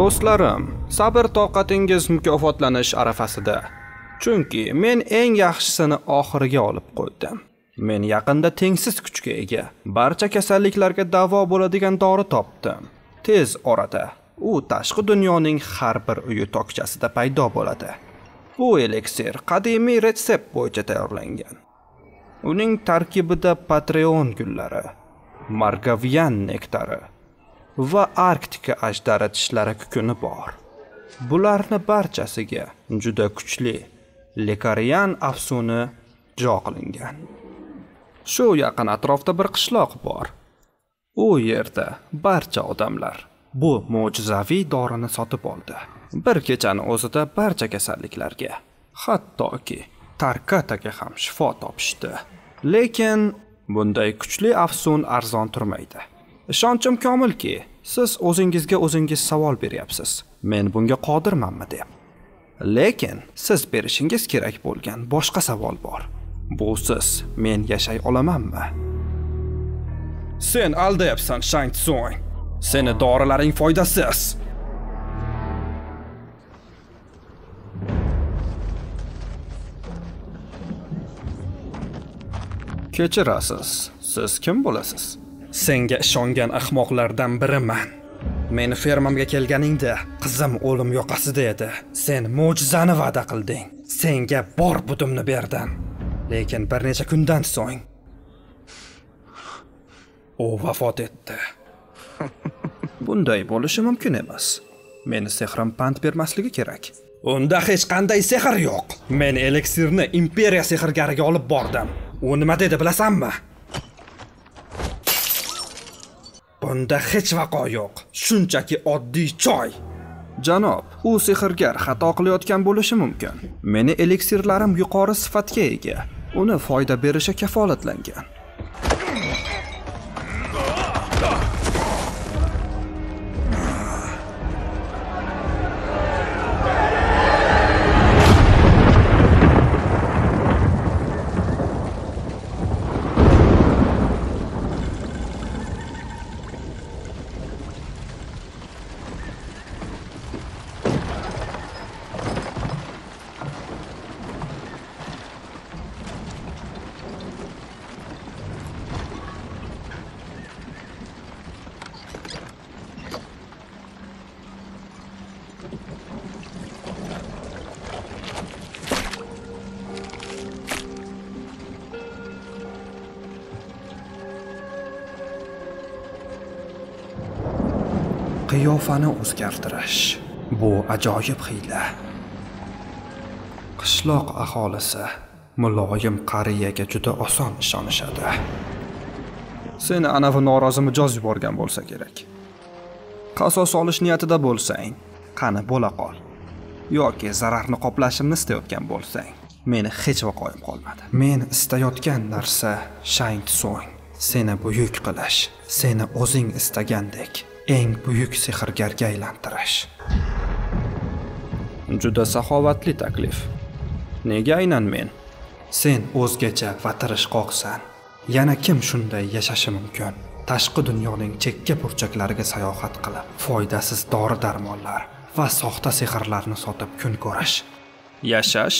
Do'stlarim, sabr-toqatingiz mukofotlanish arafasida. Chunki men eng yaxshisini oxiriga olib qo'ydim. Men yaqinda tengsiz kuchga ega, barcha kasalliklarga davo bo'ladigan dori topdim. Tez orada u tashqi dunyoning har bir uyi tokchasida paydo bo'ladi. Bu eliksir qadimiy retsept bo'yicha tayyorlangan. Uning tarkibida patreon gullari, margavian nektari va Arktika ajdari tishlari kukuni bor. Bularni barchasiga juda kuchli Lekarian afsuni jo qilingan. Shu yaqin atrofda bir qishloq bor. U yerda barcha odamlar bu mo'jizaviy dorini sotib oldi. Bir kechani o'zida barcha kasalliklarga, hattoki Tarkataga ham shifo topishdi. Lekin bunday kuchli afsun arzon turmaydi. Ishonchim komilki, siz o'zingizga o'zingiz savol beryapsiz. Men bunga qodirmanmi deb. Lekin siz berishingiz kerak bo'lgan boshqa savol bor. Busiz men yashay olamanmi? Sen aldayapsan, Shang Tsung. Seni dorilaring foydasiz. Kechirasiz. Siz kim bo'lasiz? Senga ishongan ahmoqlardan biriman. Meni fermamga kelganingda qizim o'lim yoqasida edi. Sen mo'jizani va'da qilding. Senga bor budimni berdim. Lekin bir necha kundan so'ng u vafot etdi. Bunday bo'lishi mumkin emas. Meni sehrim pand bermasligi kerak. Unda hech qanday sehr yo'q. Men eliksirni imperiya sehrgariga olib bordim. U nima dedi bilasanmi? Bunda hech vaqo yo'q. Shunchaki oddiy choy. Janob, u sehrgar xato qilayotgan bo'lishi mumkin. Meni eliksirlarim yuqori sifatga ega. Uni foyda berishi kafolatlangan. Qiyofani o'zgartirish. Bu ajoyib hiyla. Qishloq aholisi muloyim qariyaga juda oson ishonishadi. Seni anavi norozi mijoz yuborgan bo'lsa kerak. Qasos olish niyatida bo'lsang, qani bo'la qol. Yoki zararni qoplashimni istayotgan bo'lsang, meni hech vaqoyim qolmadi. Men istayotgan narsa Shang Tsung. Seni buyuk qilish, seni o'zing istagandek eng buyuk sehrgarga aylantirish. Juda saxovatli taklif. Nega aynan men? Sen o'zgacha va tirishqoqsan. Yana kim shunday yashashi mumkin? Tashqi dunyoning chekka burchaklariga sayohat qilib, foydasiz dori-darmonlar va soxta sehrlarni sotib kun ko'rish. Yashash?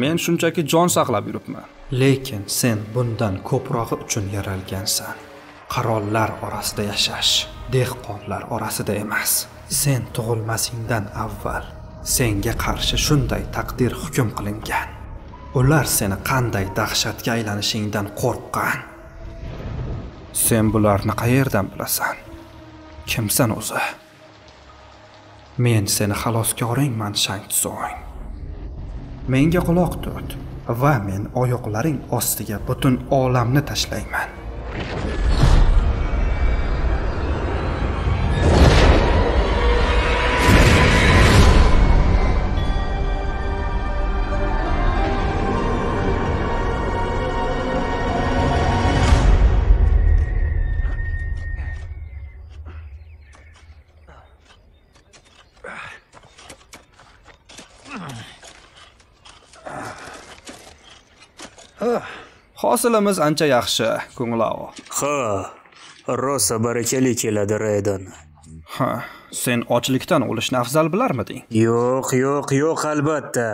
Men shunchaki jon saqlab yuribman. Lekin sen bundan ko'prog'i uchun yaralgansan. Qarollar orasida yashash, dehqonlar orasida emas. Sen tug'ilmasingdan avval senga qarshi shunday taqdir hukm qilingan. Ular seni qanday dahshatga aylanishingdan qo'rqqan. Sen bularni qayerdan bilasan? Kimsan o'zi? Men seni xaloskoringman, Shang Tsung. Menga quloq tut va men oyoqlaring ostiga butun olamni tashlayman. Hosilimiz ancha yaxshi, ko'ngilao. Ha, rosa barakali keladi Raydon. Ha, sen ochlikdan o'lishni afzal bilarmiding? Yo'q, yo'q, yo'q, albatta.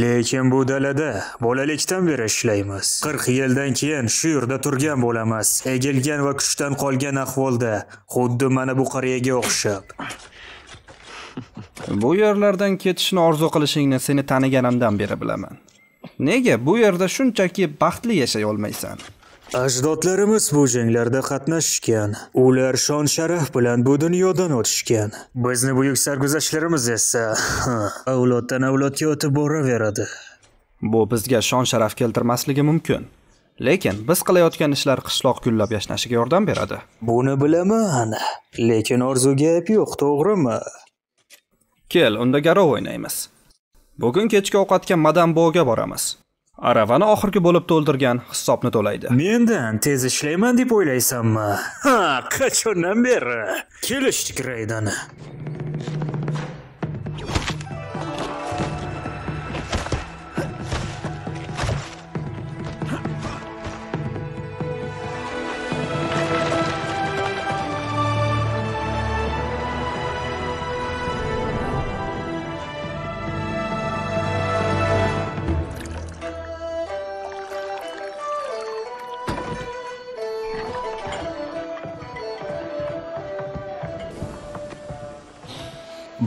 Lekin bu dalada bolalikdan beri ishlaymiz. 40 yildan keyin shu yerda turgan bo'lamiz. Egilgan va kuchdan qolgan ahvolda, xuddi mana bu qariyaga o'xshab. Bu yerlardan ketishni orzu qilishingni seni taniganimdan beri bilaman. Nega bu yerda shunchaki baxtli yashay olmaysan? Ajdodlarimiz bu janglarda qatnashgan. Ular shon-sharaf bilan bu dunyodan o'tishgan. Bizni buyuk sarguzashlarimiz esa avloddan-avlodga o'tib boraveradi. Bu bizga shon-sharaf keltirmasligi mumkin. Lekin biz qilayotgan ishlar qishloq gullab yashnashiga yordam beradi. Buni bilaman, lekin orzuga gap yo'q, to'g'rimi? Kel, unda garov o'ynaymiz. Bugun kechki ovqatga Madam Bo'ga boramiz. Aravani oxirgi bo'lib to'ldirgan hisobni to'laydi. Mendan tez ishlayman deb o'ylaysanmi? Ha, qachondan beri kelishdik raydan.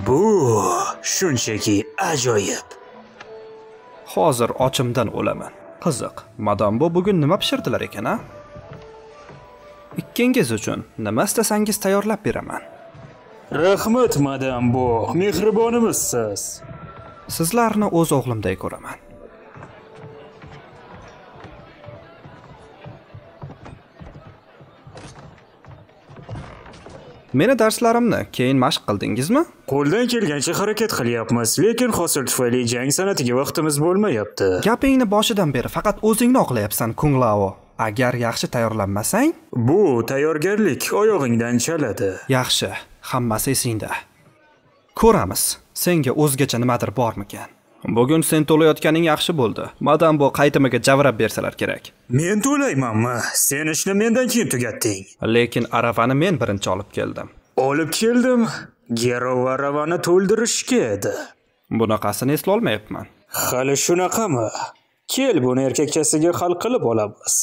Bu shunchaki ajoyib. Hozir ochimdan o'laman. Qiziq, Madam Bo bugun nima pishirdilar ekan, ha? Ikkingiz uchun nima istasangiz tayyorlab beraman. Rahmat, Madam Bo. Mehribonimizsiz. Sizlarni o'z o'g'limdek ko'raman. Meni darslarimni keyin mashq qildingizmi? Qo'ldan kelgancha harakat qilyapmiz, lekin hosil tufayli jang san'atiga vaqtimiz bo'lmayapti. Gapingni boshidan beri faqat o'zingni oqlayapsan, Kunglao. Agar yaxshi tayyorlanmasang, bu tayyorgarlik oyog'ingdan chaladi. Yaxshi, hammasi esingda. Ko'ramiz, senga o'zgacha nimadir bormikan? Bugun sen to'layotganing yaxshi bo'ldi. Madam Bo qaytimiga javrab bersalar kerak. Men to'laymanmi? Sen ishni mendan keyin tugatding. Lekin aravani men birinchi olib keldim. Olib keldim. Garov aravani to'ldirishga edi. Bunaqasini eslolmayapman. Hali shunaqami? Kel, buni erkakchasiga hal qilib olamiz.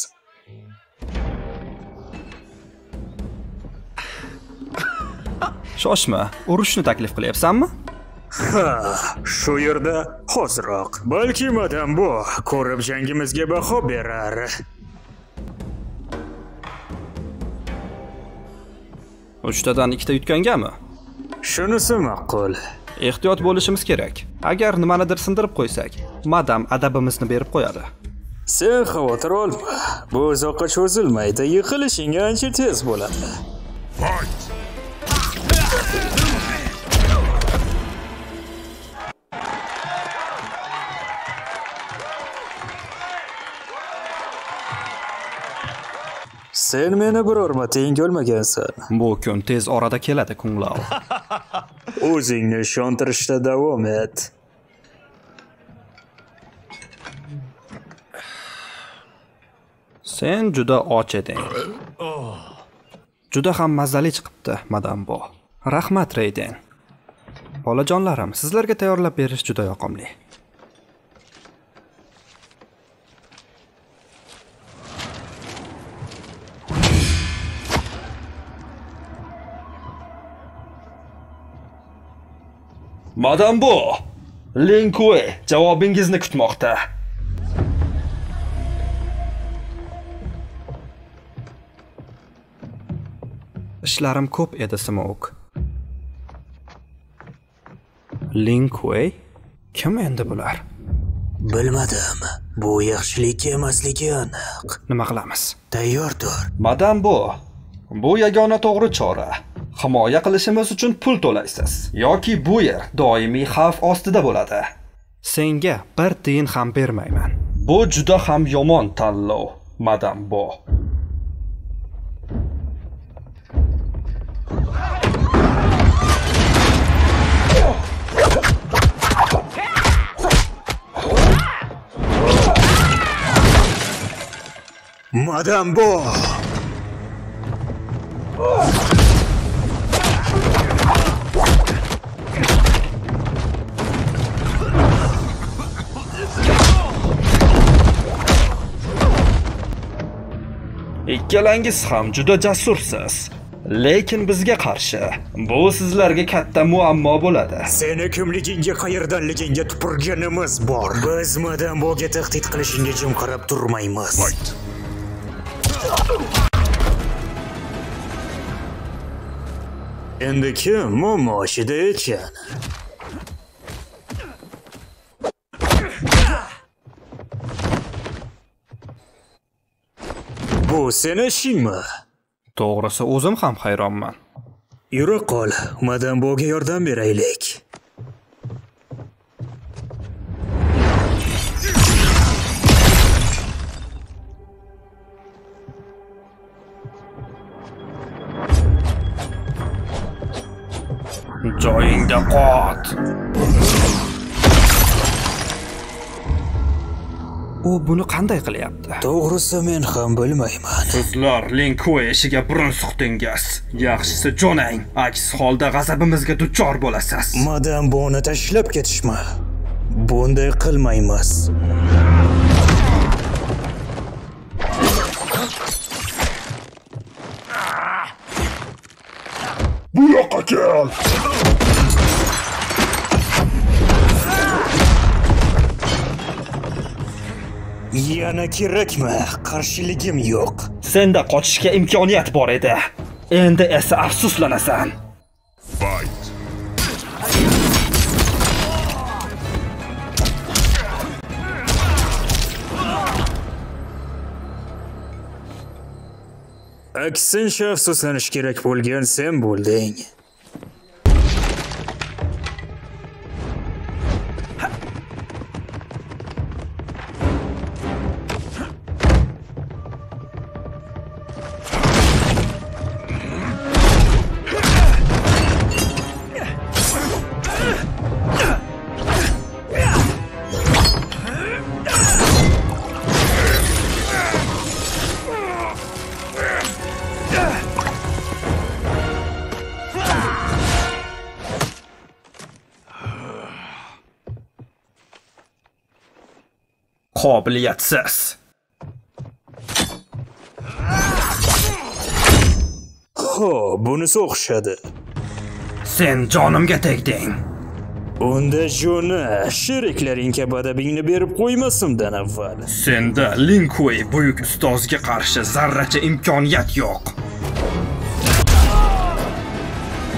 Shoshma, urushni taklif qilyapsanmi? Ha, shu yerda hozirroq. Balki Madam Bo ko'rib jangimizga baho berar. Uchtadan ikkita yutgangami? Shunisi ma'qul. Ehtiyot bo'lishimiz kerak. Agar nimanidir sindirib qo'ysak, madam adabimizni berib qo'yadi. Sen xavotir olma. Bu uzoqqa cho'zilmaydi, yiqilishingga ancha tez bo'ladi. Sen meni bir urmati yengolmagansan. Bu kun tez orada keladi, Kunglao. O'zingni ishontirishda davom et. Sen juda och eding. Juda ham mazali chiqibdi, Madam Bo. Rahmat, Raiden. Bolajonlarim, sizlarga tayyorlab berish juda yoqimli. Madam Bo, Lin Kuei javobingizni kutmoqda. Ishlarim ko'p edi, Smoke. Lin Kuei? Kim endi bular? Bilmadim. Bu yaxshilik emasligi aniq. Nima qilamiz? Tayyor tur. Madam Bo, bu yagona to'g'ri chora. Himoya qilishimiz uchun pul to'laysiz yoki bu yer doimiy xavf ostida bo'ladi. Senga bir tiyin ham bermayman. Bu juda ham yomon tanlov, Madam Bo. Madam Bo. ikkalangiz ham juda jasursiz. Lekin bizga qarshi bu sizlarga katta muammo bo'ladi. Seni kimligingga, qayerdanligingga tupurganimiz bor. Biz madam bo'ga tahdid qilishingga jim qarab turmaymiz. Endi kim momo ishida ekan? Bu seni ishingmi? To'g'risi o'zim ham hayronman. Yura qol, madam bo'ga yordam beraylik. Joyingda qot. U buni qanday qilyapti? To'g'risi men ham bilmayman. Sizlar Linkoy ishiga burun suqdingiz. Yaxshisi jo'nang. Aks holda g'azabimizga duchor bo'lasiz. Madam buni tashlab ketishmi? Bunday qilmaymiz. Bu yoqqa kel. Yana kerakmi? Qarshiligim yo'q. Senda qochishga imkoniyat bor edi. Endi esa afsuslanasan. Fight. Aksincha afsuslanish kerak bo'lgan sen bo'lding. Qobiliyatsiz. Ho, bunisi o'xshadi. Sen jonimga tegding. Unda joni sheriklaring kabi adabingni berib qo'ymasimdan avval. Senda Linkoy buyuk ustozga qarshi zarracha imkoniyat yo'q.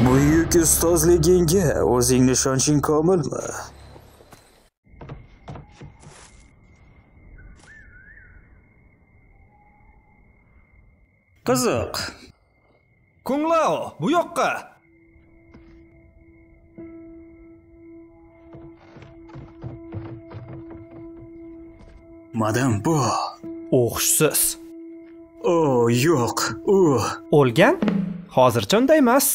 Buyuk ustozligingga o'zing ishonching komilmi? Qiziq. Konglao, bu yoqqa. Madam bu o'xshsiz. O, yo'q, u o'lgan? Hozircha unday emas.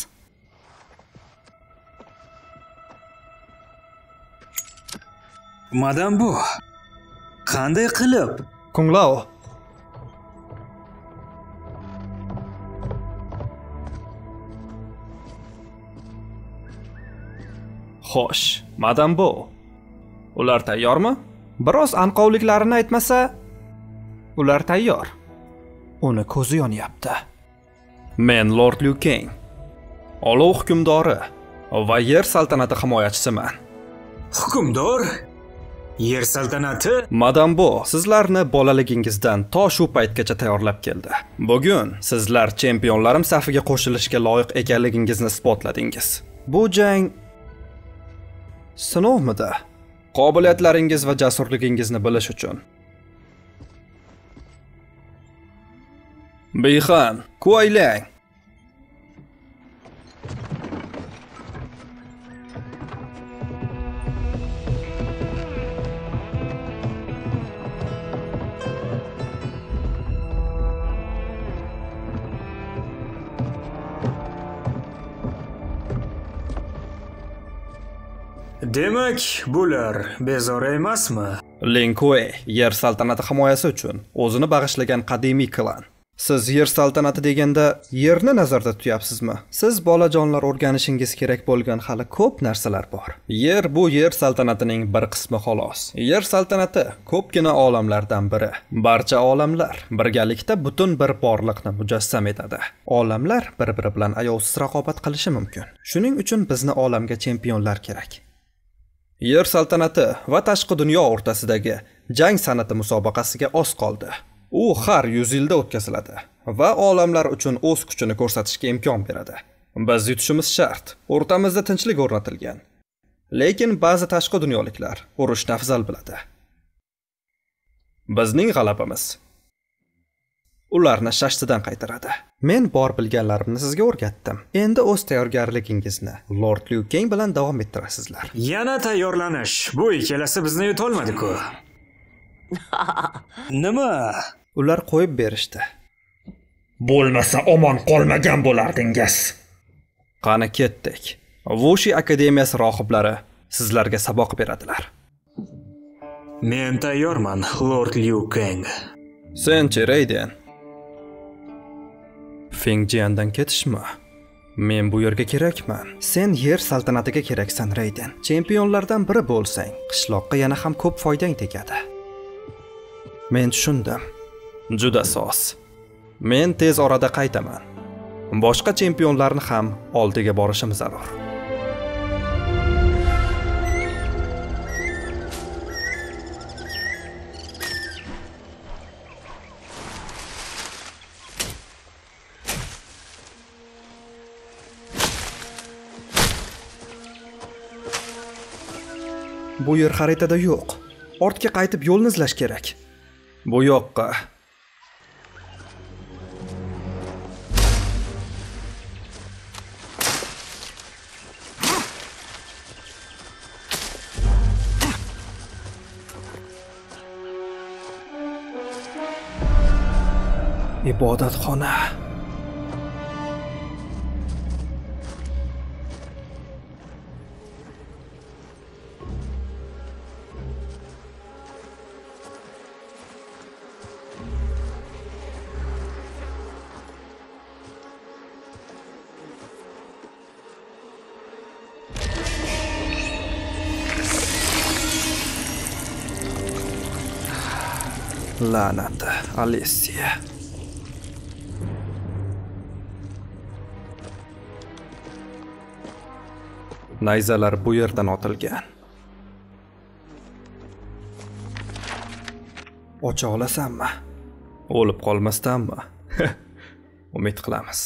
Madam bu qanday qilib? Konglao Xo'sh, madam bu. Ular tayyormi? Biroz anqovliklarini aytmasa, ular tayyor. Uni ko'zi yonyapti. Men Lord Liu Kang, Olov hukmdori va Yer saltanati himoyachisiman. Hukmdor? Yer saltanati? Madam bu, sizlarni bolaligingizdan to shu paytgacha tayyorlab keldi. Bugun sizlar chempionlarim safiga qo'shilishga loyiq ekanligingizni isbotladingiz. Bu jang sinovmida qobiliyatlaringiz va jasurligingizni bilish uchun. Beyxan, ko'ylang. Demak, bular bezora emasmi? Linkoy, Yer saltanati himoyasi uchun o'zini bag'ishlagan qadimiy klan. Siz yer saltanati deganda yerni nazarda tutyapsizmi? Siz bolajonlar o'rganishingiz kerak bo'lgan hali ko'p narsalar bor. Yer bu yer saltanatining bir qismi xolos. Yer saltanati ko'pgina olamlardan biri. Barcha olamlar birgalikda butun bir borliqni mujassam etadi. Olamlar bir-biri bilan ayovsiz raqobat qilishi mumkin. Shuning uchun bizni olamga chempionlar kerak. Yer saltanati va tashqi dunyo o'rtasidagi jang san'ati musobaqasiga oz qoldi. U har 100 yilda o'tkaziladi va olamlar uchun o'z kuchini ko'rsatishga imkon beradi. Biz yutishimiz shart. O'rtamizda tinchlik o'rnatilgan. Lekin ba'zi tashqi dunyoliklar urushni afzal biladi. Bizning g'alabamiz ularni shashtidan qaytaradi. Men bor bilganlarimni sizga o'rgatdim. Endi o'z tayyorgarligingizni Lord Liu Kang bilan davom ettirasizlar. Yana tayyorlanish. Bu ikkalasi bizni yutolmadi-ku. Nima? Ular qo'yib berishdi. Bo'lmasa omon qolmagan bo'lardingiz. Qani ketdik. Vushi akademiyasi rohiblari sizlarga saboq beradilar. Men tayyorman, Lord Liu Kang. Sen Raiden. Feng Jiandan ketishmi? Men bu yerga kerakman. Sen yer saltanatiga keraksan, Raiden. Chempionlardan biri bo'lsang, qishloqqa yana ham ko'p foydang tegadi. Men tushundim. Juda soz. Men tez orada qaytaman. Boshqa chempionlarni ham oldiga borishim zarur. Bu yer xaritada yo'q. Ortga qaytib yo'lni izlash kerak. Bu yoqqa. Ibodatxona. La'nat, Alessia. Nayzalar bu yerdan otilgan. Ocha olasanmi? O'lib qolmasdanmi? Umid qilamiz.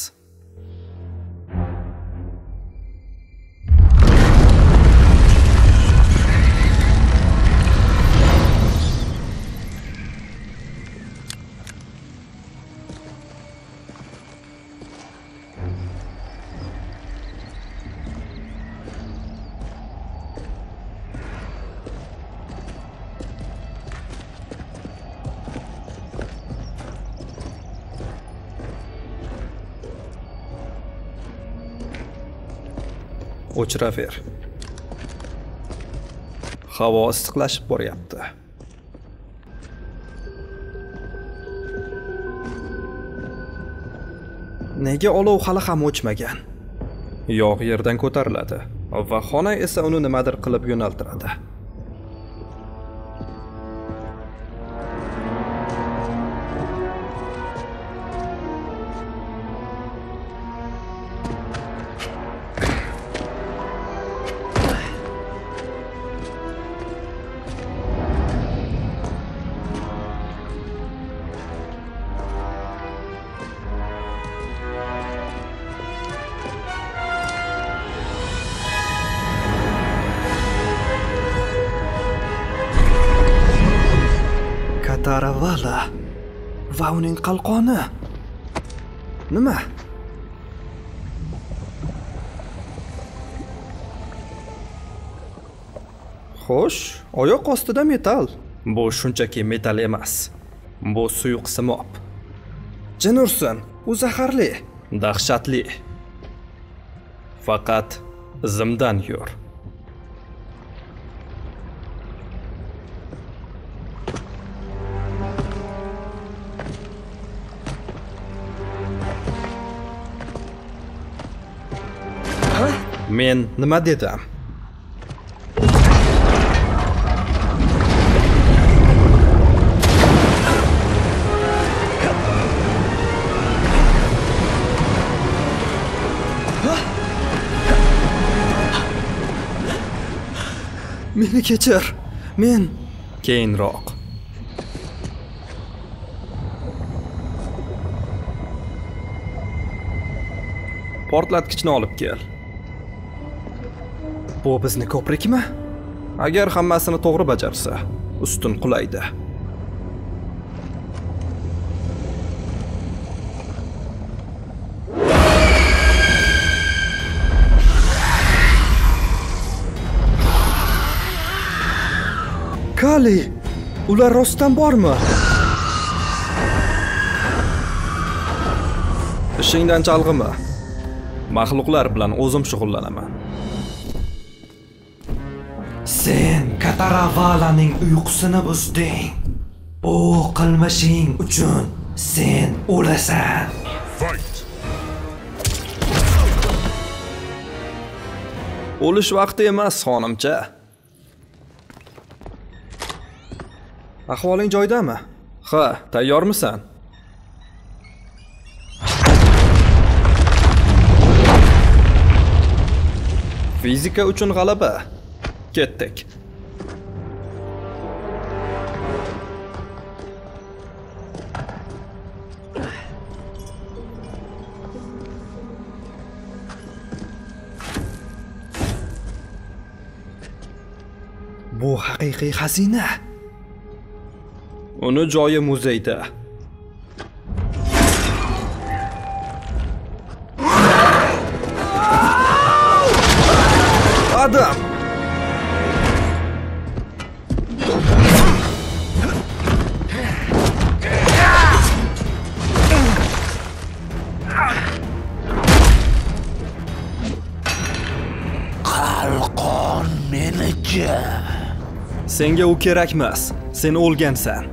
O'chiraver. Havo issiqlashib boryapti. Nega olov hali ham o'chmagan? Yog' yerdan ko'tariladi va xona esa uni nimadir qilib yo'naltiradi. Taravala va uning qalqoni. Nima? Xo'sh, oyoq ostida metal. Bu shunchaki metal emas. Bu suyuq simob. Jin ursin, u zaharli, dahshatli. Faqat zimdan yur. men nima dedi? Meni kechir, men keyinroq. Portlatkichni olib kel. Bu bizni ko'prikmi? Agar hammasini to'g'ri bajarsa, ustun qulaydi. Kali, ular rostdan bormi? Ishingdan chalg'ima. Mahluqlar bilan o'zim shug'ullanaman. Sen Kataravalanning uyqusini buzding. Bu qilmishing uchun sen o'lasan. O'lish vaqti emas, xonimcha. Ahvoling joyidami? Ha, tayyormisan? Fizika uchun g'alaba. Ketdik. Bu haqiqiy xazina. Uni joyi muzeyda. Adam! Qalqon meniki. Senga u kerak emas. Sen o'lgansan.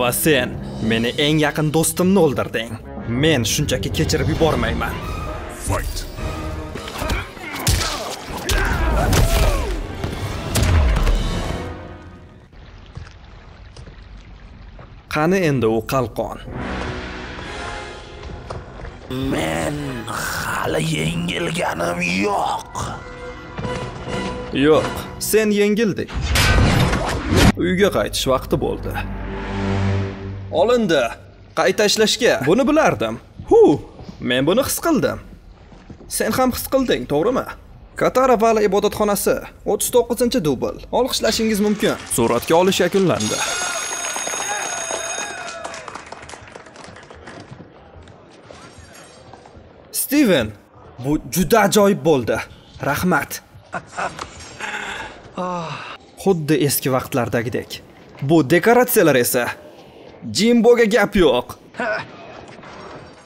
Va sen meni eng yaqin do'stimni o'ldirding. Men shunchaki kechirib yubormayman. Fight. Qani endi u qalqon. Men hali yengilganim yo'q. Yo'q, sen yengilding. Uyga qaytish vaqti bo'ldi. Olindi. Qayta ishlashga. Buni bilardim. Hu, men buni his qildim. Sen ham his qilding, to'g'rimi? Kataravala ibodatxonasi, 39-dubl. Olqishlashingiz mumkin. Suratga olish yakunlandi. Steven, bu juda ajoyib bo'ldi. Rahmat. Xuddi eski vaqtlardagidek. Bu dekoratsiyalar esa Jimbo'ga gap yo'q.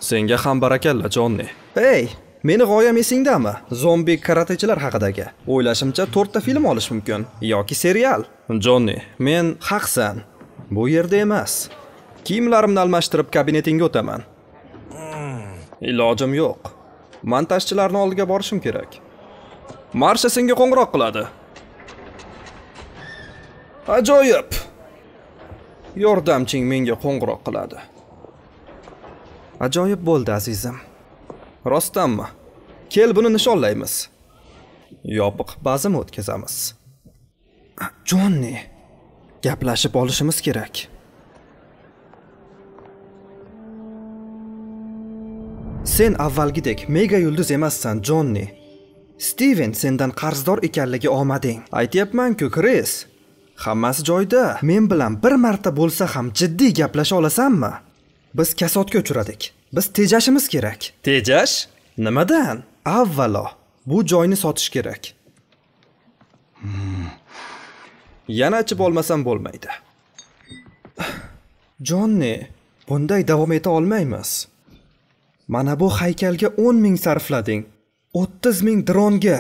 Senga ham barakalla, Jonni. Hey, meni g'oyam esingdami? Zombi karatechilar haqidagi. O'ylashimcha 4 ta film olish mumkin yoki serial. Jonni, men haqsan. Bu yerda emas. Kiyimlarimni almashtirib kabinetingga o'taman. Ilojim yo'q. Montajchilarni oldiga borishim kerak. Marsha senga qo'ng'iroq qiladi. Ajoyib. Yordamching menga qo'ng'iroq qiladi. Ajoyib bo'ldi, azizim. Rostdanmi? Kel, buni nishonlaymiz. Yopiq bazmi o'tkazamiz. Jonni, gaplashib olishimiz kerak. Sen avvalgidek mega yulduz emassan, Jonni. Steven sendan qarzdor ekanligi omading. Aytayapman-ku, Chris. Hammasi joyda. Men bilan bir marta bo'lsa ham jiddiy gaplasha olasanmi? Biz kasodga uchradik. Biz tejashimiz kerak. Tejash? Nimadan? Avvalo, bu joyni sotish kerak. Yana ichib olmasam bo'lmaydi. Jonni, bunday davom eta olmaymiz. Mana bu haykalga 10,000 sarflading. 30,000 dronga.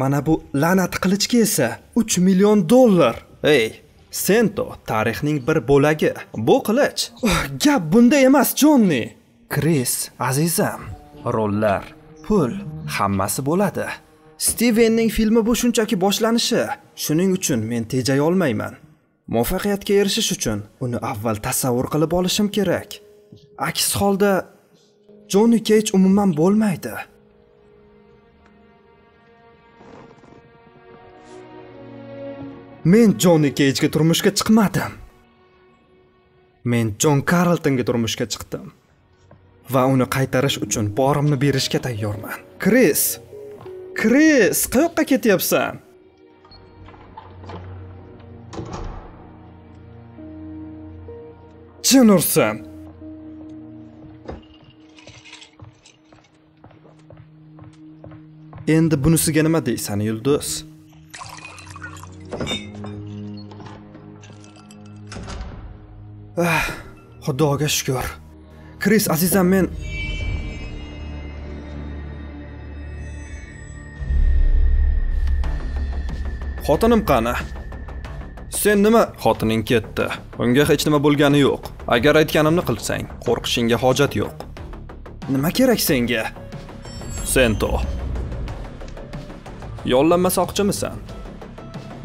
Mana bu la'nat qilichga esa $3 million. Ey, sento tarixning bir bo'lagi. Bu qilich. Gap bunda emas, Jonni. Chris, azizam, rollar, pul, hammasi bo'ladi. Stivenning filmi bu shunchaki boshlanishi. Shuning uchun men tejay olmayman. Muvaffaqiyatga erishish uchun uni avval tasavvur qilib olishim kerak. Aks holda Johnny Cage umuman bo'lmaydi. Men Johnny Cage'ga turmushga chiqmadim. Men John Carleton'ga turmushga chiqdim va uni qaytarish uchun borimni berishga tayyorman. Chris, qayoqqa ketyapsan? Jin ursin. Endi bunisiga nima deysan, Yulduz? Xudoga shukr. Chris, azizam, men xotinim qani? Sen nima? Xotining ketdi. Unga hech nima bo'lgani yo'q. Agar aytganimni qilsang, qo'rqishingga hojat yo'q. Nima kerak senga? Sento. Yollanma soqchimisan?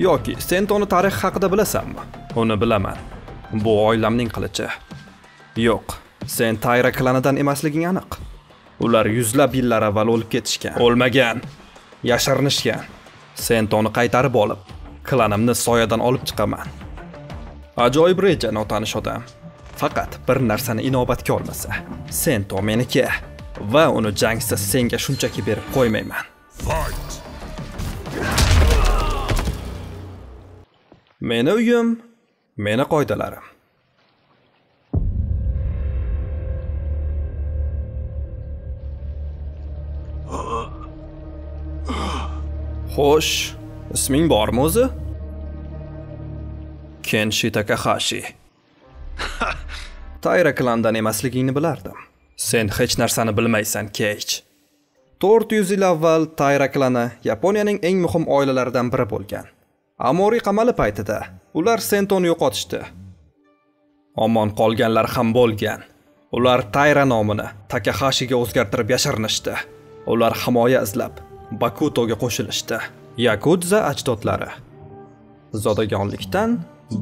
Yoki Sentoni tarix haqida bilasanmi? Uni bilaman. Bu oilamning qilichi. Yo'q, sen Tayra klanidan emasliging aniq. Ular yuzlab yillar avval o'lib ketishgan. O'lmagan, yashirinishgan. Sentoni qaytarib olib, klanimni soyadan olib chiqaman. Ajoyib reja, notanish odam. Faqat bir narsani inobatga olmasa, Sento meniki va uni jangsiz senga shunchaki berib qo'ymayman. Meni uyim, meni qoidalarim. Xo'sh, isming bormi o'zi? Kenshi Takahashi. Tayra klandan emasligingni bilardim. Sen hech narsani bilmaysan, Cage. 400 yil avval Tayra klani Yaponiyaning eng muhim oilalaridan biri bo'lgan. Amori qamali paytida ular Sentoni yo'qotishdi. Omon qolganlar ham bo'lgan. Ular Tayra nomini Takahashiga o'zgartirib yashirinishdi. Ular himoya izlab Bakutoga qo'shilishdi. Yakuza ajdodlari. Zodagonlikdan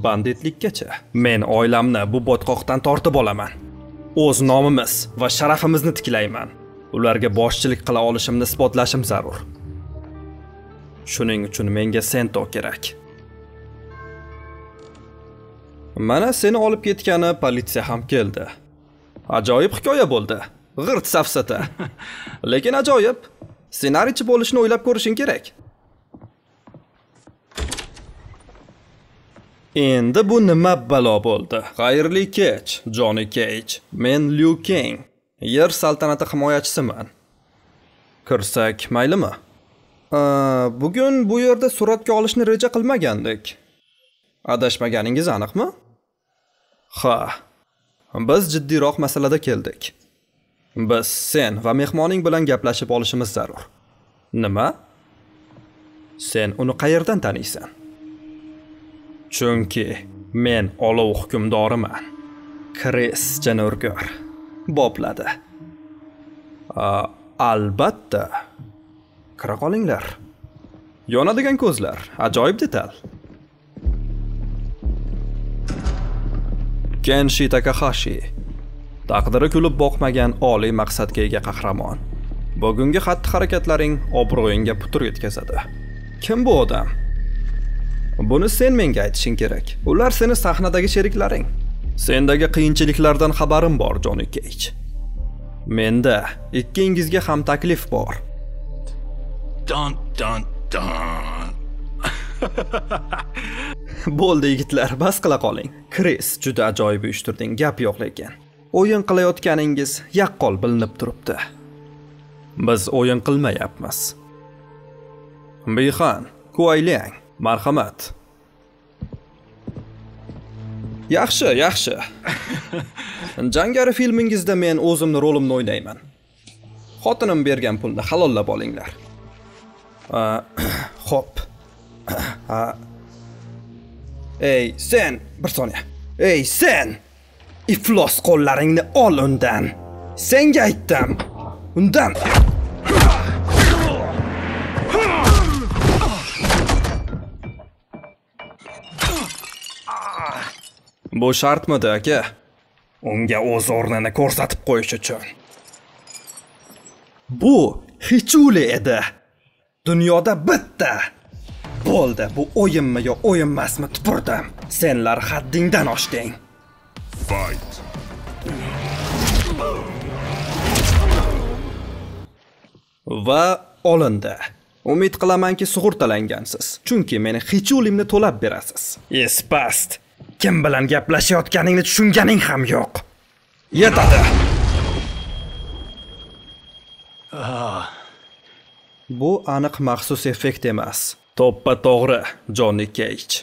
banditlikgacha. Men oilamni bu botqoqdan tortib olaman. O'z nomimiz va sharafimizni tiklayman. Ularga boshchilik qila olishimni isbotlashim zarur. Shuning uchun menga Sento kerak. Mana seni olib ketgani politsiya ham keldi. Ajoyib hikoya bo'ldi. G'irt safsata. Lekin ajoyib. Ssenariychi bo'lishni o'ylab ko'rishing kerak. Endi bu nima balo bo'ldi? Xayrli kech, Johnny Cage. Men Liu Kang, yer saltanati himoyachisiman. Kirsak, maylimi? Bugun bu yerda suratga olishni reja qilmagandik. Adashmaganingiz aniqmi? Ha. Biz jiddiyroq masalada keldik. Biz sen va mehmoning bilan gaplashib olishimiz zarur. Nima? Sen uni qayerdan taniysan? Chunki men olov hukmdoriman. Chris Janorgor bopladi. Albatta. Kira qolinglar. Yonadigan ko'zlar, ajoyib detal. Kenshi Takahashi. Taqdiri kulib boqmagan oliy maqsadga ega qahramon. Bugungi xatti-harakatlaring obro'yingga putur yetkazadi. Kim bu odam? Buni sen menga aytishing kerak. Ular seni sahnadagi sheriklaring. Sendagi qiyinchiliklardan xabarim bor, Johnny Cage. Menda ikkingizga ham taklif bor. Don. Bo'ldi yigitlar, bas qila qoling. Chris, juda ajoyib uyushtirding, gap yo'q lekin. O'yin qilayotganingiz yaqqol bilinib turibdi. Biz o'yin qilmayapmiz. Bixan, Kuaylang, marhamat. Yaxshi. Jangari filmingizda men o'zimni rolimni o'ynayman. Xotinim bergan pulni halollab olinglar. Xo'p. Ey, sen, bir soniya. Ey, sen! Iflos qo'llaringni ol undan. Senga aytdim. Undan. Bu shartmidi aka? Unga o'z o'rnini ko'rsatib qo'yish uchun. Bu hichuli edi. Dunyoda bitta. Bo'ldi, bu o'yinmi yo o'yin emasmi tupurdim. Senlar haddingdan oshding. Fight. Va olindi. Umid qilamanki sug'urtalangansiz. Chunki meni hichulimni to'lab berasiz. Espast. Kim bilan gaplashayotganingni tushunganing ham yo'q. Yetadi. Bu aniq maxsus effekt emas. To'ppa to'g'ri, Johnny Cage.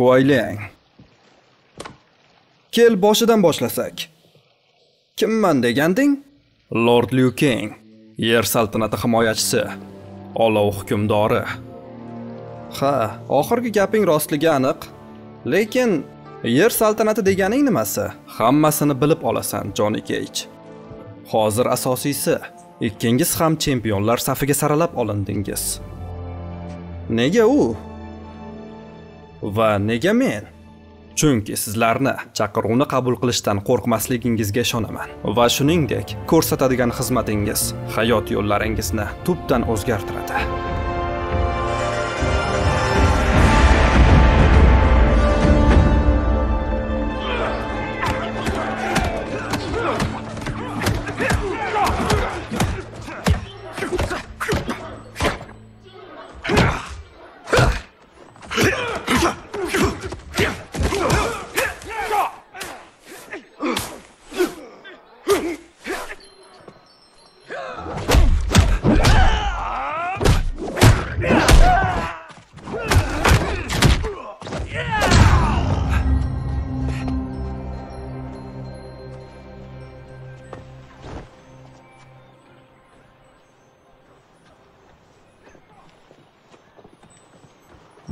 Qo'ylang. Kel boshidan boshlasak. Kimman deganding? Lord Liu Kang, yer saltanati himoyachisi, olov hukmdori. Ha, oxirgi gaping rostligi aniq. Lekin yer saltanati deganing nimasi? Hammasini bilib olasan, Johnny Cage. Hozir asosiysi, ikkingiz ham chempionlar safiga saralab olindingiz. Nega u? Va nega men? Chunki sizlarni chaqiruvni qabul qilishdan qo'rqmasligingizga ishonaman. Va shuningdek, ko'rsatadigan xizmatingiz hayot yo'llaringizni tubdan o'zgartiradi.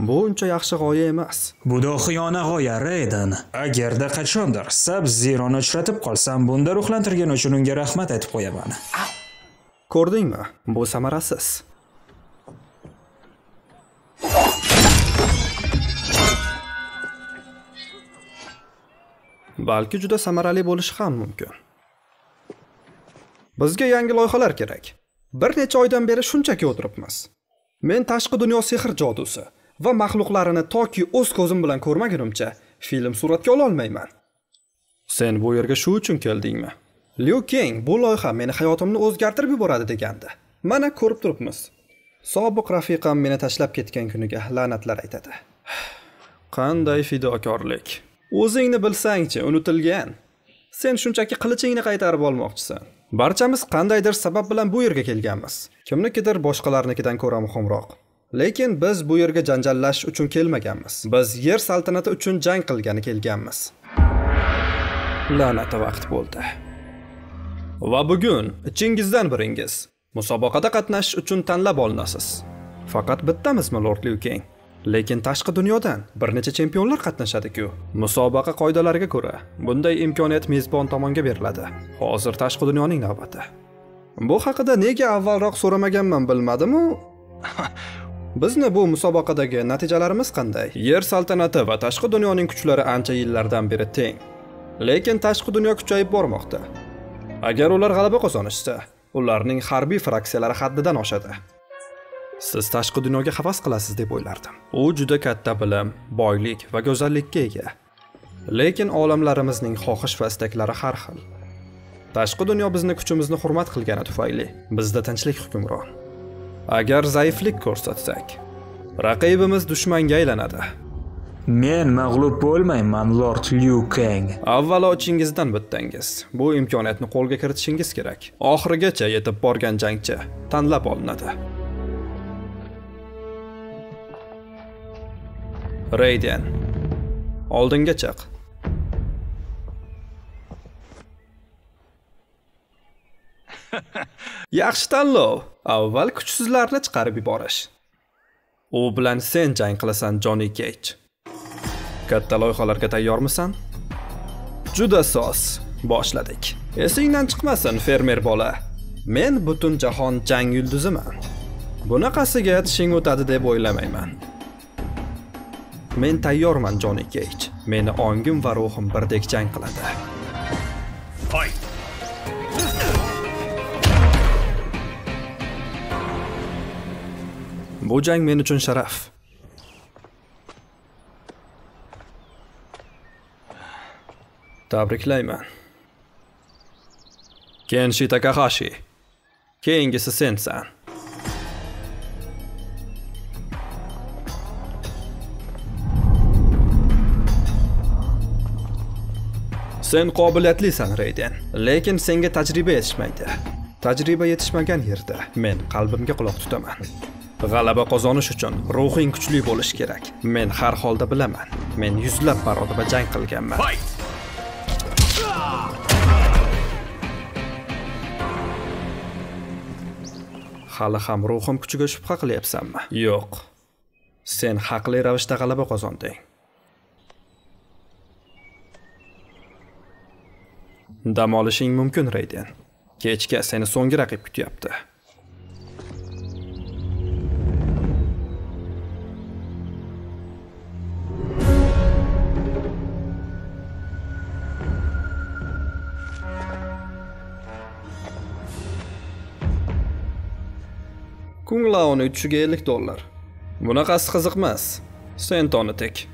Bu uncha yaxshi g'oya emas. Bu da xiyona g'oya Raiden. Agarda qachondir Sub-Zero'ni uchratib qolsam, bunda ruhlantirgani uchun unga rahmat aytib qo'yaman. Ko'rdingmi? Bu samarasiz. Balki juda samarali bo'lishi ham mumkin. Bizga yangi loyihalar kerak. Bir necha oydan beri shunchaki o'tiribmiz. Men tashqi dunyo sehr jodusi va mahluqlarini toki o'z ko'zim bilan ko'rmagunimcha film suratga ola olmayman. Sen bu yerga shu uchun keldingmi? Liu Kang bu loyiha meni hayotimni o'zgartirib yuboradi degandi. Mana ko'rib turibmiz. Sobiq rafiqam meni tashlab ketgan kuniga la'natlar aytadi. Qanday fidokorlik. O'zingni bilsang-chi, unutilgan. Sen shunchaki qilichingni qaytarib olmoqchisan. Barchamiz qandaydir sabab bilan bu yerga kelganmiz. Kimnikidir boshqalarnikidan ko'ra muhimroq. Lekin biz bu yerga janjallash uchun kelmaganmiz. Biz yer saltanati uchun jang qilgani kelganmiz. La'nati vaqt bo'ldi. Va bugun ichingizdan biringiz musobaqada qatnashish uchun tanlab olinasiz. Faqat bittamizmi Lord Liu Kang? Lekin tashqi dunyodan bir necha chempionlar qatnashadi-ku. Musobaqa qoidalariga ko'ra, bunday imkoniyat mezbon tomonga beriladi. Hozir tashqi dunyoning navbati. Bu haqida nega avvalroq so'ramaganman bilmadim-u? Bizni bu musobaqadagi natijalarimiz qanday? Yer saltanati va tashqi dunyoning kuchlari ancha yillardan beri teng. Lekin tashqi dunyo kuchayib bormoqda. Agar ular g'alaba qozonishsa, ularning harbiy fraksiyalari haddidan oshadi. Siz tashqi dunyoga havas qilasiz deb o'ylardim. U juda katta bilim, boylik va go'zallikka ega. Lekin olimlarimizning xohish va istaklari har xil. Tashqi dunyo bizni kuchimizni hurmat qilgani tufayli bizda tinchlik hukmron. Agar zaiflik ko'rsatsak, raqibimiz dushmanga aylanadi. Men mag'lub bo'lmayman, Lord Liu Kang. Avvalo ichingizdan bittangiz. Bu imkoniyatni qo'lga kiritishingiz kerak. Oxirigacha yetib borgan jangchi tanlab olinadi. Raiden, oldinga chiq. Yaxshi tanlov. Avval kuchsizlarni chiqarib yuborish. U bilan sen jang qilasan, Johnny Cage. Katta loyihalarga tayyormisan? Juda soz. Boshladik. Esingdan chiqmasin, fermer bola. Men butun jahon jang yulduziman. Bunaqasiga tishing o'tadi deb o'ylamayman. Men tayyorman Johnny Cage. Meni ongim va ruhim birdek jang qiladi. Hoy! Bu jang men uchun sharaf. Tabriklayman. Kenshi Takahashi. Keyingisi sensan. Sen qobiliyatlisan Raiden, lekin senga tajriba yetishmaydi. Tajriba yetishmagan yerda men qalbimga quloq tutaman. G'alaba qozonish uchun ruhing kuchli bo'lish kerak. Men har holda bilaman. Men yuzlab marotaba jang qilganman. Hali ham ruhim kuchiga shubha qilyapsanmi? Yo'q. Sen haqli ravishda g'alaba qozonding. Dam olishing mumkin Raiden. Kechga seni so'nggi raqib kutyapti. Kunglaoni 350 dollar. Bunaqasi qiziq emas. Sen tonitik.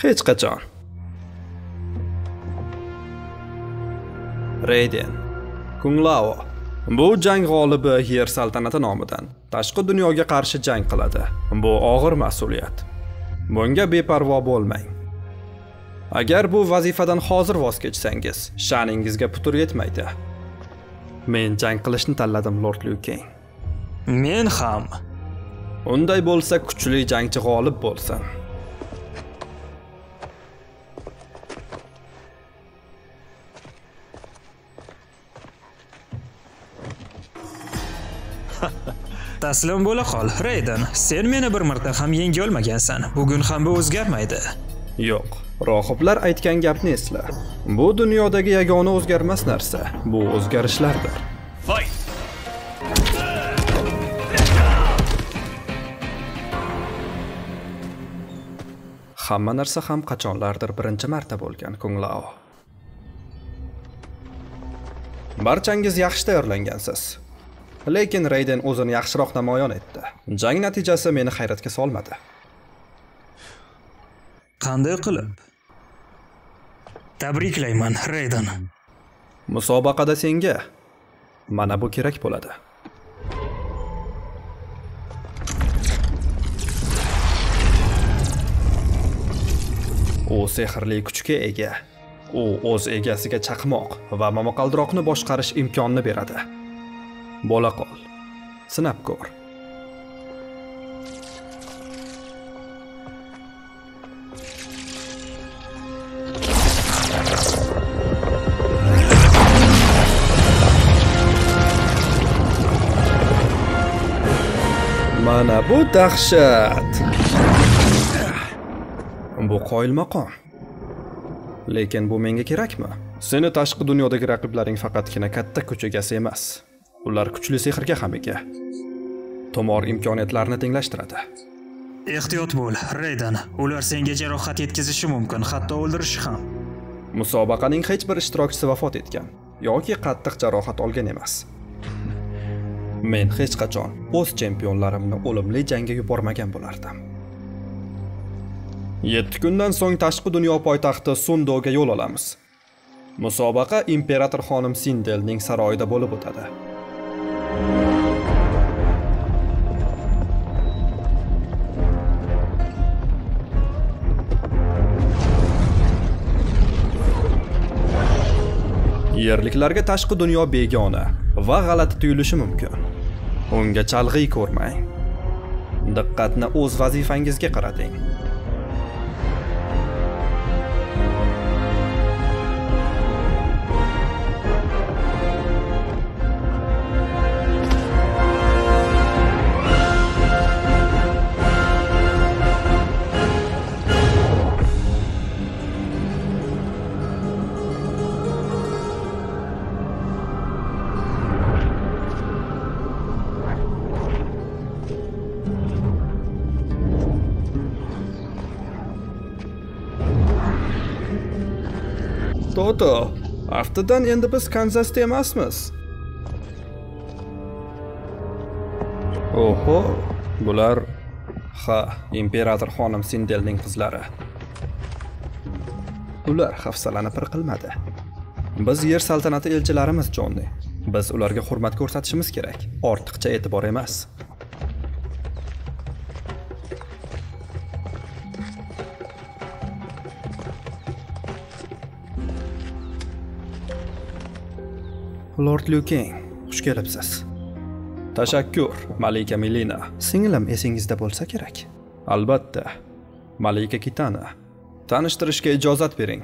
Hech qachon. Raiden, Kung Lao. Bu jang g'olibi Yer saltanati nomidan tashqi dunyoga qarshi jang qiladi. Bu og'ir mas'uliyat. Bunga beparvo bo'lmang. Agar bu vazifadan hozir voz kechsangiz, sha'ningizga putur yetmaydi. Men jang qilishni tanladim, Lord Liu Kang. Men ham. Unday bo'lsa, kuchli jangchi g'olib bo'lsin. Taslim bo'la qol, Raiden. Sen meni bir marta ham yenga olmagansan. Bugun ham bu o'zgarmaydi. Yo'q, rohiblar aytgan gapni esla. Bu dunyodagi yagona o'zgarmas narsa. Bu o'zgarishlardir. Hamma narsa ham qachonlardir birinchi marta bo'lgan Kung Lao. Barchangiz yaxshi tayyorlangansiz. Lekin Raiden o'zini yaxshiroq namoyon etdi. Jang natijasi meni hayratga solmadi. Qanday qilib? Tabriklayman, Raiden. Musobaqada senga mana bu kerak bo'ladi. U sehrli kuchga ega. U o'z egasiga chaqmoq va momaqaldiroqni boshqarish imkonini beradi. Bo'la qol. Sinab ko'r. Mana bu dahshat. Bu qoyilmaqom. Lekin bu menga kerakmi? Seni tashqi dunyodagi raqiblaring faqatgina katta kuch egasi emas. Ular kuchli sehrga ham ega. Tomor imkoniyatlarini tenglashtiradi. Ehtiyot bo'l, Raiden. Ular senga jarohat yetkazishi mumkin, hatto o'ldirishi ham. Musobaqaning hech bir ishtirokchisi vafot etgan yoki qattiq jarohat olgan emas. Men hech qachon o'z chempionlarimni o'limli jangga yubormagan bo'lardim. 7 kundan so'ng tashqi dunyo poytaxti Sundoga yo'l olamiz. Musobaqa imperator xonim Sindelning saroyida bo'lib o'tadi. Yerliklarga tashqi dunyo begona va g'alati tuyulishi mumkin. Unga chalg'iy ko'rmang. Diqqatni o'z vazifangizga qarating. Toto, aftadan endi biz Kanzasda emasmiz. Oho, bular ha, imperator xonim Sindelning qizlari. Ular xavfsalani pir qilmadi. Biz yer saltanati elchilarimiz, Jonni. Biz ularga hurmat ko'rsatishimiz kerak, ortiqcha e'tibor emas. Lord Luking, xush kelibsiz. Tashakkur, Malika Milina. Singlim esingizda bo'lsa kerak. Albatta. Malika Kitana. Tanishtirishga ijozat bering.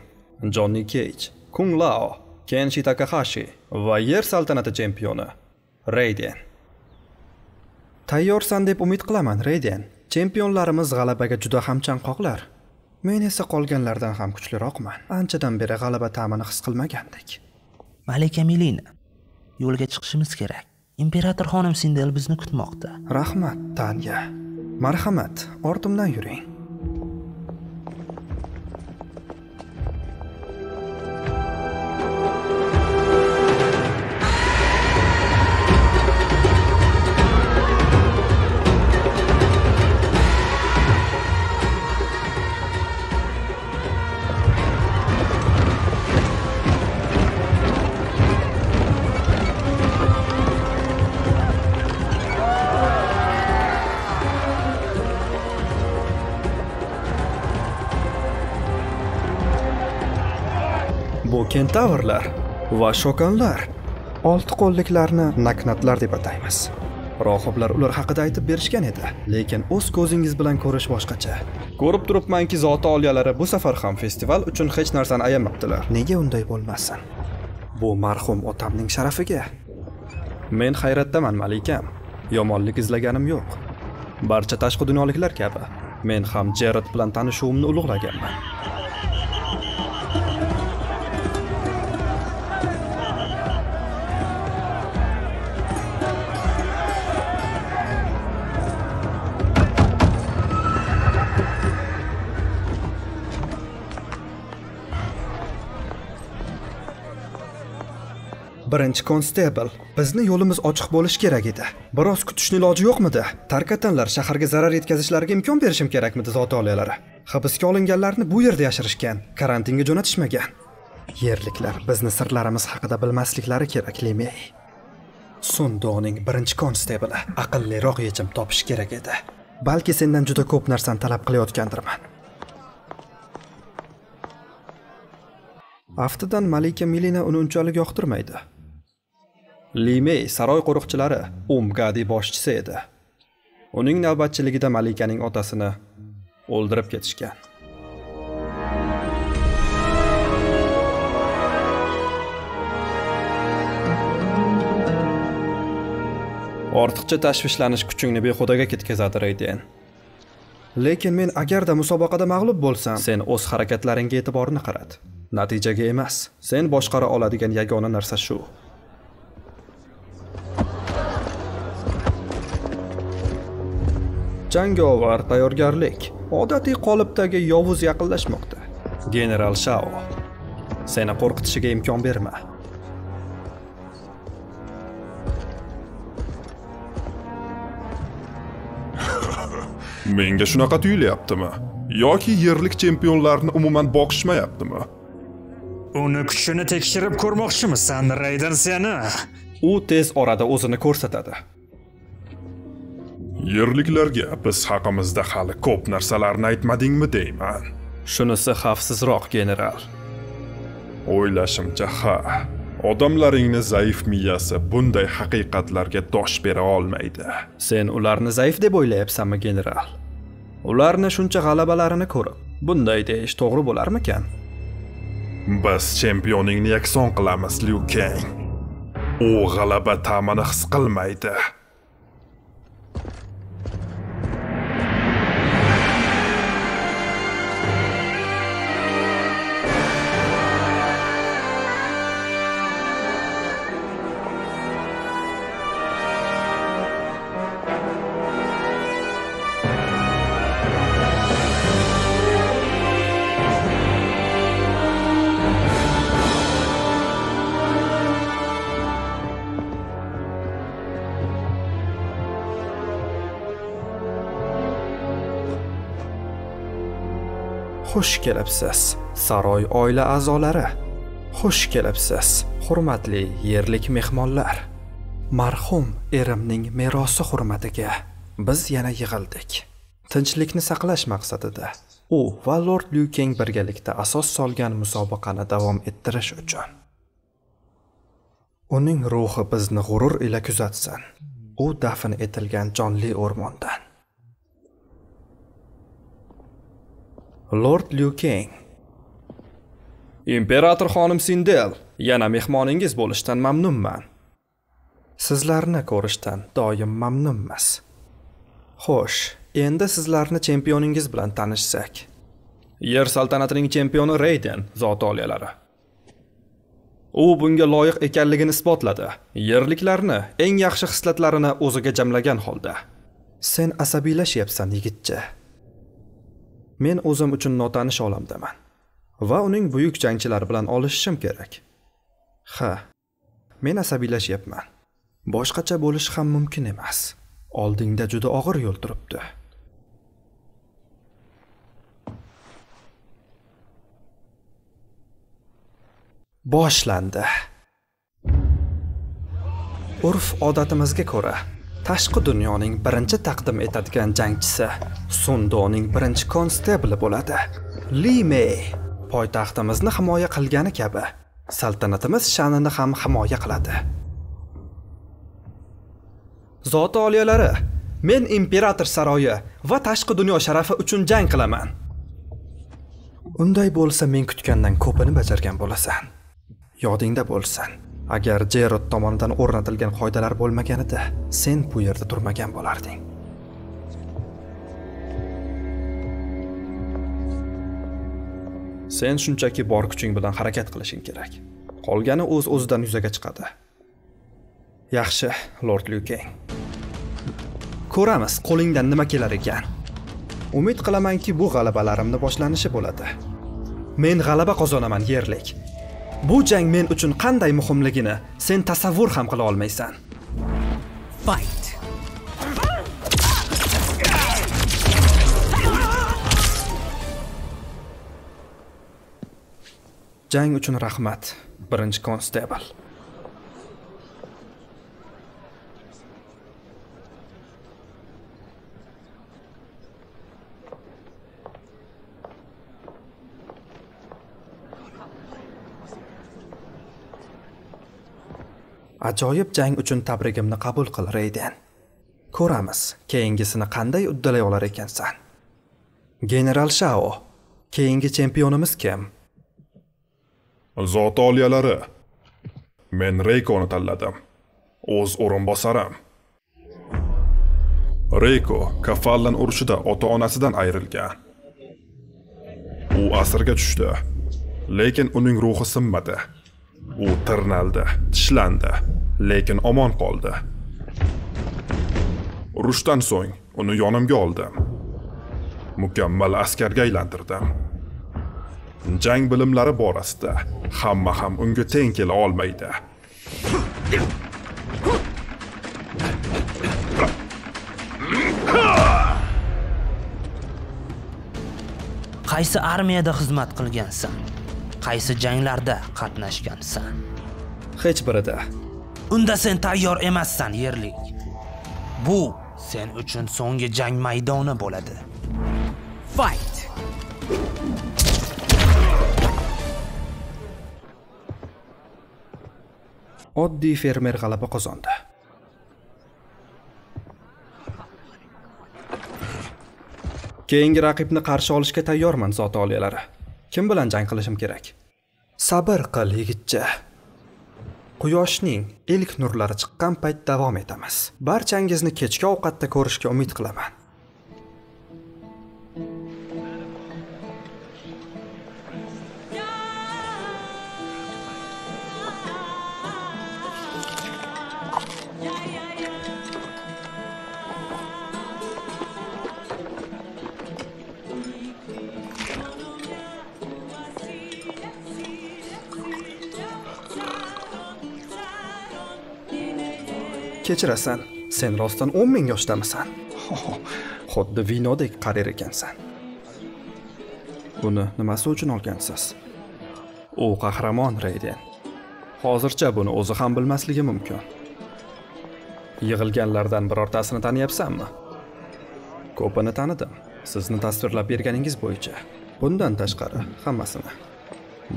Johnny Cage, Kung Lao, Kenshi Takahashi va yer saltanati chempioni Raiden. Tayyorsan deb umid qilaman, Raiden. Chempionlarimiz g'alabaga juda ham chanqoqlar. Men esa qolganlardan ham kuchliroqman. Anchadan beri g'alaba ta'mini his qilmagandik. Malika Milina, yo'lga chiqishimiz kerak. Imperator xonim Sindel bizni kutmoqda. Rahmat, Tanya. Marhamat, ortimdan yuring. Kentavrlar va shokanlar, olti qo'lliklarni naknatlar deb ataymiz. Rohiblar ular haqida aytib berishgan edi, lekin o'z ko'zingiz bilan ko'rish boshqacha. Ko'rib turibmanki, zoti oliyalari bu safar ham festival uchun hech narsani ayamabdilar. Nega unday bo'lmasin? Bu marhum otamning sharafiga. Men hayratdaman, malikam. Yomonlik izlaganim yo'q. Barcha tashqi dunyoliklar kabi, men ham Jared bilan tanishuvimni ulug'laganman. Birinchi konstable, bizni yo'limiz ochiq bo'lishi kerak edi. Biroz kutishni iloji yo'qmidi? Tarkatanlar shaharga zarar yetkazishlariga imkon berishim kerakmidi zoti oliyalari? Hibsga olinganlarni bu yerda yashirishgan, karantinga jo'natishmagan. Yerliklar bizni sirlarimiz haqida bilmasliklari kerak, Lemey. Sundoning birinchi konstable, aqlliroq yechim topish kerak edi. Balki sendan juda ko'p narsani talab qilayotgandirman. Aftadan Malika Milina uni unchalik yoqtirmaydi. Limey saroy qo'riqchilari Umgadi boshchisi edi. Uning navbatchiligida Malikaning otasini o'ldirib ketishgan. Ortiqcha tashvishlanish kuchingni behudaga ketkazadi, Raiden. Lekin men agarda musobaqada mag'lub bo'lsam, sen o'z harakatlaringga e'tiborni qarat. Natijaga emas. Sen boshqara oladigan yagona narsa shu. Jangovar tayyorgarlik. Odatiy qolipdagi yovuz yaqinlashmoqda. General Shao, seni qo'rqitishiga imkon berma. Menga shunaqa tuyulyaptimi? Yoki yerlik chempionlarni umuman boqishmayaptimi? Uni kuchini tekshirib ko'rmoqchimisan, Raiden seni? U tez orada o'zini ko'rsatadi. Yerliklarga biz haqimizda hali ko'p narsalarni aytmadingmi deyman. Shunisi xavfsizroq, general. O'ylashimcha, ha, odamlaringni zaif miyasi bunday haqiqatlarga dosh bera olmaydi. Sen ularni zaif deb o'ylayapsanmi, general? Ularni shuncha g'alabalarini ko'rib, bunday deyish to'g'ri bo'larmikan? Biz chempioningni yakson qilamiz, Liu Kang. U g'alaba ta'mini his qilmaydi. Xush kelibsiz, saroy oila a'zolari. Xush kelibsiz, hurmatli yerlik mehmonlar. Marhum erimning merosi hurmatiga biz yana yig'ildik. Tinchlikni saqlash maqsadida u va Lord Lyukeng birgalikda asos solgan musobaqani davom ettirish uchun. Uning ruhi bizni g'urur ila kuzatsin. U dafn etilgan jonli o'rmondan. Lord Lyukeng. Imperator xonim Sindel, yana mehmoningiz bo'lishdan mamnunman. Sizlarni ko'rishdan doim mamnunmiz. Xo'sh, endi sizlarni chempioningiz bilan tanishsak. Yer saltanatining chempioni Raiden zotoliyalari. U bunga loyiq ekanligini isbotladi. Yerliklarni eng yaxshi xislatlarini o'ziga jamlagan holda. Sen asabiylashyapsan, yigitcha. Men o'zim uchun notanish olamdaman va uning buyuk jangchilar bilan olishishim kerak. Ha, men asabiylashyapman. Boshqacha bo'lishi ham mumkin emas. Oldingda juda og'ir yo'l turibdi. Boshlandi. Urf-odatimizga ko'ra, tashqi dunyoning birinchi taqdim etadigan jangchisi Sundoning birinchi konstabli bo'ladi. Li Mei poytaxtimizni himoya qilgani kabi saltanatimiz sha'nini ham himoya qiladi. Zot oliyalari, men imperator saroyi va tashqi dunyo sharafi uchun jang qilaman. Unday bo'lsa men kutgandan ko'pini bajargan bo'lasan. Yodingda bo'lsin. Agar Jerod tomonidan o'rnatilgan qoidalar bo'lmaganida, sen bu yerda turmagan bo'larding. Sen shunchaki bor kuching bilan harakat qilishing kerak. Qolgani o'z-o'zidan yuzaga chiqadi. Yaxshi, Lord Lyukeng. Ko'ramiz, qo'lingdan nima kelar ekan. Umid qilamanki, bu g'alabalarimni boshlanishi bo'ladi. Men g'alaba qozonaman, yerlik. Bu jang men uchun qanday muhimligini sen tasavvur ham qila olmaysan. Fight. Jang uchun rahmat, birinchi konstable. Ajoyib jang uchun tabrigimni qabul qil, Raiden. Ko'ramiz, keyingisini qanday uddalay olar ekansan. General Shao, keyingi chempionimiz kim? Zot oliyalari. Men Reikoni tanladim. O'z o'rinbosarim. Reiko Kafallan urushida ota-onasidan ayrilgan. U asirga tushdi, lekin uning ruhi sinmadi. U tirnaldi, tishlandi, lekin omon qoldi. Urushdan so'ng uni yonimga oldim. Mukammal askarga aylantirdim. Jang bilimlari borasida hamma ham unga teng kela olmaydi. Qaysi armiyada xizmat qilgansan? Qaysi janglarda qatnashgansan? Hech birida. Unda sen tayyor emassan, yerlik. Bu sen uchun so'nggi jang maydoni bo'ladi. Fight. Oddiy fermer g'alaba qozondi. Keyingi raqibni qarshi olishga tayyorman, zot oliyalari. Kim bilan jang qilishim kerak? Sabr qil, yigitcha. Quyoshning ilk nurlari chiqqan payt davom etamiz. Barchangizni kechki ovqatda ko'rishga umid qilaman. Kechirasan, sen rostdan 10,000 yoshdamisan. Xuddi vinodek qarir ekansan. Buni nimasi uchun olgansiz? U qahramon Raiden. Hozircha buni o'zi ham bilmasligi mumkin. Yig'ilganlardan birortasini taniyapsanmi? Ko'pini tanidim. Sizni tasvirlab berganingiz bo'yicha. Bundan tashqari hammasini.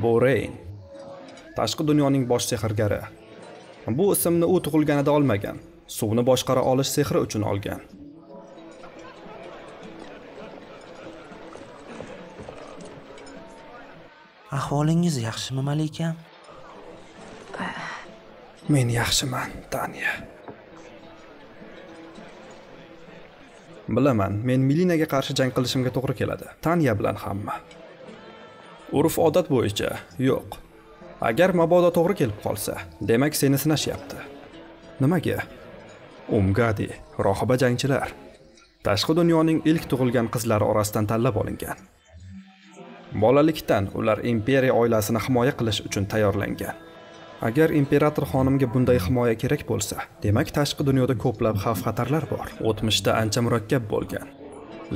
Bu Rain. Tashqi dunyoning bosh sehrgari. Bu ismni u tug'ilganida olmagan. Suvni boshqara olish sehri uchun olgan. Ahvolingiz yaxshimi, Malika? Men yaxshiman, Tanya. Bilaman, men Milinaga qarshi jang qilishimga to'g'ri keladi. Tanya bilan hamma. Urf-odat bo'yicha yo'q. Agar mabodo to'g'ri kelib qolsa, demak seni sinashyapti. Nimaga? Umgadi, rohiba jangchilar. Tashqi dunyoning ilk tug'ilgan qizlari orasidan tanlab olingan. Bolalikdan ular imperiya oilasini himoya qilish uchun tayyorlangan. Agar imperator xonimga bunday himoya kerak bo'lsa, demak tashqi dunyoda ko'plab xavf-xatarlar bor. O'tmishda ancha murakkab bo'lgan.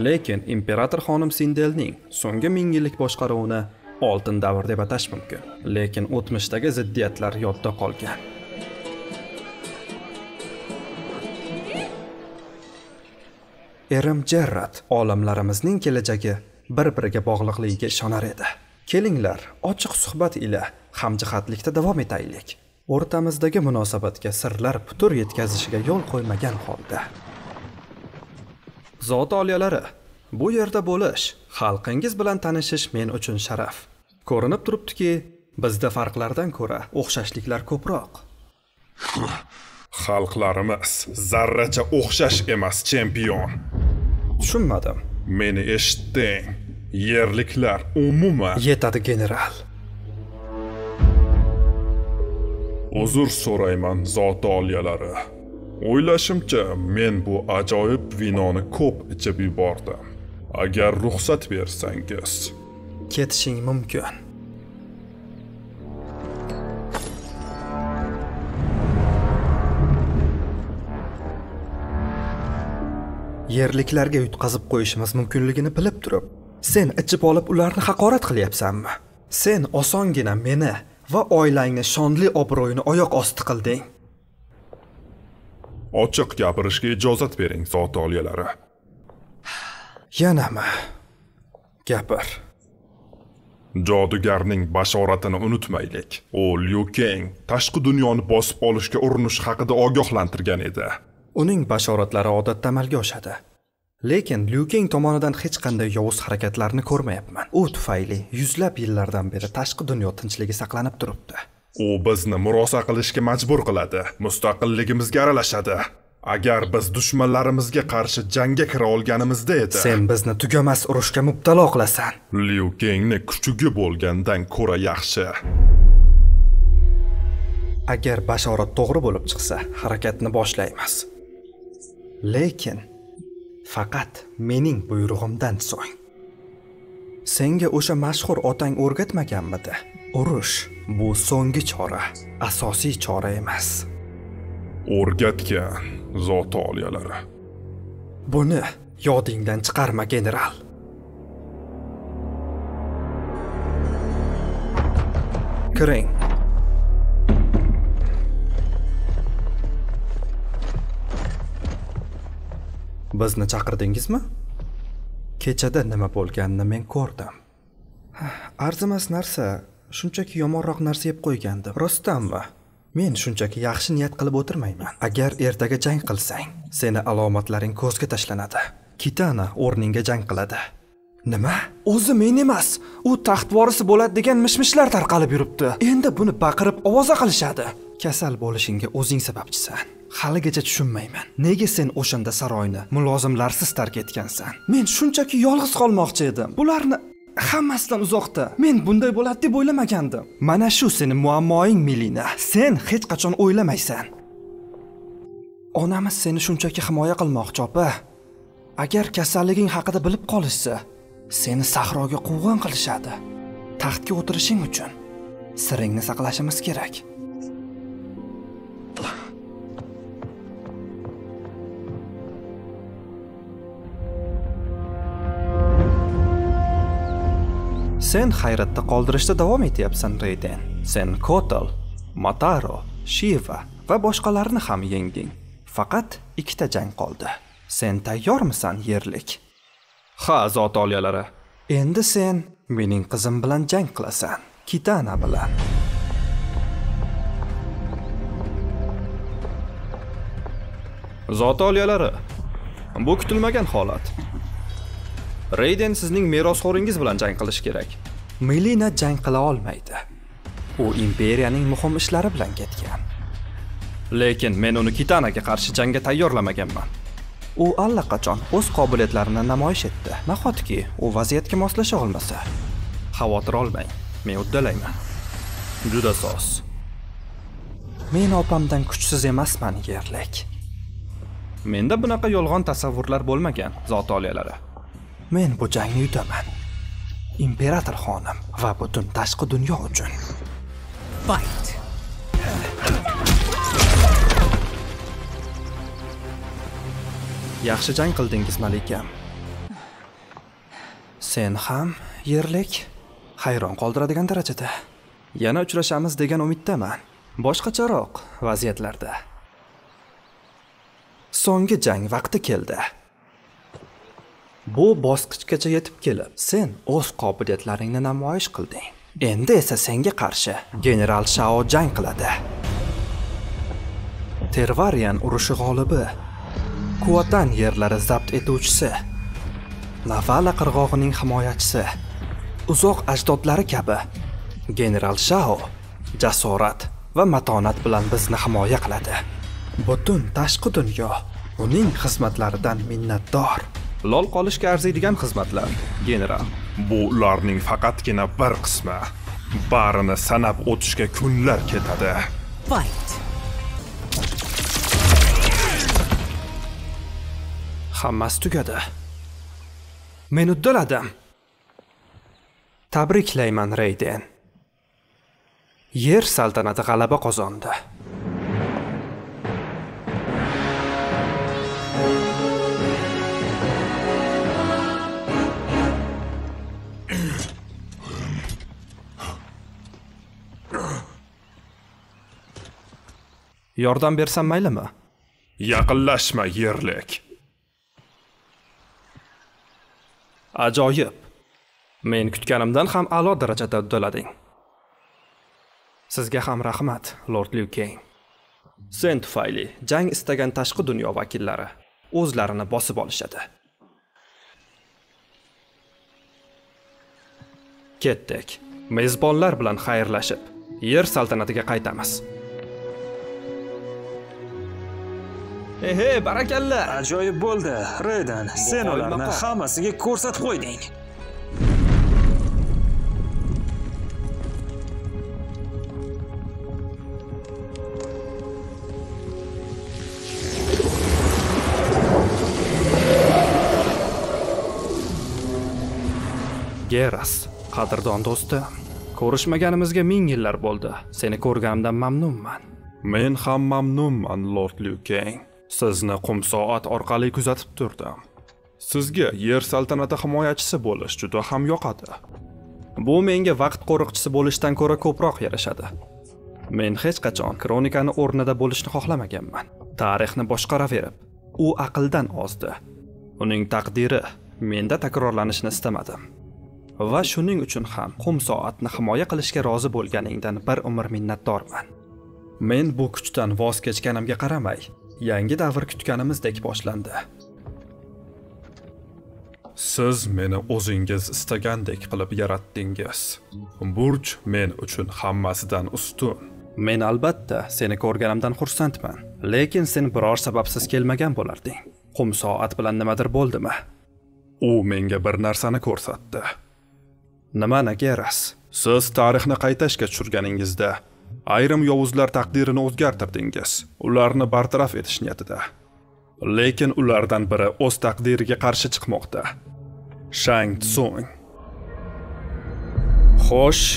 Lekin imperator xonim Sindelning so'nggi 1000 yillik boshqaruvini oltin davr deb atash mumkin. Lekin o'tmishdagi ziddiyatlar yodda qolgan. Erim Jarrat olimlarimizning kelajagi bir-biriga bog'liqligiga ishonar edi. Kelinglar, ochiq suhbat ila hamjihatlikda davom etaylik. O'rtamizdagi munosabatga sirlar putur yetkazishiga yo'l qo'ymagan holda. Zot oliyalari, bu yerda bo'lish, xalqingiz bilan tanishish men uchun sharaf. Ko'rinib turibdiki, bizda farqlardan ko'ra o'xshashliklar ko'proq. Xalqlarimiz zarracha o'xshash emas, chempion. Tushunmadim. Meni eshitding. Yerliklar umuman yetadi general. Uzr so'rayman zot oliyalari. O'ylashimcha men bu ajoyib vinoni ko'p ichib yubordim. Agar ruxsat bersangiz, ketishing mumkin. Yerliklarga yutqazib qo'yishimiz mumkinligini bilib turib, sen ichib olib ularni haqorat qilyapsanmi? Sen osongina meni va oilangni shonli obro'yini oyoq osti qilding. Ochiq gapirishga ijozat bering, zot oliyalari. Yanami? Gapir. Jodugarning bashoratini unutmaylik. U Liu Kang tashqi dunyoni bosib olishga urinish haqida ogohlantirgan edi. Uning bashoratlari odatda amalga oshadi. Lekin Liu Kang tomonidan hech qanday yovuz harakatlarni ko'rmayapman. U tufayli yuzlab yillardan beri tashqi dunyo tinchligi saqlanib turibdi. U bizni murosa qilishga majbur qiladi, mustaqilligimizga aralashadi. Agar biz dushmanlarimizga qarshi jangga kira olganimizda edi, sen bizni tugamas urushga mubtalo qilasan. Liu Kangni kuchugi bo'lgandan ko'ra yaxshi. Agar bashorat to'g'ri bo'lib chiqsa, harakatni boshlaymiz. Lekin faqat mening buyrug'imdan so'ng. Senga o'sha mashhur otang o'rgatmaganmidi? Urush bu so'nggi chora, asosiy chora emas. O'rgatgan, zot oliyalari. Buni yodingdan chiqarma, general. Kiring. Bizni chaqirdingizmi? Kechada nima bo'lganini men ko'rdim. Arzimas narsa, shunchaki yomonroq narsa yeb qo'ygandim. Rostdanmi? Men shunchaki yaxshi niyat qilib o'tirmayman. Agar ertaga jang qilsang, seni alomatlaring ko'zga tashlanadi. Kitana o'rninga jang qiladi. Nima? O'zi men emas, u taxt vorisi bo'ladi degan mishmishlar tarqalib yuribdi. Endi buni baqirib ovoza qilishadi. Kasal bo'lishingga o'zing sababchisan. Haligacha tushunmayman. Nega sen o'shanda saroyni mulozimlarsiz tark etgansan? Men shunchaki yolg'iz qolmoqchi edim. Bularni hammasidan uzoqda. Men bunday bo'ladi deb o'ylamagandim. Mana shu seni muammoing, Milina. Sen hech qachon o'ylamaysan. Onamiz seni shunchaki himoya qilmoqchi, opa. Agar kasalliging haqida bilib qolishsa, seni sahroga quvg'in qilishadi. Taxtga o'tirishing uchun siringni saqlashimiz kerak. Sen hayratda qoldirishda davom etyapsan, Raiden. Sen Kotal, Mataro, Shiva va boshqalarini ham yengding. Faqat ikkita jang qoldi. Sen tayyormisan, yerlik? Ha, zot oliyalari. Endi sen mening qizim bilan jang qilasan. Kitana bilan. Zot oliyalari. Bu kutilmagan holat. Raiden sizning merosxo'ringiz bilan jang qilish kerak. Milena jang qila olmaydi. U imperiyaning muhim ishlari bilan ketgan. Lekin men uni Kitanaga qarshi jangga tayyorlamaganman. U allaqachon o'z qobiliyatlarini namoyish etdi. Nahotki u vaziyatga moslasha olmasa. Xavotir olmang, men uddalayman. Juda soz. Men opamdan kuchsiz emasman, yerlik. Menda bunaqa yolg'on tasavvurlar bo'lmagan, zot oliyalari. Men bu jangni yutaman. Imperator xonim va butun tashqi dunyo uchun. Fight. Yaxshi jang qildingiz, malikam. Sen ham, yerlik, hayron qoldiradigan darajada. Yana uchrashamiz degan umiddaman. Boshqacharoq vaziyatlarda. So'nggi jang vaqti keldi. Bu bosqichgacha yetib kelib, sen o'z qobiliyatlaringni namoyish qilding. Endi esa senga qarshi general Shao jang qiladi. Tervarian urushi g'olibi, Kuatan yerlari zabt etuvchisi, Navala qirg'og'ining himoyachisi, uzoq ajdodlari kabi general Shao jasorat va matonat bilan bizni himoya qiladi. Butun tashqi dunyo uning xizmatlaridan minnatdor. Lol qolishga arziydigan xizmatlar, general. Bu ularning faqatgina bir qismi. Barini sanab o'tishga kunlar ketadi. Fight. Hammasi tugadi. Men uddaladim. Tabriklayman, Raiden. Yer saltanati g'alaba qozondi. Yordam bersam maylimi? Yaqinlashma, yerlik. Ajoyib. Men kutganimdan ham a'lo darajada uddalading. Sizga ham rahmat, Lord Liu Kang. Sen tufayli jang istagan tashqi dunyo vakillari o'zlarini bosib olishadi. Ketdik. Mezbonlar bilan xayrlashib, yer saltanatiga qaytamiz. Ehe, barakalla. Ajoyib bo'ldi, Raiden. Sen ularni hammasiga ko'rsatib qo'yding. Geras, qadrdon do'sti. Ko'rishmaganimizga 1000 yillar bo'ldi. Seni ko'rganimdan mamnunman. Men ham mamnunman, Lord Liu Kang. Sizni qum soat orqali kuzatib turdim. Sizga yer saltanati himoyachisi bo'lish juda ham yoqadi. Bu menga vaqt qo'riqchisi bo'lishdan ko'ra ko'proq yarashadi. Men hech qachon kronikani o'rnida bo'lishni xohlamaganman. Tarixni boshqaraverib, u aqldan ozdi. Uning taqdiri menda takrorlanishni istamadim. Va shuning uchun ham qum soatni himoya qilishga rozi bo'lganingdan bir umr minnatdorman. Men bu kuchdan voz kechganimga qaramay, yangi davr kutganimizdek boshlandi. Siz meni o'zingiz istagandek qilib yaratdingiz. Burch men uchun hammasidan ustun. Men albatta seni ko'rganimdan xursandman, lekin sen biror sababsiz kelmagan bo'larding. Qum soat bilan nimadir bo'ldimi? U menga bir narsani ko'rsatdi. Nimani, Geras? Siz tarixni qaytashga tushirganingizda ayrim yovuzlar taqdirini o'zgartirdingiz. Ularni bartaraf etish niyatida. Lekin ulardan biri o'z taqdiriga qarshi chiqmoqda. Shang Tsung. Xo'sh,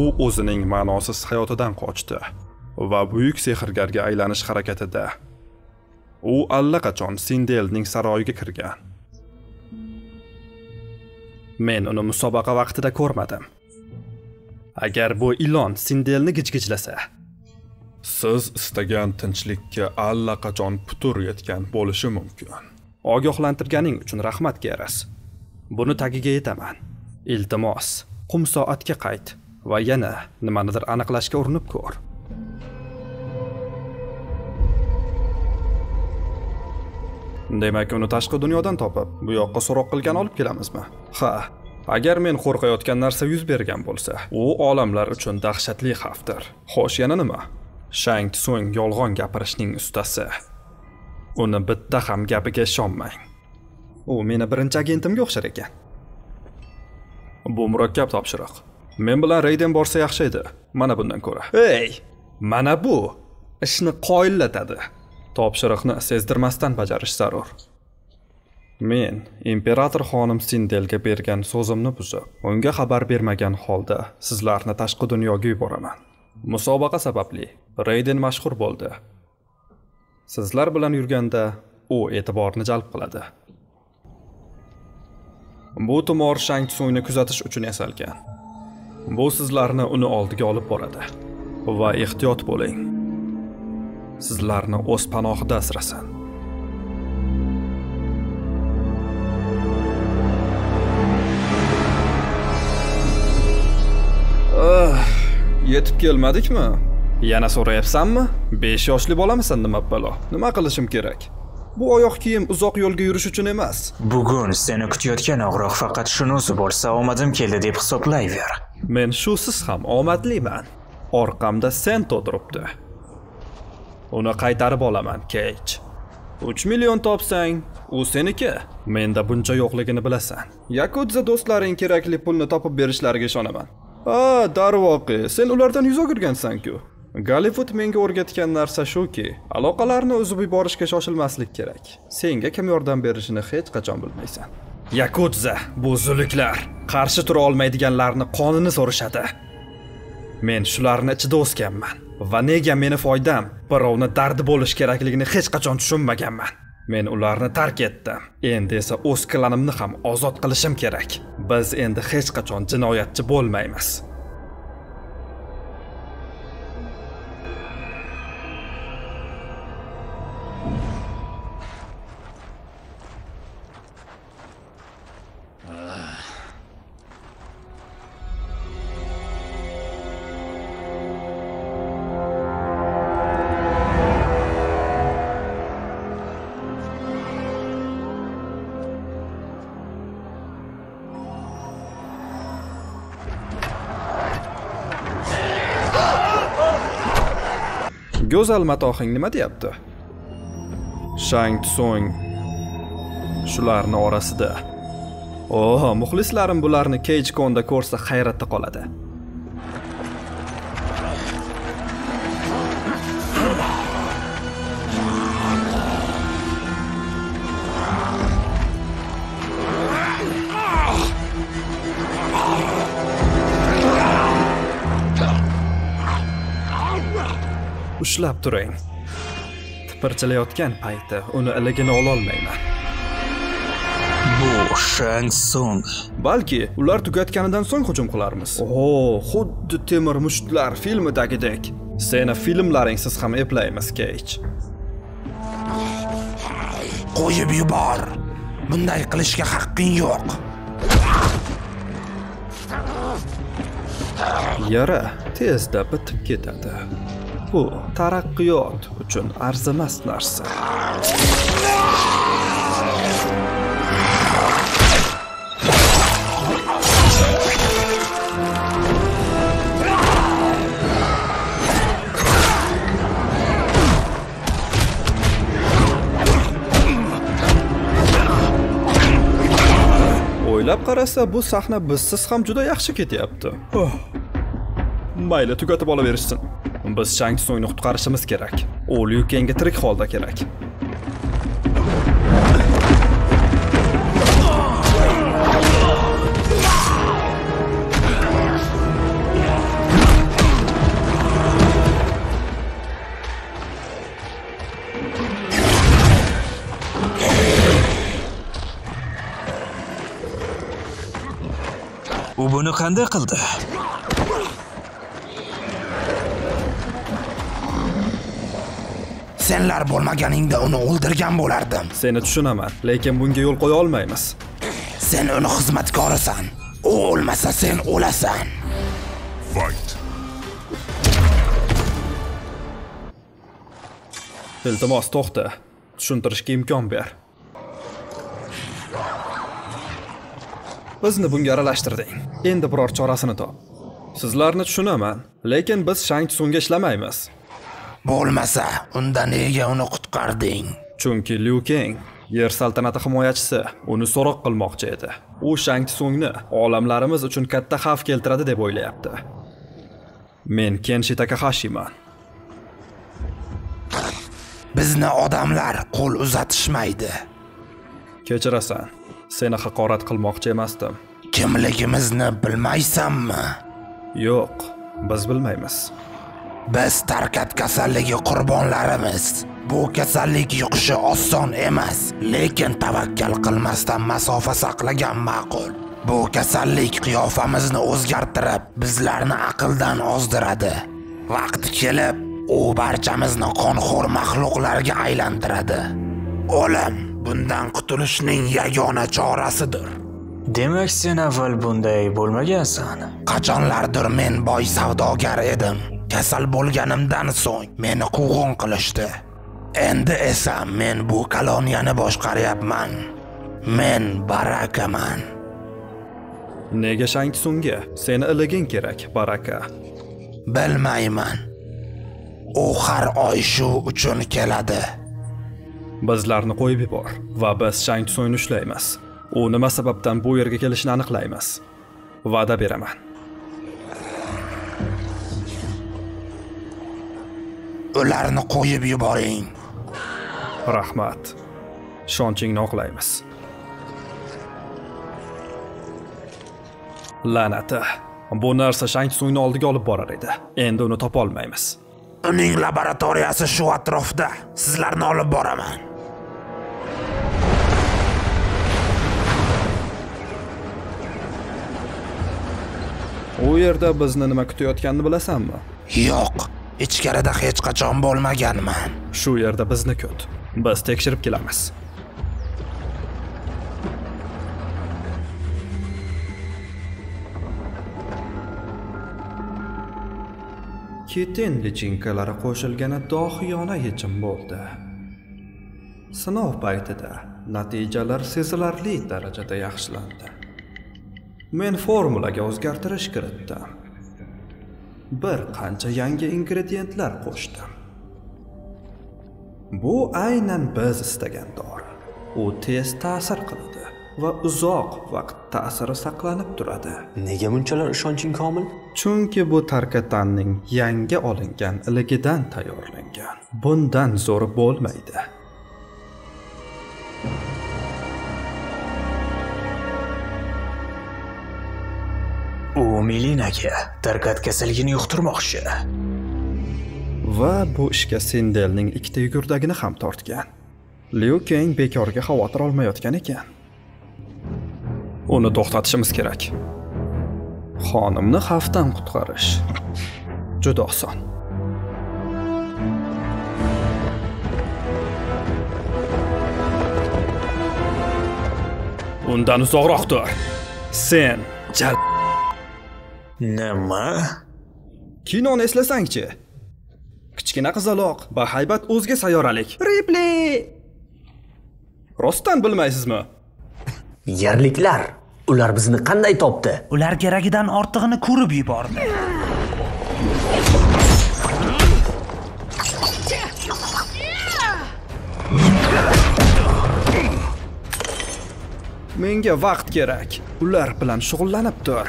u o'zining ma'nosiz hayotidan qochdi va buyuk sehrgarga aylanish harakatida. U allaqachon Sindelning saroyiga kirgan. Men uni musobaqa vaqtida ko'rmadim. Agar bu ilon Sindelni gijgijlasa, siz istagan tinchlikka allaqachon putur yetgan bo'lishi mumkin. Ogohlantirganing uchun rahmat keras. Buni tagiga yetaman. Iltimos, qum soatga qayt va yana nimanidir aniqlashga urinib ko'r. Demak, uni tashqi dunyodan topib, bu yoqqa so'roq qilgan olib kelamizmi? Ha, agar men qo'rqayotgan narsa yuz bergan bo'lsa, u olamlar uchun dahshatli xavfdir. Xo'sh, yana nima? Shang Tsung yolg'on gapirishning ustasi. Uni bitta ham gapiga ishonmang. U meni birinchi agentimga o'xshar ekan. Bu murakkab topshiriq. Men bilan Raiden borsa yaxshi edi. Mana bundan ko'ra. Ey, mana bu ishni qoyillatadi. Topshiriqni sezdirmasdan bajarish zarur. Men imperator xonim Sindelga bergan so'zimni buzib, unga xabar bermagan holda sizlarni tashqi dunyoga yuboraman. Musobaqa sababli Raiden mashhur bo'ldi. Sizlar bilan yurganda u e'tiborni jalb qiladi. Bu tumor Shang Tsungni kuzatish uchun yasalgan. Bu sizlarni uni oldiga olib boradi. Va ehtiyot bo'ling. Sizlarni o'z panohida asrasin. Yetib kelmadikmi? Yana so'rayapsanmi? 5 yoshli bolamisan nima balo? Nima qilishim kerak? Bu oyoq kiyim uzoq yo'lga yurish uchun emas. Bugun seni kutayotgan og'roq faqat shunisi bo'lsa, omadim keldi deb hisoblayver. Men shusiz ham omadliman. Orqamda sen to'diribdi. Uni qaytarib olaman, Kech. 3 million topsang, u seniki. Menda buncha yo'qligini bilasan. Yakuza do'stlaring kerakli pulni topib berishlariga ishonaman. A, darvoqa, sen ulardan yuz o'girgansan-ku. Gollivud menga o'rgatgan narsa shuki, aloqalarni uzib yuborishga shoshilmaslik kerak. Senga kim yordam berishini hech qachon bilmaysan. Yakuza, bu zuluklar qarshi tura olmaydiganlarni qonini so'rashadi. Men shularning ichida o'sganman. Va nega meni foydam, birovni dardi bo'lish kerakligini hech qachon tushunmaganman. Men ularni tark etdim. Endi esa o'z klanimni ham ozod qilishim kerak. Biz endi hech qachon jinoyatchi bo'lmaymiz. Go'zal matohing nima deyapti? Shang Tsung shularni orasida. Oho, muxlislarim bularni Kechkonda ko'rsa hayratda qoladi. Ushlab turing. Tipirchilayotgan payti uni iligini ola olmayman. Bu Shang Tsung. Balki ular tugatganidan so'ng hujum qilarmiz. O, xuddi Temir mushtlar filmidagidek. Seni filmlaringsiz ham eplaymiz, Kech. Qo'yib yubor. Bunday qilishga haqqing yo'q. Yara tezda bitib ketadi. Bu taraqqiyot uchun arzimas narsa. O'ylab qarasa, bu sahna bizsiz ham juda yaxshi ketyapti. Mayli, tugatib olaverishsin. Biz Shang Tsungni qutqarishimiz kerak. U Liu Kangga tirik holda kerak. U buni qanday qildi? Senlar bo'lmaganingda uni o'ldirgan bo'lardim. Seni tushunaman, lekin bunga yo'l qo'ya olmaymiz. Sen uni xizmatkorisan. U o'lmasa sen o'lasan. Fight. Iltimos to'xta. Tushuntirishga imkon ber. Bizni bunga aralashtirding. Endi biror chorasini top. Sizlarni tushunaman, lekin biz shang tusunga ishlamaymiz. Bo'lmasa, unda nega uni qutqarding? Chunki Liu Kang yer saltanati himoyachisi uni so'roq qilmoqchi edi. U Shang Tsungni olamlarimiz uchun katta xavf keltiradi deb o'ylayapti. Men Kenshi Takahashiman. Bizni odamlar qo'l uzatishmaydi. Kechirasan, seni haqorat qilmoqchi emasdim. Kimligimizni bilmaysanmi? Yo'q, biz bilmaymiz. Biz tarkat kasalligi qurbonlarimiz. Bu kasallik yuqishi oson emas, lekin tavakkal qilmasdan masofa saqlagan ma'qul. Bu kasallik qiyofamizni o'zgartirib, bizlarni aqldan ozdiradi. Vaqti kelib, u barchamizni qonxo'r mahluqlarga aylantiradi. O'lim bundan qutulishning yagona chorasidir. Demak, sen avval bunday bo'lmagansan. Qachonlardir men boy savdogar edim. Kasal bo'lganimdan so'ng meni quvg'in qilishdi. Endi esa men bu koloniyani boshqaryapman. Men Barakaman. Nega Shang Tsunga seni iliging kerak, Baraka? Bilmayman. U har oy shu uchun keladi. Bizlarni qo'yib yubor va biz Shang Tsungni ushlaymiz. U nima sababdan bu yerga kelishini aniqlaymiz. Va'da beraman. Ularni qo'yib yuboring. Rahmat. Ishonchingni oqlaymiz. La'nati. Bu narsa Shang Tsungni oldiga olib borar edi. Endi uni topa olmaymiz. Uning laboratoriyasi shu atrofda. Sizlarni olib boraman. U yerda bizni nima kutayotganini bilasanmi? Yo'q. Ichkarida hech qachon bo'lmaganman. Shu yerda bizni kut. Biz tekshirib kelamiz. Ketin lichinkalari qo'shilgani dohiyona yechim bo'ldi. Sinov paytida natijalar sezilarli darajada yaxshilandi. Men formulaga o'zgartirish kiritdim. Bir qancha yangi ingrediyentlar qo'shdim. Bu aynan biz istagan dori. U tez ta'sir qiladi va uzoq vaqt ta'siri saqlanib turadi. Nega bunchalar ishonching komil? Chunki bu tarkatanning yangi olingan iligidan tayyorlangan. Bundan zo'ri bo'lmaydi. U Melinaga tarkat kasalligini yuqtirmoqchi. Va bu ishga Sendelning ikkita yugurdagini ham tortgan. Liu Kang bekorga xavotir olmayotgan ekan. Uni to'xtatishimiz kerak. Xonimni xavfdan qutqarish juda oson. Undan uzoqroq tur. Sen nima? Kinoni eslasang-chi. Kichkina qizaloq, bahaybat o'zga sayyoralik. Ripley. Rostdan bilmaysizmi? Yerliklar, ular bizni qanday topdi? Ular keragidan ortig'ini ko'rib yubordi. Menga vaqt kerak. Ular bilan shug'ullanib tur.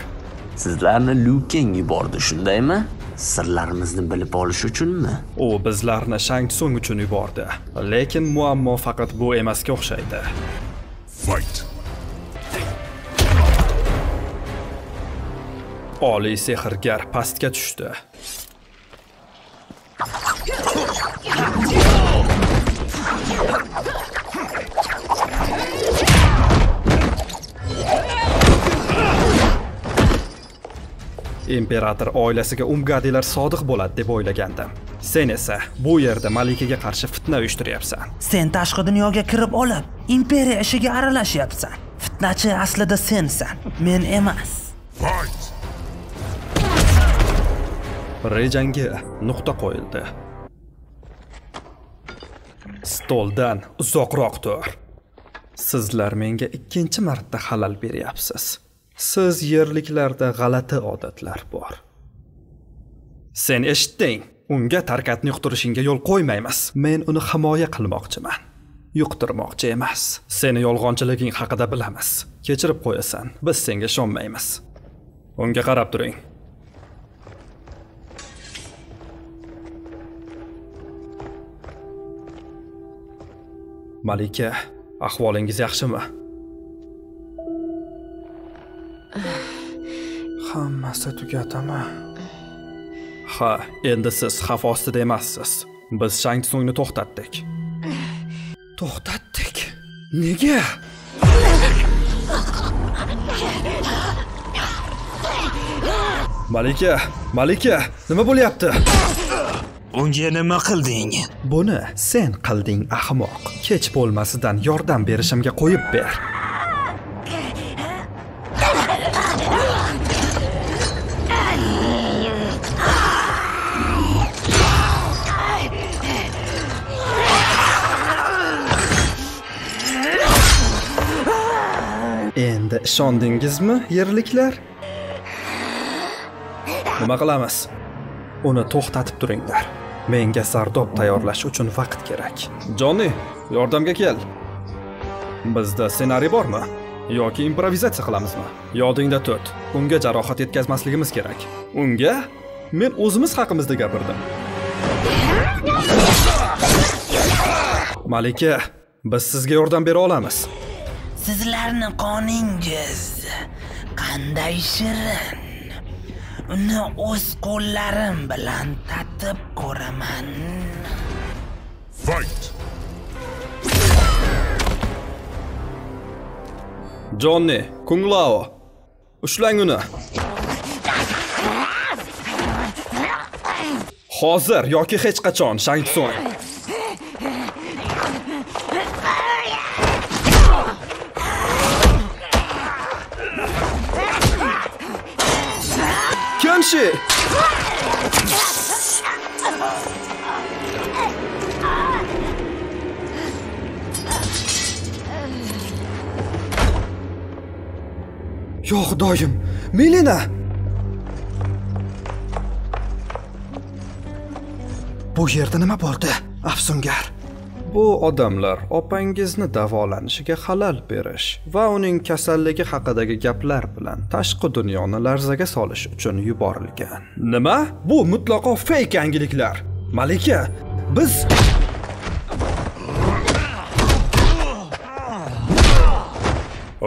Sizlarni Liu Kang yubordi, shundaymi? Sirlarimizni bilib olish uchunmi? U bizlarni Shang Tsung uchun yubordi. Lekin muammo faqat bu emasga o'xshaydi. Fight. Oliy sehrgar pastga tushdi. imperator oilasiga umgadilar sodiq bo'ladi deb o'ylagandim. Sen esa bu yerda malikaga qarshi fitna uyushtiryapsan. Sen tashqi dunyoga kirib olib, imperiya ishiga aralashyapsan. Fitnachi aslida sensan, men emas. Rejangga nuqta qo'yildi. Stoldan uzoqroq tur. Sizlar menga ikkinchi marta xalal beryapsiz. Siz yerliklarda g'alati odatlar bor. Sen eshitding, unga tarkatni yuqtirishinga yo'l qo'ymaymiz. Men uni himoya qilmoqchiman, yuqtirmoqchi emas. Seni yolg'onchiliging haqida bilamiz. Kechirib qo'yasan, biz senga ishonmaymiz. Unga qarab turing. Malika, ahvolingiz yaxshimi? Hammasi tugatami? Ha, endi siz xavf ostida emassiz. Biz Shang-Tsung'ni to'xtatdik. To'xtatdik? Nega? Malika, Malika, nima bo'lyapti? Unga nima qilding? Buni sen qilding, ahmoq. Kech bo'lmasidan yordam berishimga qo'yib ber. Endi ishondingizmi, yerliklar? Nima qilamiz? Uni to'xtatib turinglar. Menga zardob tayyorlash uchun vaqt kerak. Johnny, yordamga kel. Bizda ssenariy bormi? Yoki improvizatsiya qilamizmi? Yodingda tut. Unga jarohat yetkazmasligimiz kerak. Unga? Men o'zimiz haqimizda gapirdim. Malika, biz sizga yordam bera olamiz. Sizlarning qoningiz qanday shirin. Uni o'z qo'llarim bilan tatib ko'raman. Fight. Johnny, Kung Lao, ushlang uni. Hozir yoki hech qachon, Shang-Tsung. Şey. Yok dayım, Melina. Bu yerde nima bo'ldi, Afsungar? Bu odamlar opangizni davolanishiga xalal berish va uning kasalligi haqidagi gaplar bilan tashqi dunyoni larzaga solish uchun yuborilgan. Nima? Bu mutlaqo fake yangiliklar. Malika, biz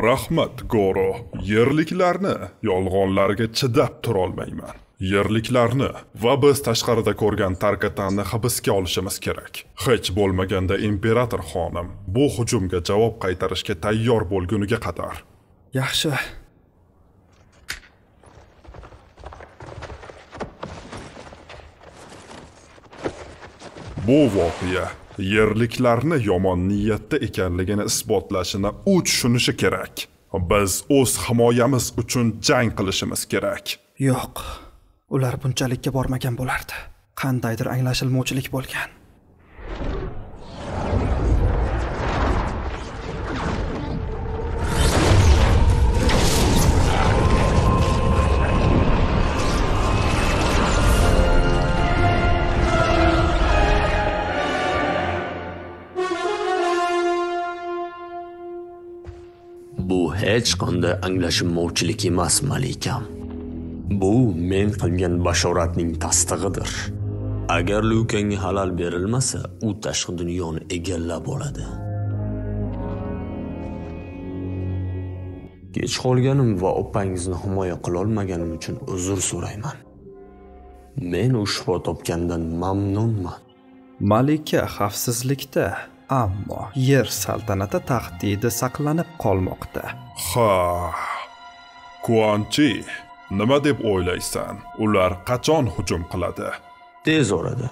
rahmat Goro, yerliklarni yolg'onlarga chidab tura olmayman. Yerliklarni va biz tashqarida ko'rgan Tarkatanni hibsga olishimiz kerak. Hech bo'lmaganda imperator xonim bu hujumga javob qaytarishga tayyor bo'lguniga qadar. Yaxshi. Bu voqea yerliklarni yomon niyatda ekanligini isbotlashini u tushunishi kerak. Biz o'z himoyamiz uchun jang qilishimiz kerak. Yo'q. Ular bunchalikka bormagan bo'lardi. Qandaydir anglashilmovchilik bo'lgan. Bu hech qanday anglashilmovchilik emas, malikam. Bu men qilgan bashoratning tasdig'idir. Agar Lukanga halol berilmasa, u tashqi dunyoni egallab oladi. Kech qolganim va opangizni himoya qila olmaganim uchun uzr so'rayman. Men u shifo topgandan mamnunman. Malika xavfsizlikda, ammo yer saltanati taxtida saqlanib qolmoqda. Ha. Kuanchi Nima deb o'ylaysan? Ular qachon hujum qiladi? Tez orada.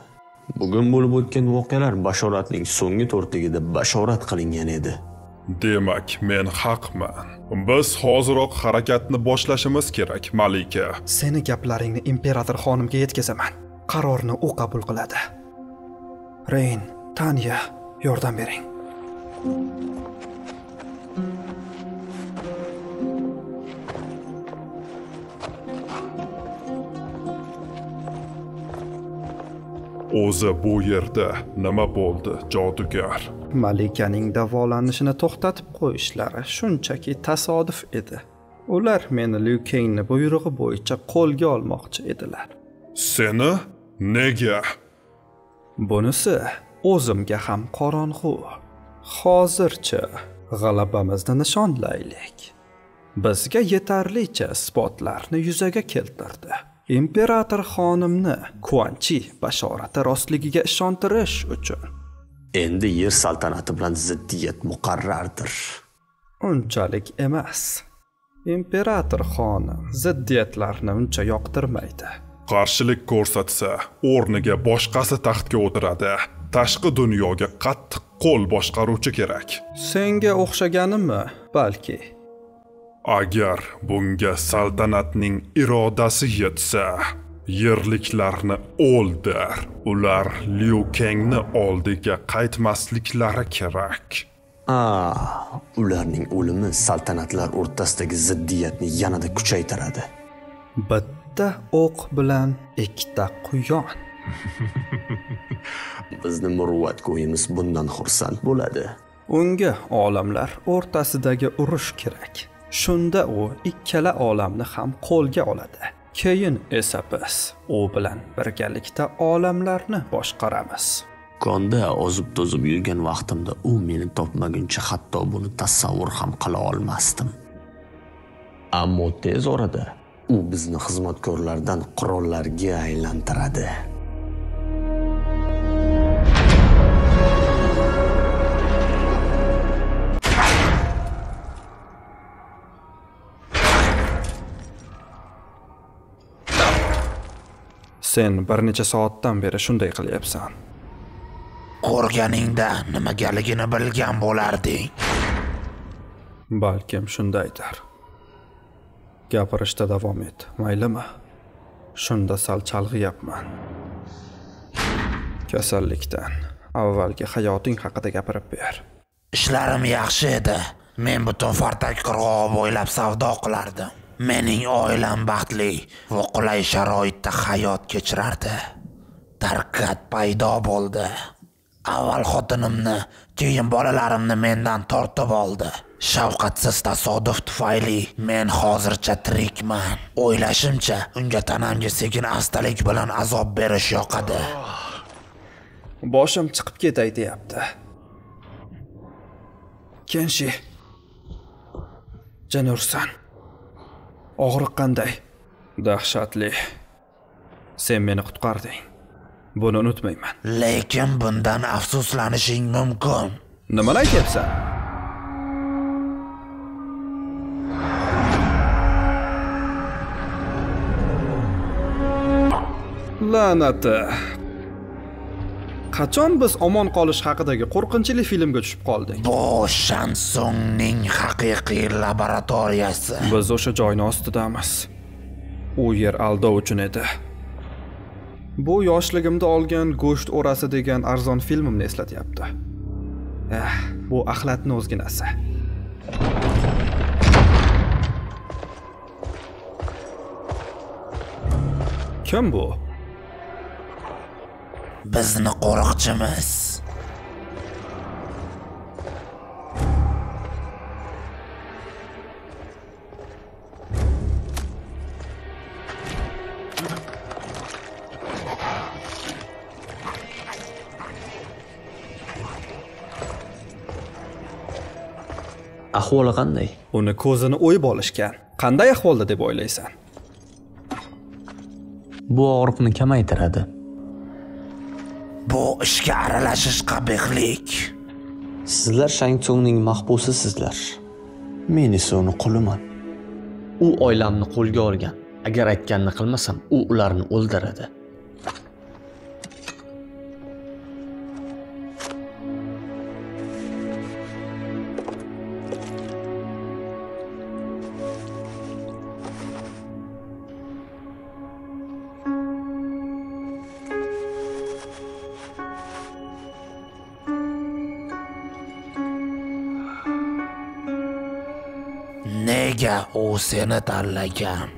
Bugun bo'lib o'tgan voqealar bashoratning so'nggi to'rtligida bashorat qilingan edi. Demak, men haqman. Biz hoziroq harakatni boshlashimiz kerak, Malika. Seni gaplaringni imperator xonimga yetkazaman. Qarorni u qabul qiladi. Reyn, Tanya, yordam bering. O'zi bu yerda nima bo'ldi, jodugar? Malikaning davolanishini to'xtatib qo'yishlari shunchaki tasodif edi. Ular meni Liu Kang'ni buyrug'i bo'yicha qo'lga olmoqchi edilar. Seni? Nega? Bunisi o'zimga ham qorong'u. Hozircha g'alabamizni nishonlaylik. Bizga yetarlicha isbotlarni yuzaga keltirdi. Imperator xonimni Kuanchi bashorati rostligiga ishontirish uchun. Endi yer saltanati bilan ziddiyat muqarrardir. Unchalik emas. Imperator xonim ziddiyatlarni uncha yoqtirmaydi. Qarshilik ko'rsatsa, o'rniga boshqasi taxtga o'tiradi. Tashqi dunyoga qattiq qo'l boshqaruvchi kerak. Senga o'xshaganimi, balki? Agar bunga saltanatning irodasi yetsa, yerliklarni o'ldir. Ular Liu Kang'ni oldiga qaytmasliklari kerak. Ularning o'limi saltanatlar o'rtasidagi ziddiyatni yanada kuchaytiradi. Bitta o'q bilan ikkita quyon. Bizning muruvvat qo'yimiz bundan xursand bo'ladi. Unga olamlar o'rtasidagi urush kerak. Shunda u ikkala olamni ham qo'lga oladi. Keyin esa biz u bilan birgalikda olamlarni boshqaramiz. Konda ozib-to'zib yurgan vaqtimda u meni topmaguncha hatto buni tasavvur ham qila olmasdim. Ammo tez orada u bizni xizmatkorlardan qurollarga aylantiradi. Sen bir necha soatdan beri shunday qilyapsan. Qo'rganingda nimagaligini bilgan bo'larding. Balkim shundaydir. Gapirishda davom et, maylimi? Shunda sal chalg'iyapman. Kasallikdan avvalgi hayoting haqida gapirib ber. Ishlarim yaxshi edi. Men butun Fartak qirg'og'i bo'ylab savdo qilardim. Mening oilam baxtli va qulay sharoitda hayot kechirardi. Tarqat paydo bo'ldi. Avval xotinimni, keyin bolalarimni mendan tortib oldi. Shafqatsiz tasodif tufayli men hozircha tirikman. O'ylashimcha, unga tanamga sekin astalik bilan azob berish yoqadi. Boshim chiqib ketay deyapti. Kenshi. Janursan. Og'riq qanday? Dahshatli. Sen meni qutqarding. Buni unutmayman. Lekin bundan afsuslanishing mumkin. Nima aytayapsan? La'nati. Qachon biz omon qolish haqidagi qo'rqinchli filmga tushib qoldik? Bu Shansongning haqiqiy laboratoriyasi. Biz o'sha joyning ostidamiz. U yer aldov uchun edi. Bu yoshligimda olgan go'sht o'rasi degan arzon filmimni eslatyapti. Bu axlatning o'zginasi. Kim bu? Bizni qo'riqchimiz. Ahvoli qanday? Uni ko'zini o'yib olishgan. Qanday ahvolda deb o'ylaysan? Bu og'riqni kamaytiradi. Bu ishga aralashish qabihlik. Sizlar Shangtsongning mahbusisizlar. Men esa uni quliman. U oilamni qo'lga olgan. Agar aytganini qilmasam, u ularni o'ldiradi. Nega o seni tanlagan?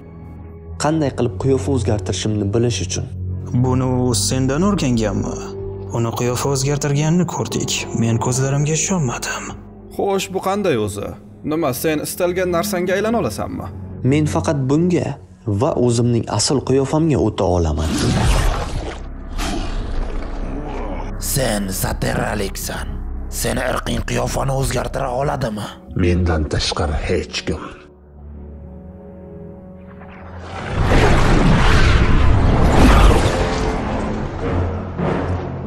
Qanday qilib qiyofa o'zgartirishimni bilish uchun. Buni sendan o'rganganmi? Uni qiyofa o'zgartirganini ko'rdik. Men ko'zlarimga ishonmadim. Xo'sh, bu qanday o'zi? Nima, sen istalgan narsangga aylana olasanmi? Men faqat bunga va o'zimning asl qiyofamga o'ta olaman. Sen satiraliksan. Seni irqiy qiyofani o'zgartira oladimi? Mendan tashqari hech kim.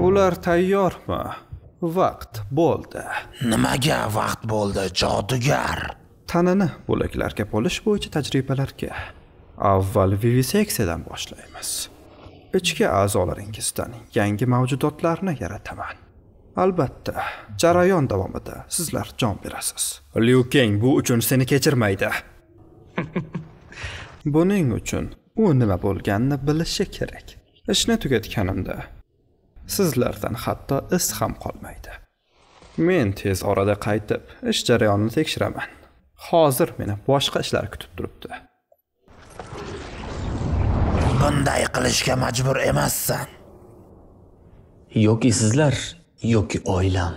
Ular tayyormi? Vaqt bo'ldi. Nimaga vaqt bo'ldi, jodugar? Tanani bo'laklarga bo'lish bo'yicha tajribalarga. Avval viviseksiyadan boshlaymiz. Ichki a'zolaringizdan yangi mavjudotlarni yarataman. Albatta, jarayon davomida sizlar jon berasiz. Liu Kang bu uchun seni kechirmaydi. Buning uchun u nima bo'lganini bilishi kerak. Ishni tugatganimda sizlardan hatto iz ham qolmaydi. Men tez orada qaytib, ish jarayonini tekshiraman. Hozir meni boshqa ishlar kutib turibdi. Bunday qilishga majbur emassan. Yoki sizlar yoki oilam.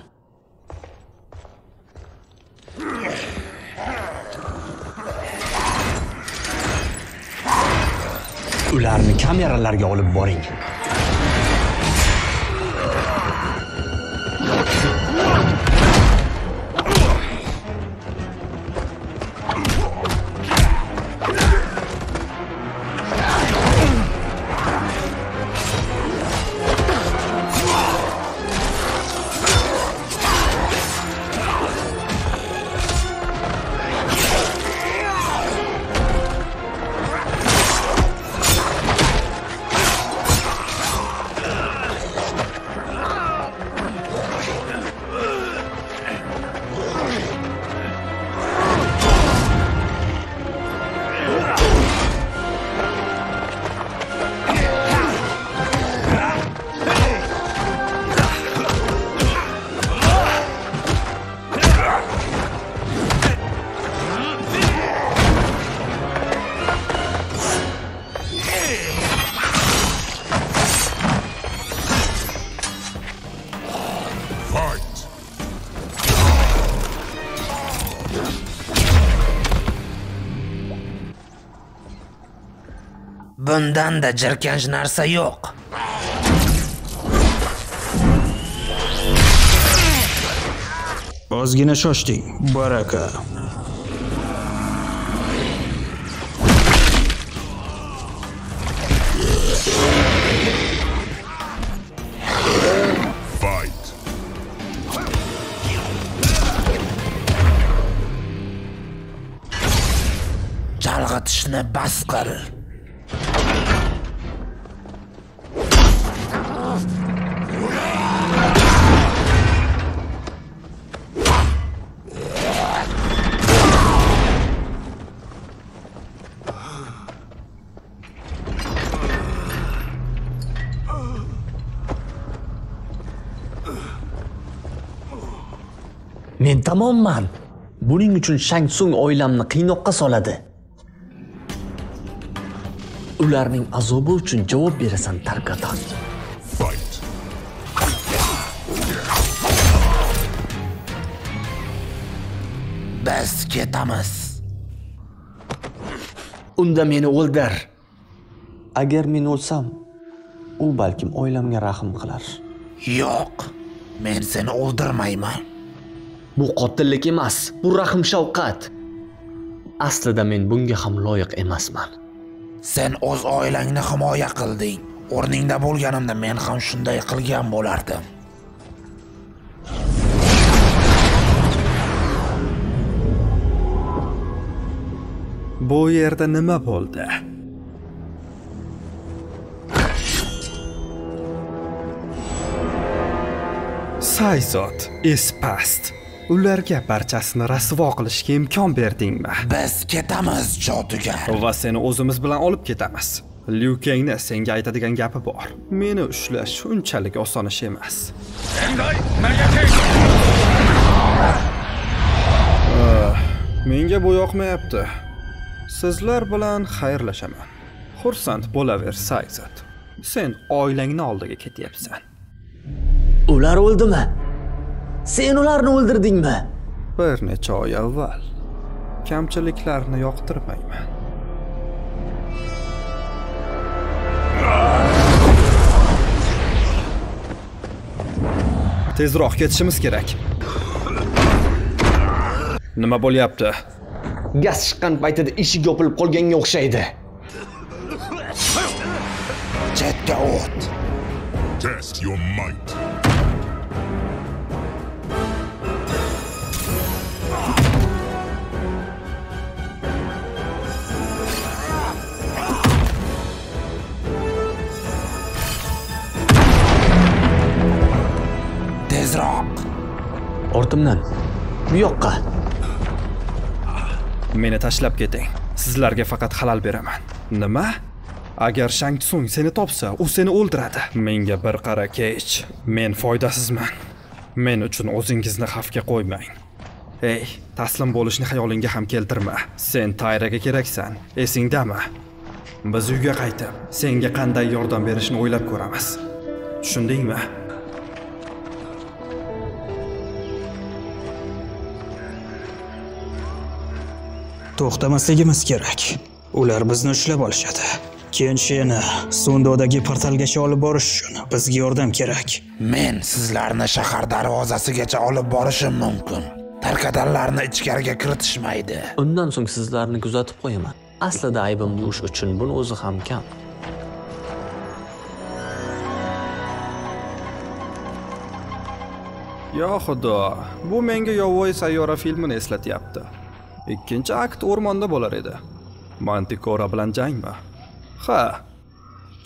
Ularni kameralarga olib boring. Bundan da jirkanch narsa yo'q. Ozgina shoshding, baraka. Chalg'itishni bas qil. Men tamomman. Buning uchun Shang Tsung oilamni qiynoqqa soladi. Ularning azobi uchun javob berasan, tarqatan. Biz ketamiz. Unda meni o'ldir. Agar men o'lsam, u balkim oilamga rahim qilar. Yo'q, men seni o'ldirmayman. Bu qotillik emas, bu rahim shafqat. Aslida men bunga ham loyiq emasman. Sen o'z oilangni himoya qilding. O'rningda bo'lganimda men ham shunday qilgan bo'lardim. Bu yerda nima bo'ldi? Sayzod es past. Ularga barchasini rasvo qilishga imkon berdingmi? Biz ketamiz, jodugar. Va seni o'zimiz bilan olib ketamiz. Lyukangni senga aytadigan gapi bor. Meni ushlash shunchalik oson ish emas. Menga bu yoqmayapti. Sizlar bilan xayrlashaman. Xursand bo'laver, Sayzod. Sen oilangni oldiga ketyapsan. Ular o'ldimi? Sen ularni o'ldirdingmi? Bir necha oy avval. Kamchiliklarni yoqtirmayman. Tezroq ketishimiz kerak. Nima bo'lyapti? Gaz chiqqan paytida eshik yopilib qolganga o'xshaydi. Chetga o't. Test your might. Ortimdan bu yoqqa. Meni tashlab keting. Sizlarga faqat halol beraman. Nima? Agar Shang Tsung seni topsa, u seni o'ldiradi. Menga bir qara kech. Men foydasizman. Men uchun o'zingizni xavfga qo'ymang. Ey, taslim bo'lishni xayolingga ham keltirma. Sen Tayraga keraksan. Esingdami? Biz uyga qaytib, senga qanday yordam berishni o'ylab ko'ramiz. Tushundingmi? To'xtamasligimiz kerak. Ular bizni ushlab olishadi. Kenshini Sundodagi portalgacha olib borish uchun bizga yordam kerak. Men sizlarni shahar darvozasigacha olib borishim mumkin. Tarkadallarni ichkariga kiritishmaydi. Undan so'ng sizlarni kuzatib qo'yaman. Aslida aybim bo'lish uchun buni o'zi ham kam. Yo xudo, bu menga Yovvoyi sayyora filmini eslatyapti. Ikkinchi akt o'rmonda bo'lar edi. Mantikora bilan jangmi? Ha.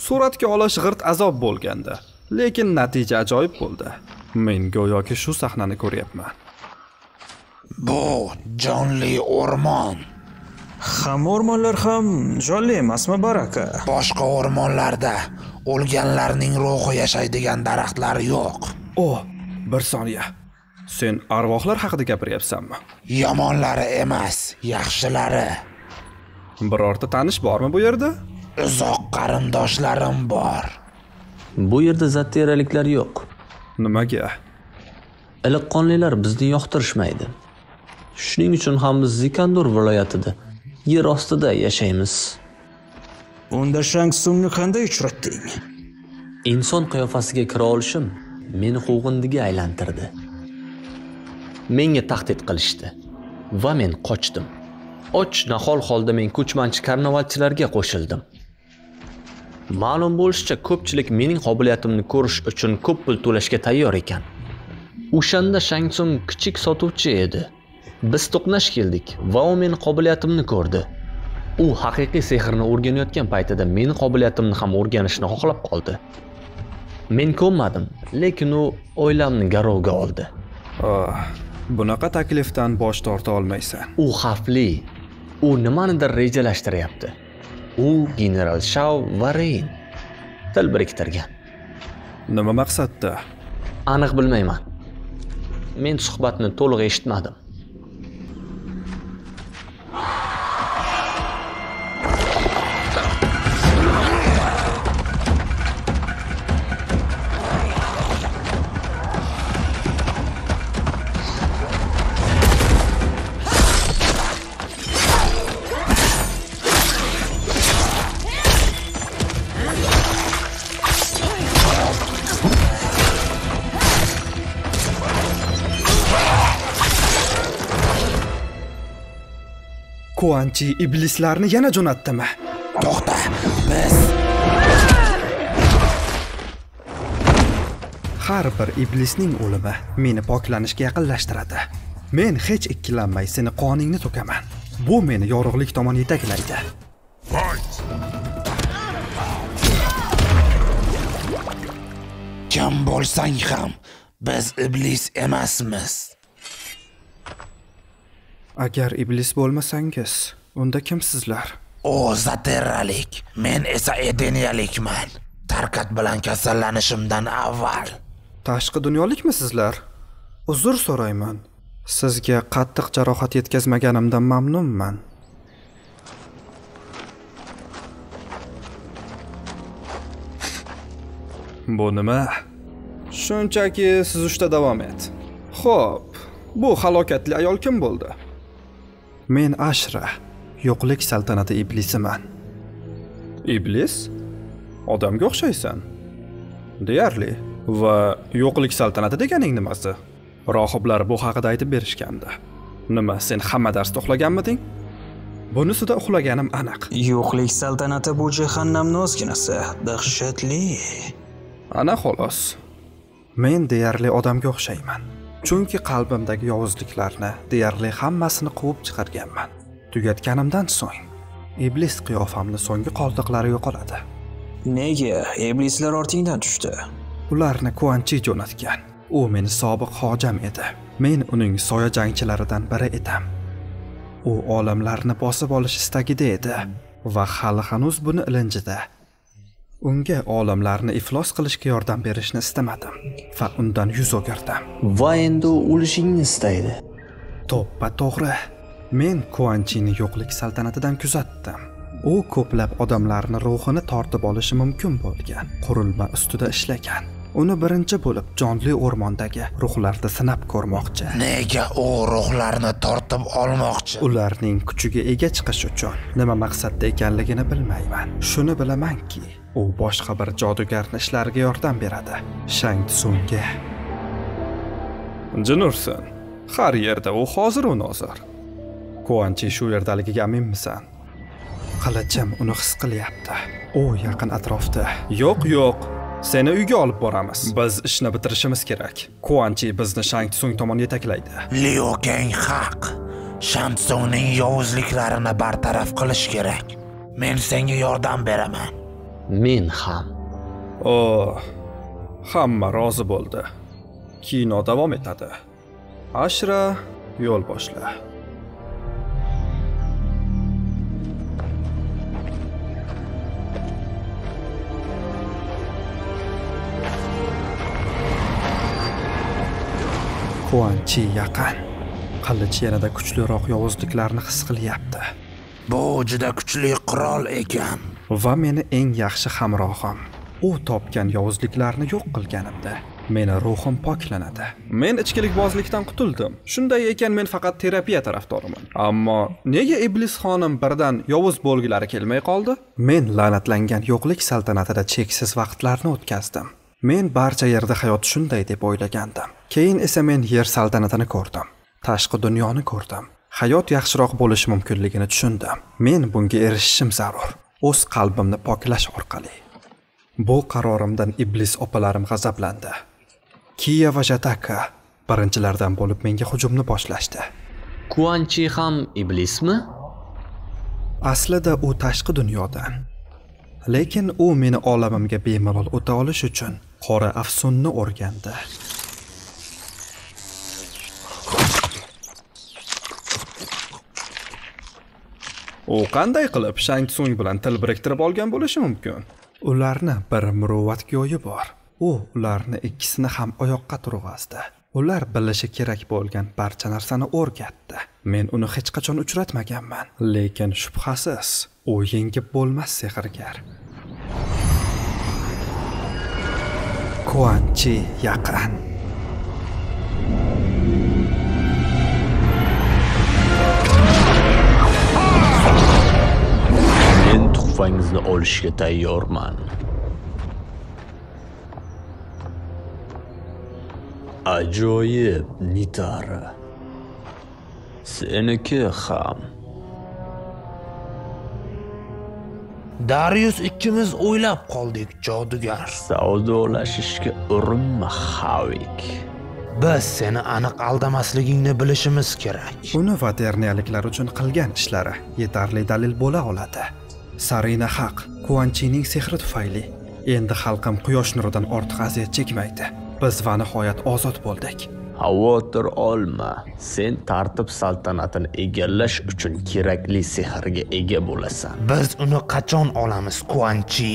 Suratga olish g'irt azob bo'lganda, lekin natija ajoyib bo'ldi. Men go'yoki shu sahnani ko'ryapman. Bu jonli o'rmon. Ham o'rmonlar ham jonli emasmi, baraka? Boshqa o'rmonlarda o'lganlarning ruhi yashaydigan daraxtlar yo'q. Oh, bir soniya. Sen arvohlar haqida gapiryapsanmi? Yomonlari emas, yaxshilari. Birorta tanish bormi bu yerda? Uzoq qarindoshlarim bor. Bu yerda zat teraliklar yo'q. Nimaga? Iliq qonlilar bizni yoqtirishmaydi. Shuning uchun ham biz Zikandur viloyatida yer ostida yashaymiz. Unda Shang Tsungni qanday uchratding? Inson qiyofasiga kira olishim meni qo'g'indiga aylantirdi. Menga tahdid qilishdi va men qochdim. Och nahol holda men ko'chmanchi karnavalchilarga qo'shildim. Ma'lum bo'lishicha ko'pchilik mening qobiliyatimni ko'rish uchun ko'p pul to'lashga tayyor ekan. O'shanda Shang Tsung kichik sotuvchi edi. Biz to'qnash keldik va u men qobiliyatimni ko'rdi. U haqiqiy sehrni o'rganayotgan paytida mening qobiliyatimni ham o'rganishni xohlab qoldi. Men ko'nmadim, lekin u o'ylamni garovga oldi. Bunaqa taklifdan bosh torta olmaysan. U xavfli. U nimanidir rejalashtiryapti. U general Shao va Rein til biriktirgan. Nima maqsadda? Aniq bilmayman. Men suhbatni to'liq eshitmadim. Kuanchi iblislarni yana jo'natdimi? To'xta, biz. Har bir iblisning o'limi meni poklanishga yaqinlashtiradi. Men hech ikkilanmay seni qoningni to'kaman. Bu meni yorug'lik tomon yetaklaydi. Kim bo'lsang ham biz iblis emasmiz. Agar iblis bo'lmasangiz, unda kimsizlar? O zaterralik, men esa edeniyalikman. Tarqat bilan kasallanishimdan avval. Tashqi dunyolikmisizlar? Uzr so'rayman. Sizga qattiq jarohat yetkazmaganimdan mamnunman. Bu nima? Shunchaki siz uchta davom et. Xo'p, bu halokatli ayol kim bo'ldi? Men Ashra, yo'qlik saltanati iblisiman. Iblis? Odamga o'xshaysan. Deyarli. Va yo'qlik saltanati deganing nimasi? Rohiblar bu haqida aytib berishgandi. Nima, sen hamma darsda uxlaganmiding? Bunisida uxlaganim aniq. Yo'qlik saltanati bu jahannamning o'zginasi, dahshatli. Ana xolos. Men deyarli odamga o'xshayman. Chunki qalbimdagi yovuzliklarni deyarli hammasini quvib chiqarganman. Tugatganimdan so'ng iblis qiyofamni so'nggi qoldiqlari yo'qoladi. Nega? Iblislar ortingdan tushdi. Ularni Kuanchi jo'natgan. U meni sobiq hojam edi. Men uning soya jangchilaridan biri edim. U olamlarni bosib olish istagida edi va hali hanuz buni ilinjida. Unga olamlarni iflos qilishga yordam berishni istamadim va undan yuz o'girdim. Va endi o'lishingni istaydi. To'ppa to'g'ri. Men Kuanchini yo'qlik saltanatidan kuzatdim. U ko'plab odamlarni ruhini tortib olishi mumkin bo'lgan qurilma ustida ishlagan. Uni birinchi bo'lib jonli o'rmondagi ruhlarda sinab ko'rmoqchi. Nega u ruhlarni tortib olmoqchi? Ularning kuchiga ega chiqish uchun nima maqsadda ekanligini bilmayman. Shuni bilamanki, u boshqa bir jodugarni ishlariga yordam beradi. Shang Tsungga. Jinursan, har yerda u hozir u nozar. Kuanchi shu yerdaligiga aminmisan? Qilichim uni his qilyapti. U yaqin atrofda. Yo'q, yo'q. Seni uyga olib boramiz. Biz ishni bitirishimiz kerak. Kuanchi bizni Shang Tsung tomon yetaklaydi. Liu Kang haq. Shang Tsungning yovuzliklarini bartaraf qilish kerak. Men senga yordam beraman. Men ham. O, hamma rozi bo'ldi. Kino davom etadi. Ashra, yo'l boshla. Kuanchi yaqin. Qilich yanada kuchliroq yovuzliklarni his qilyapti. Bu juda kuchli qurol ekan va meni eng yaxshi hamrohim. U topgan yovuzliklarni yo'q qilganimda meni ruhim poklanadi. Men ichkilikbozlikdan qutuldim. Shunday ekan men faqat terapiya tarafdoriman. Ammo nega iblis xonim birdan yovuz bo'lgilari kelmay qoldi? Men la'natlangan yo'qlik saltanatida cheksiz vaqtlarni o'tkazdim. Men barcha yerda hayot shunday deb o'ylagandim. Keyin esa men yer saltanatini ko'rdim. Tashqi dunyoni ko'rdim. Hayot yaxshiroq bo'lishi mumkinligini tushundim. Men bunga erishishim zarur. O'z qalbimni poklash orqali. Bu qarorimdan iblis opalarim g'azablandi. Kiya va Jataka birinchilardan bo'lib menga hujumni boshlashdi. Kuanchi ham iblismi? Aslida u tashqi dunyodan. Lekin u meni olamimga bemalol o'ta olish uchun Qora afsunni o'rgandi. U qanday qilib Shang Tsung bilan til biriktirib olgan bo'lishi mumkin? Ularni bir muruvvat go'yi bor. U ularni ikkisini ham oyoqqa turg'azdi. Ular bilishi kerak bo'lgan barcha narsani o'rgatdi. Men uni hech qachon uchratmaganman, lekin shubhasiz, u yengib bo'lmas sehrgar. Kuanchi yaqin. Men tuhfangizni olishga tayyorman. Ajoyib nitara. Seniki ham. Darius ikkimiz o'ylab qoldik, jodugar. Savdolashishga urinma, Havik. Biz seni aniq aldamasligingni bilishimiz kerak. Uni vaterniyaliklar uchun qilgan ishlari yetarli dalil bo'la oladi. Sarina haq. Kuanchining sehri tufayli endi xalqim quyosh nuridan ortiq aziyat chekmaydi. biz va nihoyat ozod bo'ldik. Xavotir olma. Sen tartib saltanatini egallash uchun kerakli sehrga ega bo'lasan. Biz uni qachon olamiz, Kuanchi?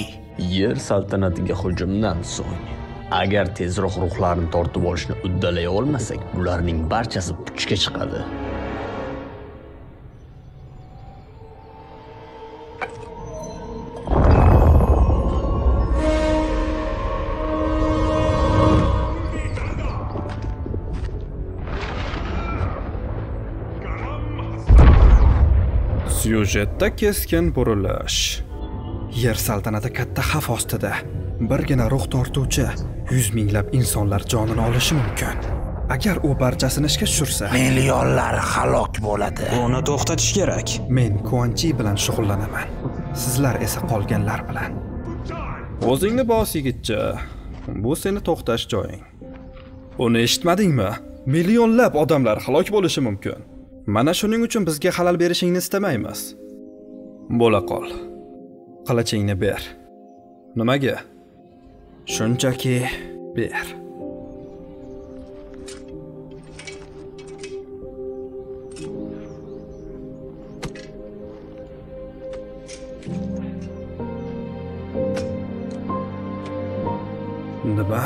Yer saltanatiga hujumdan so'ng. Agar tezroq ruhlarni tortib olishni uddalay olmasak, ularning barchasi puchga chiqadi. Syujetda keskin burilish. Yer saltanati katta xavf ostida. Birgina ruh tortuvchi 100 minglab insonlar jonini olishi mumkin. Agar u barchasini ishga tushirsa, millionlar halok bo'ladi. Buni to'xtatish kerak. Men Kuanchi bilan shug'ullanaman. Sizlar esa qolganlar bilan. O'zingni bos yigitcha. Bu seni to'xtash joying. Uni eshitmadingmi? Millionlab odamlar halok bo'lishi mumkin. Mana shuning uchun bizga xalal berishingni istamaymiz. Bo'la qol. Qilichingni ber. Nimaga? Shunchaki ber. Nima?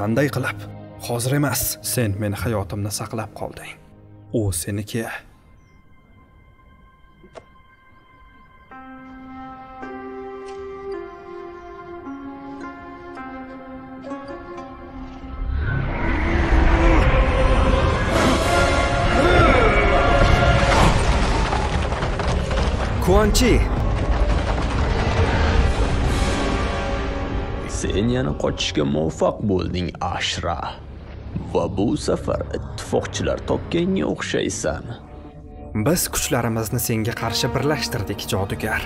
Qanday qilib? Hozir emas. Sen meni hayotimni saqlab qolding. O seniki. Kuanchi. Sen yana qochishga muvaffaq bo'lding, Ashra. Va bu safar ittifoqchilar topganga o'xshaysan. Biz kuchlarimizni senga qarshi birlashtirdik, jodugar.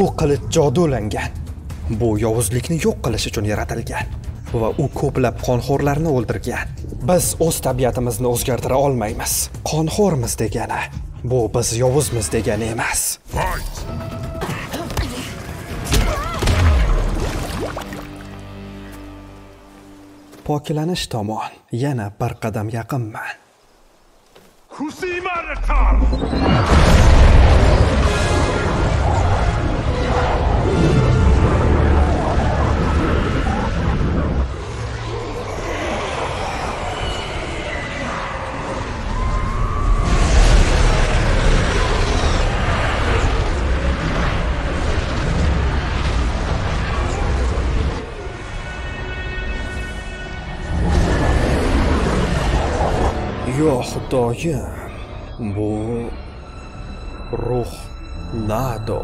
Bu qilich jodulangan. Bu yovuzlikni yo'q qilish uchun yaratilgan va u ko'plab qonxo'rlarni o'ldirgan. Biz o'z tabiatimizni o'zgartira olmaymiz. Qonxo'rmiz degani, bu biz yovuzmiz degani emas. Poklanish tomon yana bir qadam yaqinman. Yo xudoyim, bu ruh nado.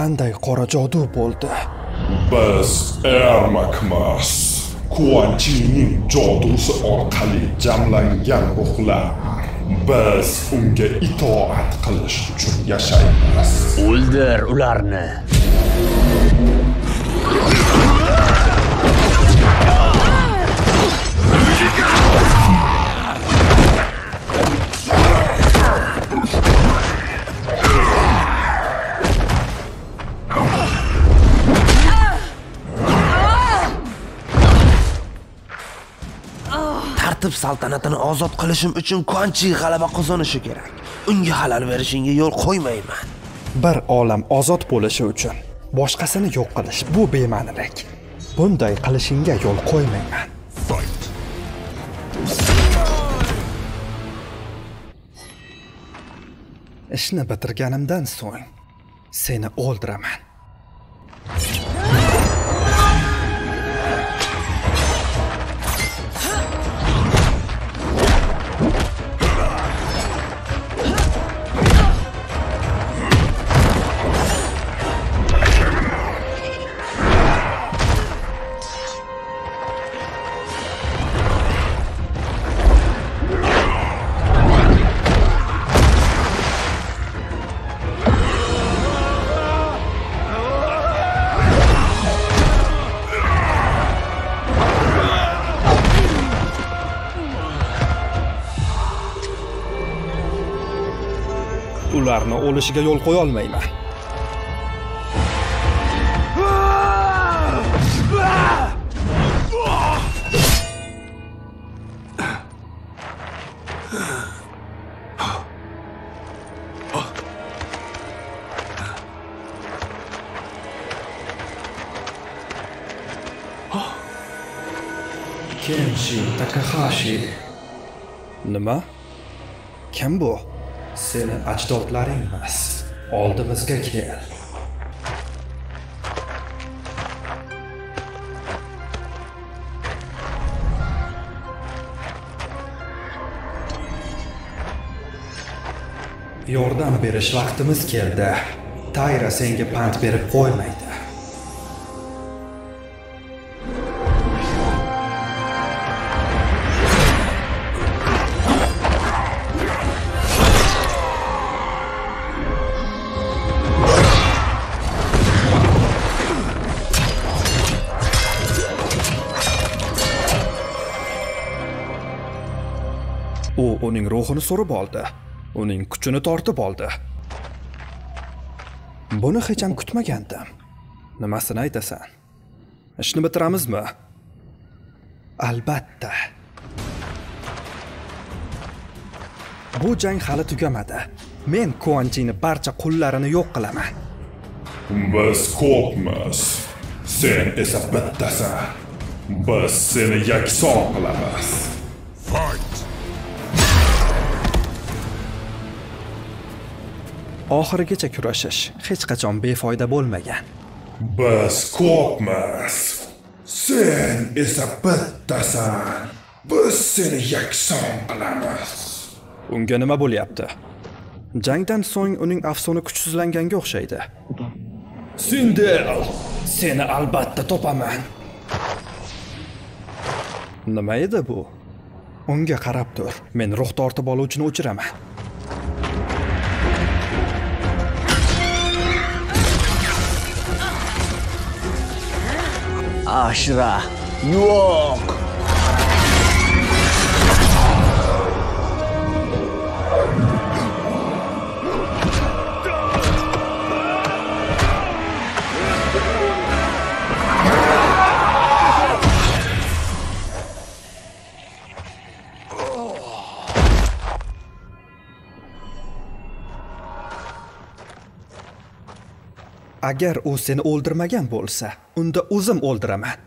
Qanday qora jodu bo'ldi. Biz ermakmas. Kuanchining jodusi orqali jamlangan ruhlar. Biz unga itoat qilish uchun yashaymiz. O'ldir ularni. tartib saltanatini ozod qilishim uchun qancha g'alaba qozonishi kerak. Unga xalal berishingga yo'l qo'ymayman. Bir olam ozod bo'lishi uchun boshqasini yo'q qilish bu bema'nilik. Bunday qilishingga yo'l qo'ymayman. Fight. Ishni bitirganimdan so'ng seni o'ldiraman. Ularni o'lishiga yo'l qo'ya olmayman. Kenji Takahashi. Nima? Kim bu? Seni ajdodlaring emas, oldimizga kel. Yordam berish vaqtimiz keldi. Tayra senga pand berib qo'ymaydi. Uning ruhini so'rib oldi, uning kuchini tortib oldi. Buni hech ham kutmagandim. Nimasini aytasan? Ishni bitiramizmi? Albatta. Bu jang hali tugamadi. Men Kuanchini barcha qullarini yo'q qilaman. Biz ko'pmiz. Sen esa bittasan. Biz seni yakson qilamiz. Fight! Oxirigacha kurashish hech qachon befoyda bo'lmagan. Biz ko'pmiz. Sen esa bittasan. Biz seni yakson qilamiz. Unga nima bo'lyapti? Jangdan so'ng uning afsoni kuchsizlanganga o'xshaydi. Sindel, seni albatta topaman. Nima edi bu? Unga qarab tur. Men ruh tortib oluvchini o'chiraman. Ashra, yo'q. Agar u seni o'ldirmagan bo'lsa, unda o'zim o'ldiraman.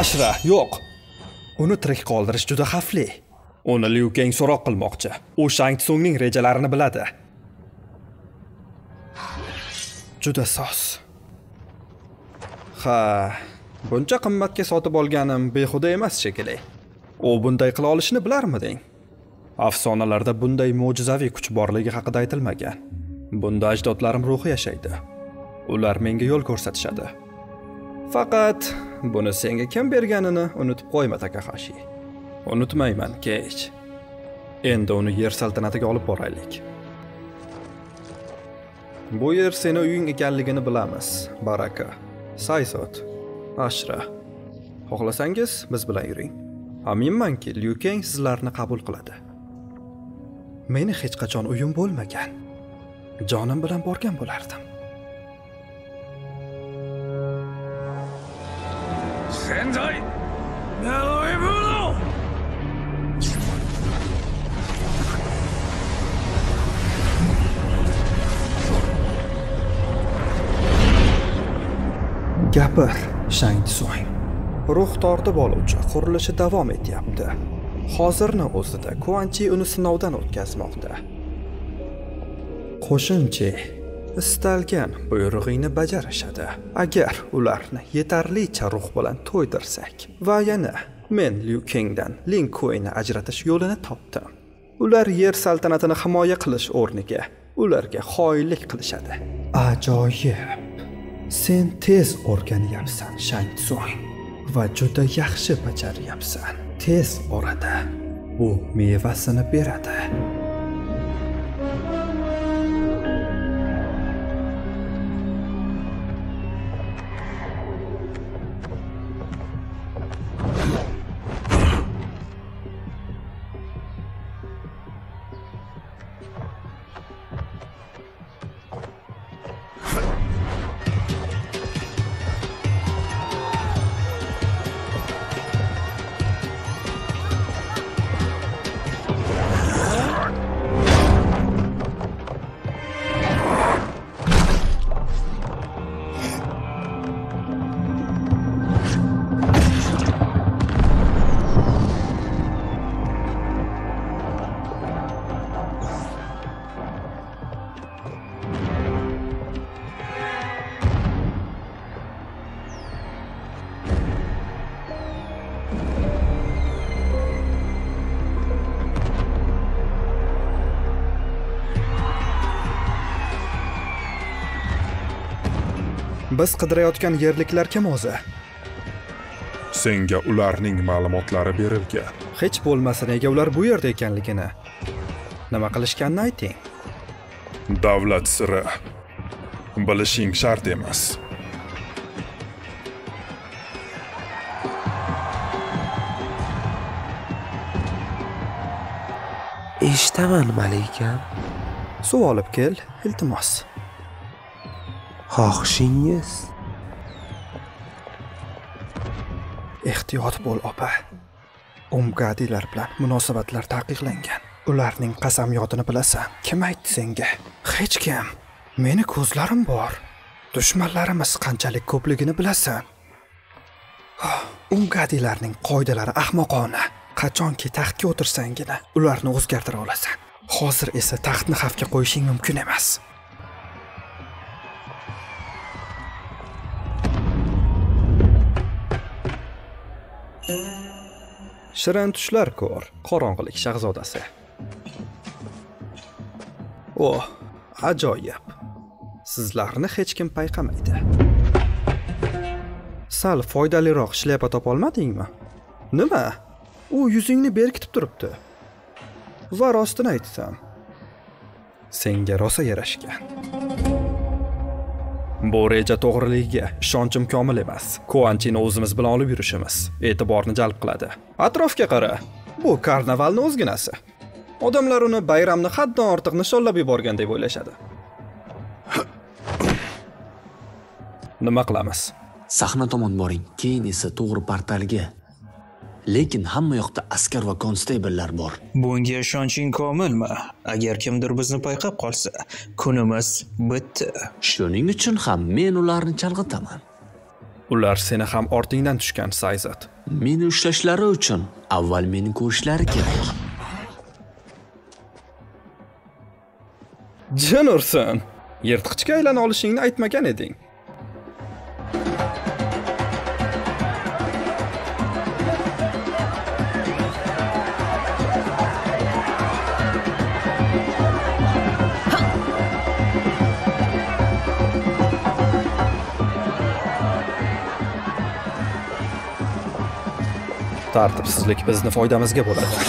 Ashra, yo'q. Uni tirik qoldirish juda xavfli. Uni Liu Kang so'roq qilmoqchi. U Shang Tsungning rejalarini biladi. Juda soz. Ha, buncha qimmatga sotib olganim behuda emas shekilli. U bunday qila olishini bilarmiding? Afsonalarda bunday mo'jizaviy kuch borligi haqida aytilmagan. Bunda ajdodlarim ruhi yashaydi. Ular menga yo'l ko'rsatishadi. Faqat buni senga kim berganini unutib qo'yma Takahashi. Unutmayman, Kech. Endi uni yer saltanatiga olib boraylik. Bu yer seni uying ekanligini bilamiz. Baraka, Saysot, Ashra. Xohlasangiz biz bilan yuring. Aminmanki, Liu Kang sizlarni qabul qiladi. Meni hech qachon uyim bo'lmagan. Jonim bilan borgan bo'lardim. Sendai! Now I will! Gapir, Shangtsoy. Ruh tortib oluvchi qurilishi davom etyapti. Hozirni o'zida Kuanchi uni sinovdan o'tkazmoqda. Qo'shimcha istalgan buyrug'ingni bajarishadi. Agar ularni yetarlicha ruh bilan to'ydirsak. Va yana men Liu Kangdan Lin Kueni ajratish yo'lini topdim. Ular yer saltanatini himoya qilish o'rniga ularga xoinlik qilishadi. Ajoyib. Sen tez o'rganyapsan, Shangtsoy. Va juda yaxshi bajaryapsan. Tez orada bu mevasini beradi. Biz qidirayotgan yerliklar kim o'zi? Senga ularning ma'lumotlari berilgan. Hech bo'lmasa nega ular bu yerda ekanligini, nima qilishganini ayting. Davlat siri. Bilishing shart emas. Eshitaman, malikam. Suv olib kel, iltimos. Xohishingiz. Ehtiyot bo'l, opa. Umgadilar bilan munosabatlar taqiqlangan. Ularning qasamyodini bilasan. Kim aytdi senga? Hech kim. Meni ko'zlarim bor. Dushmanlarimiz qanchalik ko'pligini bilasan. Umgadilarning qoidalari ahmoqona. Qachonki taxtga o'tirsangina, ularni o'zgartira olasan. Hozir esa taxtni xavfga qo'yishing mumkin emas. Shirin tushlar ko'r, qorong'ilik shahzodasi. Oh, ajoyib. Sizlarni hech kim payqamaydi. Sal foydaliroq shlyapa topa olmadingmi? Nima? U yuzingni berkitib turibdi. Va rostini aytsam, senga rosa yarashgan. Bu reja to'g'riligiga ishonchim komil emas. Kuanchini o'zimiz bilan olib yurishimiz e'tiborni jalb qiladi. Atrofga qara. Bu karnavalning o'zginasi. Odamlar uni bayramni haddan ortiq nishonlab yuborgan deb o'ylashadi. Nima qilamiz? Sahna tomon boring, keyin esa to'g'ri portalga. Lekin hamma yoqda askar va konstabllar bor. Bunga ishonching komilmi? Agar kimdir bizni payqab qolsa, kunimiz bitdi. Shuning uchun ham men ularni chalg'itaman. Ular seni ham ortingdan tushgan sayzat. Meni ushlashlari uchun avval meni ko'rishlari kerak. Janursan, yirtqichga aylana olishingni aytmagan eding. Tartibsizlik bizni foydamizga bo'ladi.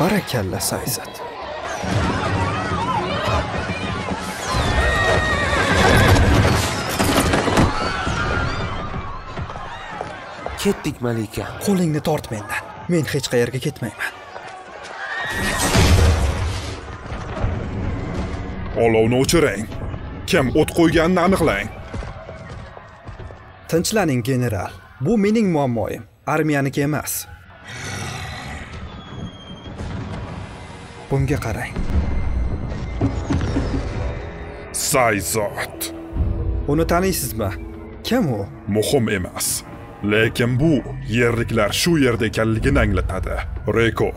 Barakalla Sayzat. Ketdik, malika. Qo'lingni tort mendan. Men hech qayerga ketmayman. Olovni o'chiring. Kim o't qo'yganini aniqlang. Tinchlanning, general. Bu mening muammoim, armiyaniki emas. Bunga qarang. Sayzot. Onu taniysizmi? Kim o? Muhim emas. Lekin bu yerliklar shu yerda ekanligini anglatadi. Reko.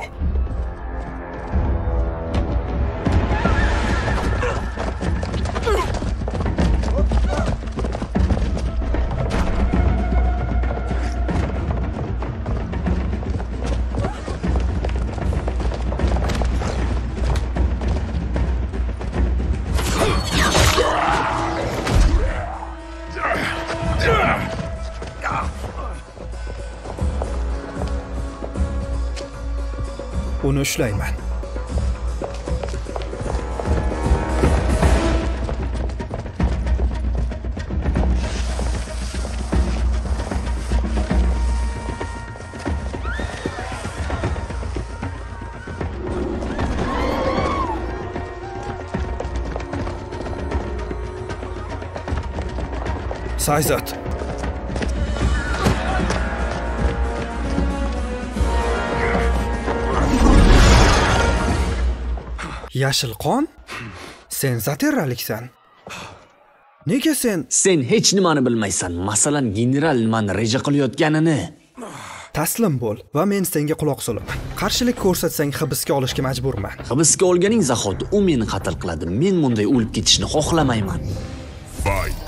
Uni ushlayman. Sayzot. Yashil qon? Sen zaterraliksan. Nega sen? Sen hech nimani bilmaysan. Masalan, general nimani reja qilayotganini. Taslim bo'l va men senga quloq solaman. Qarshilik ko'rsatsang hibsga olishga majburman. Hibsga olganing zahoti u meni qatl qiladi. Men bunday o'lib ketishni xohlamayman. Fight.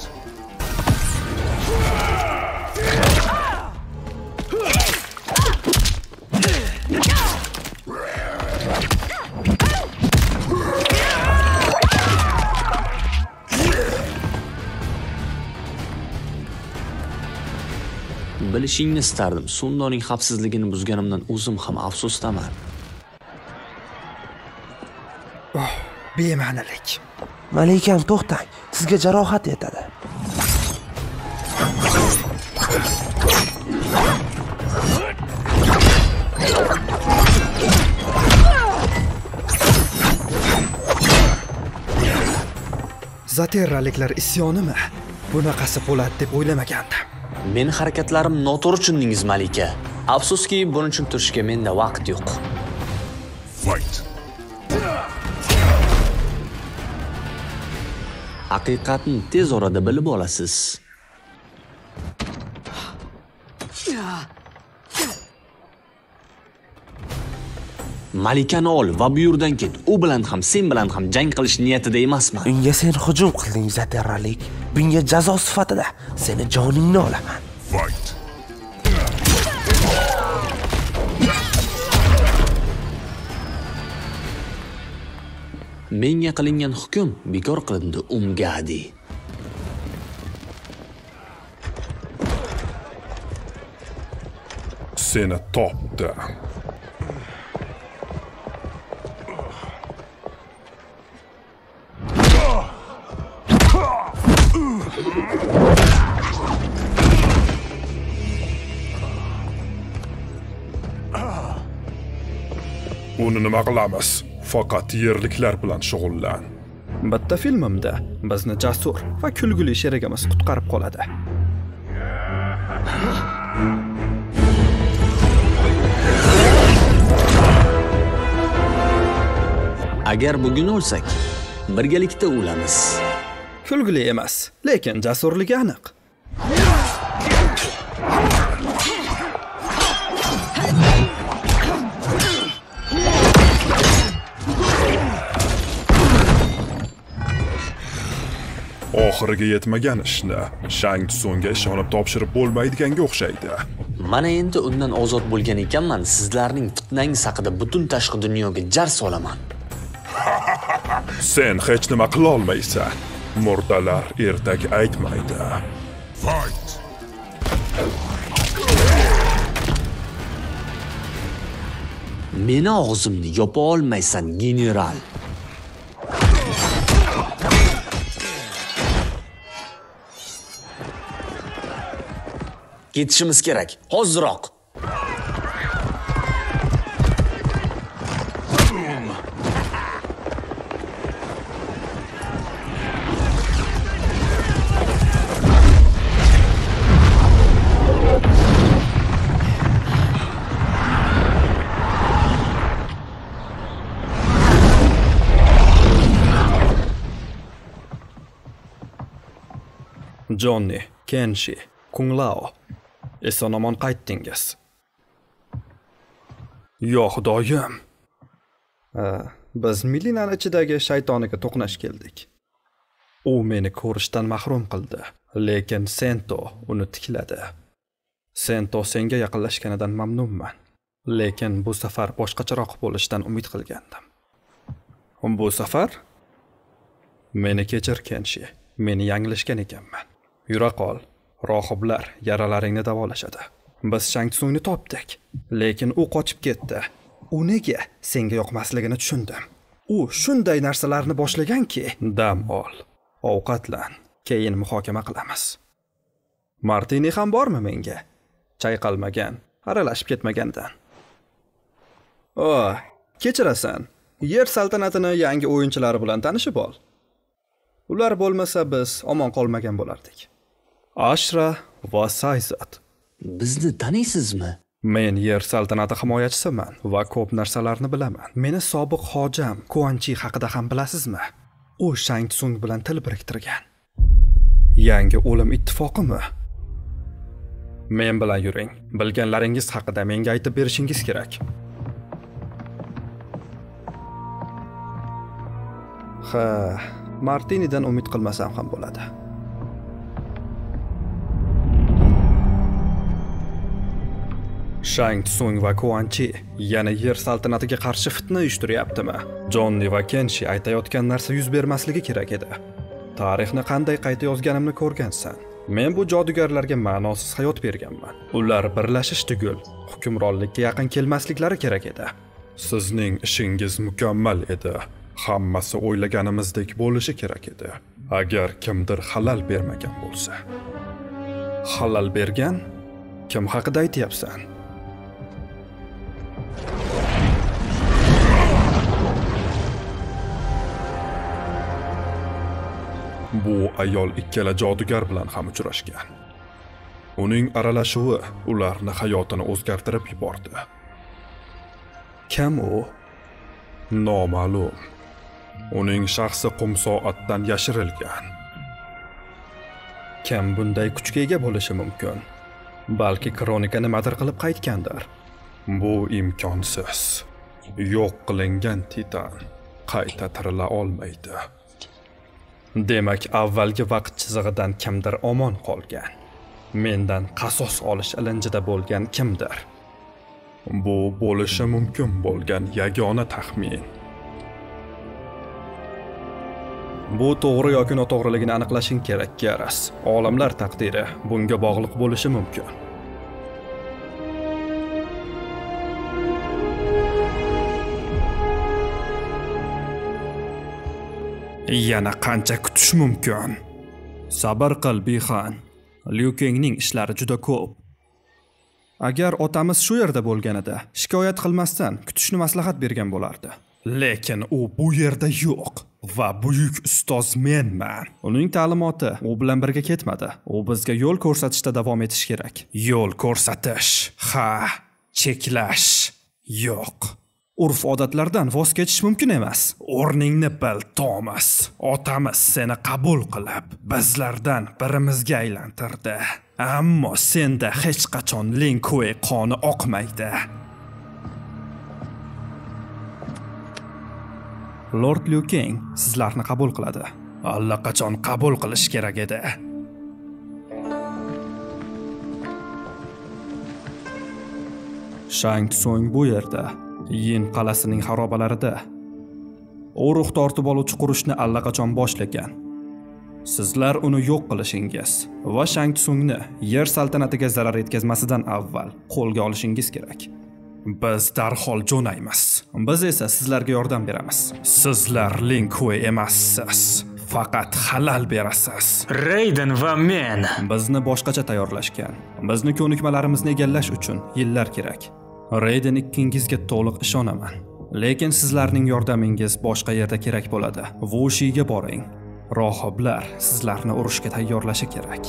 Bilishingni istardim. Sundoning xavfsizligini buzganimdan o'zim ham afsusdaman. Oh, bema'nilik. Malikam, to'xtang. Sizga jarohat yetadi. Zaterraliklar isyonimi? Bunaqasi bo'ladi deb o'ylamagandim. Men harakatlarim noto'g'ri tushundingiz, Malika. Afsuski, buni tushuntirishga menda vaqt yo'q. Fight. Haqiqatni tez orada bilib olasiz. Malikani ol va bu yerdan ket. U bilan ham, sen bilan ham jang qilish niyatida emasman. Unga sen hujum qilding, zaterralik. Bunga jazo sifatida seni joningni olaman. Fight. Menga qilingan hukm bekor qilindi, Umgadi. Seni topdi. Uni nima qilamiz? Faqat yerliklar bilan shug'ullan. Bitta filmimda bizni jasur va kulguli sherigimiz qutqarib qoladi. Agar bugun o'lsak, birgalikda o'lamiz. Kulguli emas, lekin jasurligi aniq. Oxiriga yetmagan ishni Shang Tsungga ishonib topshirib bo'lmaydiganga o'xshaydi. Mana endi undan ozod bo'lgan ekanman, sizlarning fitnangiz haqida butun tashqi dunyoga jar solaman. Sen hech nima qila olmaysan. Murdalar ertak aytmaydi. Fight. Meni og'zimni yopa olmaysan, general. Ketishimiz kerak. Hozirroq. Johnny, Kenshi, Kung Lao. Eson-omon qaytdingiz. Yo'q, doyim. Biz Milinani ichidagi shaytoniga to'qnash keldik. U meni ko'rishdan mahrum qildi, lekin Sento uni tikladi. Sento senga yaqinlashganidan mamnunman, lekin bu safar boshqacharoq bo'lishdan umid qilgandim. Bu safar meni kechir Kenshi, meni yanglishgan ekanman. Yura qol, rohiblar yaralaringni davolashadi. Biz Shang-Tsungni topdik, lekin u qochib ketdi. U nega senga yoqmasligini tushundim. U shunday narsalarni boshlaganki, dam ol, ovqatlan, keyin muhokama qilamiz. Martini ham bormi menga? Chayqalmagan, aralashib ketmagandan. Kechirasan. Yer saltanatini yangi o'yinchilari bilan tanishib ol. Ular bo'lmasa biz omon qolmagan bo'lardik. Ashra va Sayzat. Bizni taniysizmi? Men yer saltanati himoyachisiman va ko'p narsalarni bilaman. Meni sobiq hojam Kuanchi haqida ham bilasizmi? U Shang-Tsung bilan til biriktirgan. Yangi o'lim ittifoqimi? Men bilan yuring. Bilganlaringiz haqida menga aytib berishingiz kerak. Ha, Martinidan umid qilmasam ham bo'ladi. Shang-Tsung va Kuanchi yana yer saltanatiga qarshi fitna uyushtiryaptimi? Johnny va Kenshi aytayotgan narsa yuz bermasligi kerak edi. Tarixni qanday qayta yozganimni ko'rgansan. Men bu jodugarlarga ma'nosiz hayot berganman. Ular birlashish tugul, hukmronlikka yaqin kelmasliklari kerak edi. Sizning ishingiz mukammal edi. Hammasi o'ylaganimizdek bo'lishi kerak edi. Agar kimdir halal bermagan bo'lsa. Halal bergan? Kim haqida aytayapsan? Bu ayol ikkala jodugar bilan ham uchrashgan. Uning aralashuvi ularni hayotini o'zgartirib yubordi. Kim u? Noma'lum. Uning shaxsi qum soatdan yashirilgan. Kim bunday kuchga ega bo'lishi mumkin? Balki kronika nimadir qilib qaytgandir. Bu imkonsiz. Yo'q qilingan titan qayta tirila olmaydi. Demak, avvalgi vaqt chizig'idan kimdir omon qolgan. Mendan qasos olish ilinjida bo'lgan kimdir. Bu bo'lishi mumkin bo'lgan yagona taxmin. Bu to'g'ri yoki noto'g'riligini aniqlashing kerak, Keras. Olimlar taqdiri bunga bog'liq bo'lishi mumkin. Yana qancha kutish mumkin? Sabr qil, Bixan. Liu Kengning ishlari juda ko'p. Agar otamiz shu yerda bo'lganida, shikoyat qilmasdan kutishni maslahat bergan bo'lardi. Lekin u bu yerda yo'q va buyuk ustoz menman. Uning ta'limoti u bilan birga ketmadi. U bizga yo'l ko'rsatishda davom etish kerak. Yo'l ko'rsatish, ha, cheklash yo'q. Urf-odatlardan voz kechish mumkin emas. O'rningni bil, Thomas. Otamiz seni qabul qilib, bizlardan birimizga aylantirdi. Ammo senda hech qachon Linkue qoni oqmaydi. Lord Liu Keng sizlarni qabul qiladi. Allaqachon qabul qilish kerak edi. Shang-Tsung bu yerda. Yin qalasining xarobalarida u ruh tortib oluvchi qurishni allaqachon boshlagan. Sizlar uni yo'q qilishingiz va Shang-Tsungni yer saltanatiga zarar yetkazmasidan avval qo'lga olishingiz kerak. Biz darhol jo'naymiz. Biz esa sizlarga yordam beramiz. Sizlar Linkue emassiz, faqat halal berasiz. Raiden va men bizni boshqacha tayyorlashgan. Bizni ko'nikmalarimizni egallash uchun yillar kerak. Raiden ikkingizga to'liq ishonaman. Lekin sizlarning yordamingiz boshqa yerda kerak bo'ladi. Vushiga boring. Rohiblar sizlarni urushga tayyorlashi kerak.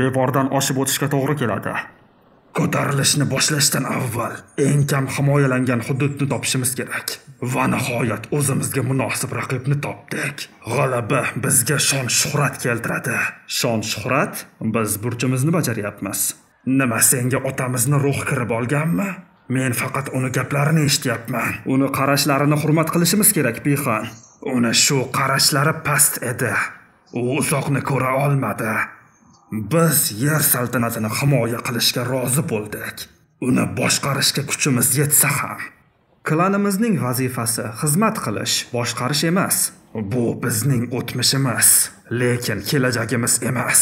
Devordan oshib o'tishga to'g'ri keladi. Ko'tarilishni boshlashdan avval eng kam himoyalangan hududni topishimiz kerak. Va nihoyat o'zimizga munosib raqibni topdik. G'alaba bizga shon-shuhrat keltiradi. Shon-shuhrat biz burchimizni bajaryapmiz. Nima senga otamizni ruh kirib olganmi? Men faqat uni gaplarini eshityapman. Uni qarashlarini hurmat qilishimiz kerak, Pixan. Uni shu qarashlari past edi. U uzoqni ko'ra olmadi. Biz yer saltanatini himoya qilishga rozi bo'ldik. Uni boshqarishga kuchimiz yetsa ham. Klanimizning vazifasi xizmat qilish, boshqarish emas. Bu bizning o'tmishimiz, lekin kelajagimiz emas.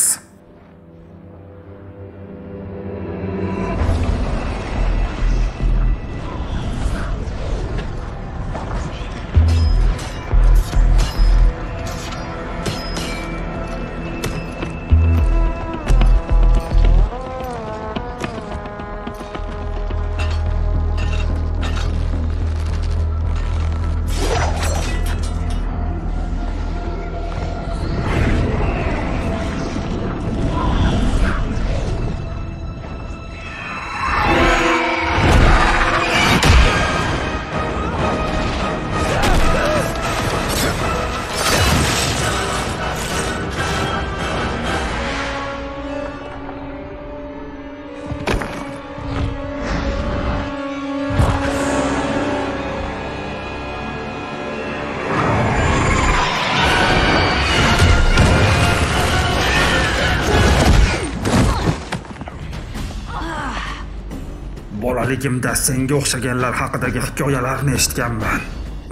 Kimda senga o'xshaganlar haqidagi hikoyalarni eshitganman.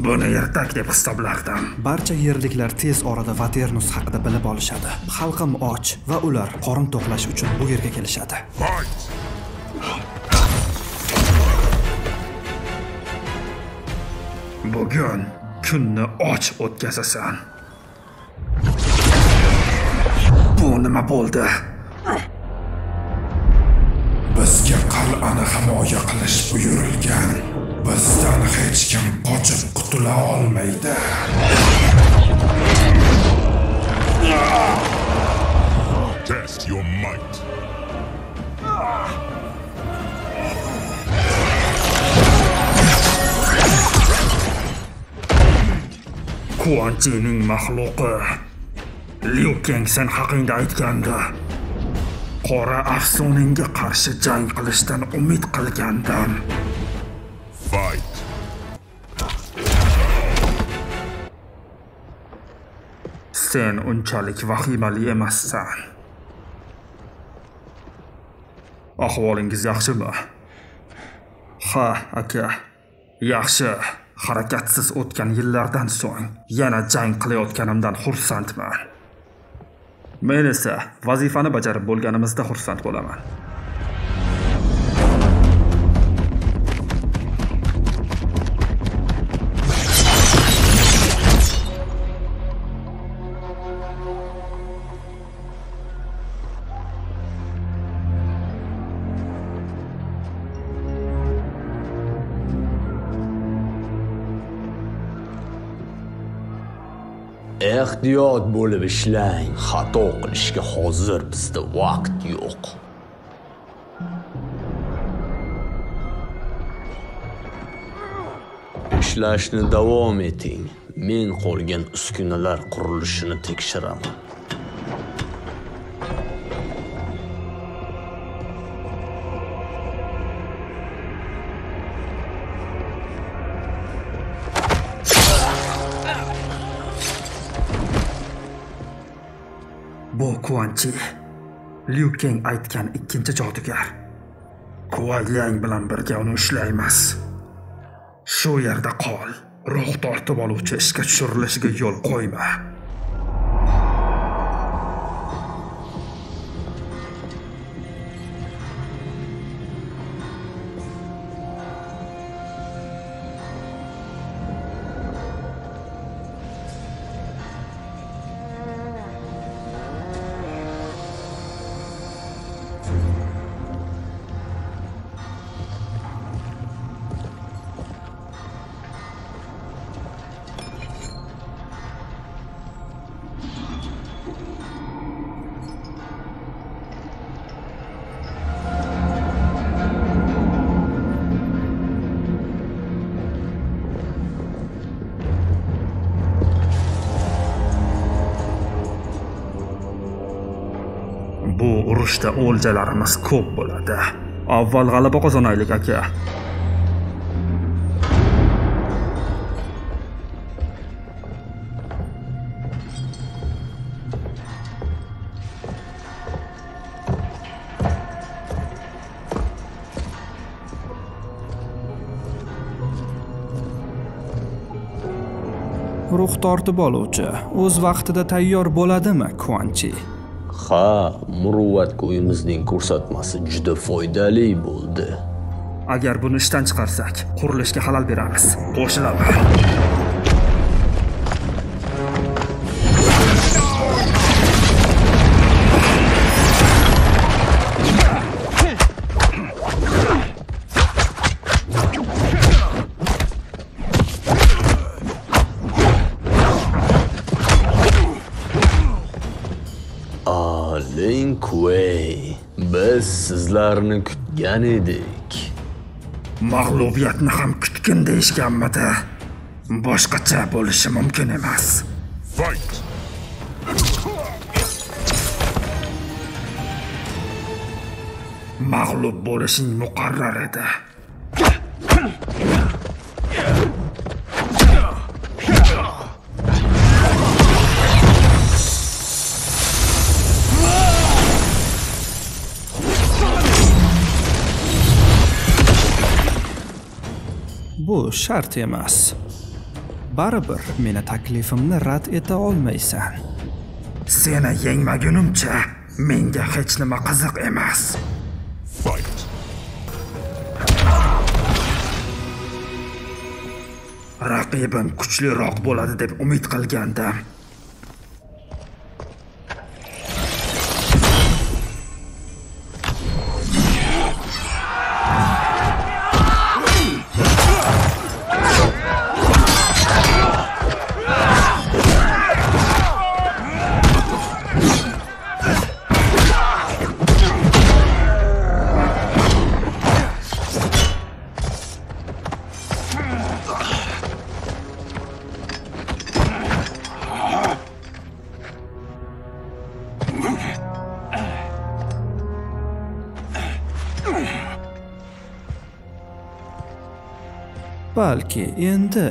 Buni ertak deb hisoblardim. Barcha yerliklar tez orada Vaternus haqida bilib olishadi. Xalqim och va ular qorin to'qlash uchun bu yerga kelishadi. Bugun kunni och o'tkazasan. Bu nima bo'ldi? Bizga qal'ani himoya qilish buyurilgan. Bizdan hech kim qochib qutula olmaydi. Test your might. Quantining mahluqi Liu Kang sen haqingda aytganda Qora afsonaga qarshi jang qilishdan umid qilgandim. Fight. Sen unchalik vahimali emassan. Ahvolingiz yaxshimi? Ha, aka. Yaxshi. Harakatsiz o'tgan yillardan so'ng yana jang qilayotganimdan xursandman. Men esa vazifani bajarib bo'lganimizda xursand bo'laman. Ehtiyot bo'lib ishlang. Xato qilishga hozir bizda vaqt yo'q. Ishlashni davom eting. Men qolgan uskunalar qurilishini tekshiraman. Quanchi, Liu Kang aytgan ikkinchi jodugar. Quanlang bilan birga uni ushlaymiz. Shu yerda qol. Ruh tortib oluvchi ishga tushirilishiga yo'l qo'yma. Yarışda o'ljalarimiz ko'p bo'ladi. Avval g'alaba qozonaylik aka. Ruh tortib oluvchi o'z vaqtida tayyor bo'ladimi Kuanchi? Ha, muruvvat qo'yimizning ko'rsatmasi juda foydali bo'ldi. Agar buni ishdan chiqarsak, qurilishga xalal beramiz. Qo'shilamiz. Quay, biz sizlarni kutgan edik. Mag'lubiyatni ham kutgan deyishganmidi? Boshqacha bo'lishi mumkin emas. Fight! Mag'lub bo'lishing muqarrar edi. Bu shart emas. Baribir meni taklifimni rad eta olmaysan. Seni yengmagunimcha menga hech nima qiziq emas. Raqibim kuchliroq bo'ladi deb umid qilgandim. Balki endi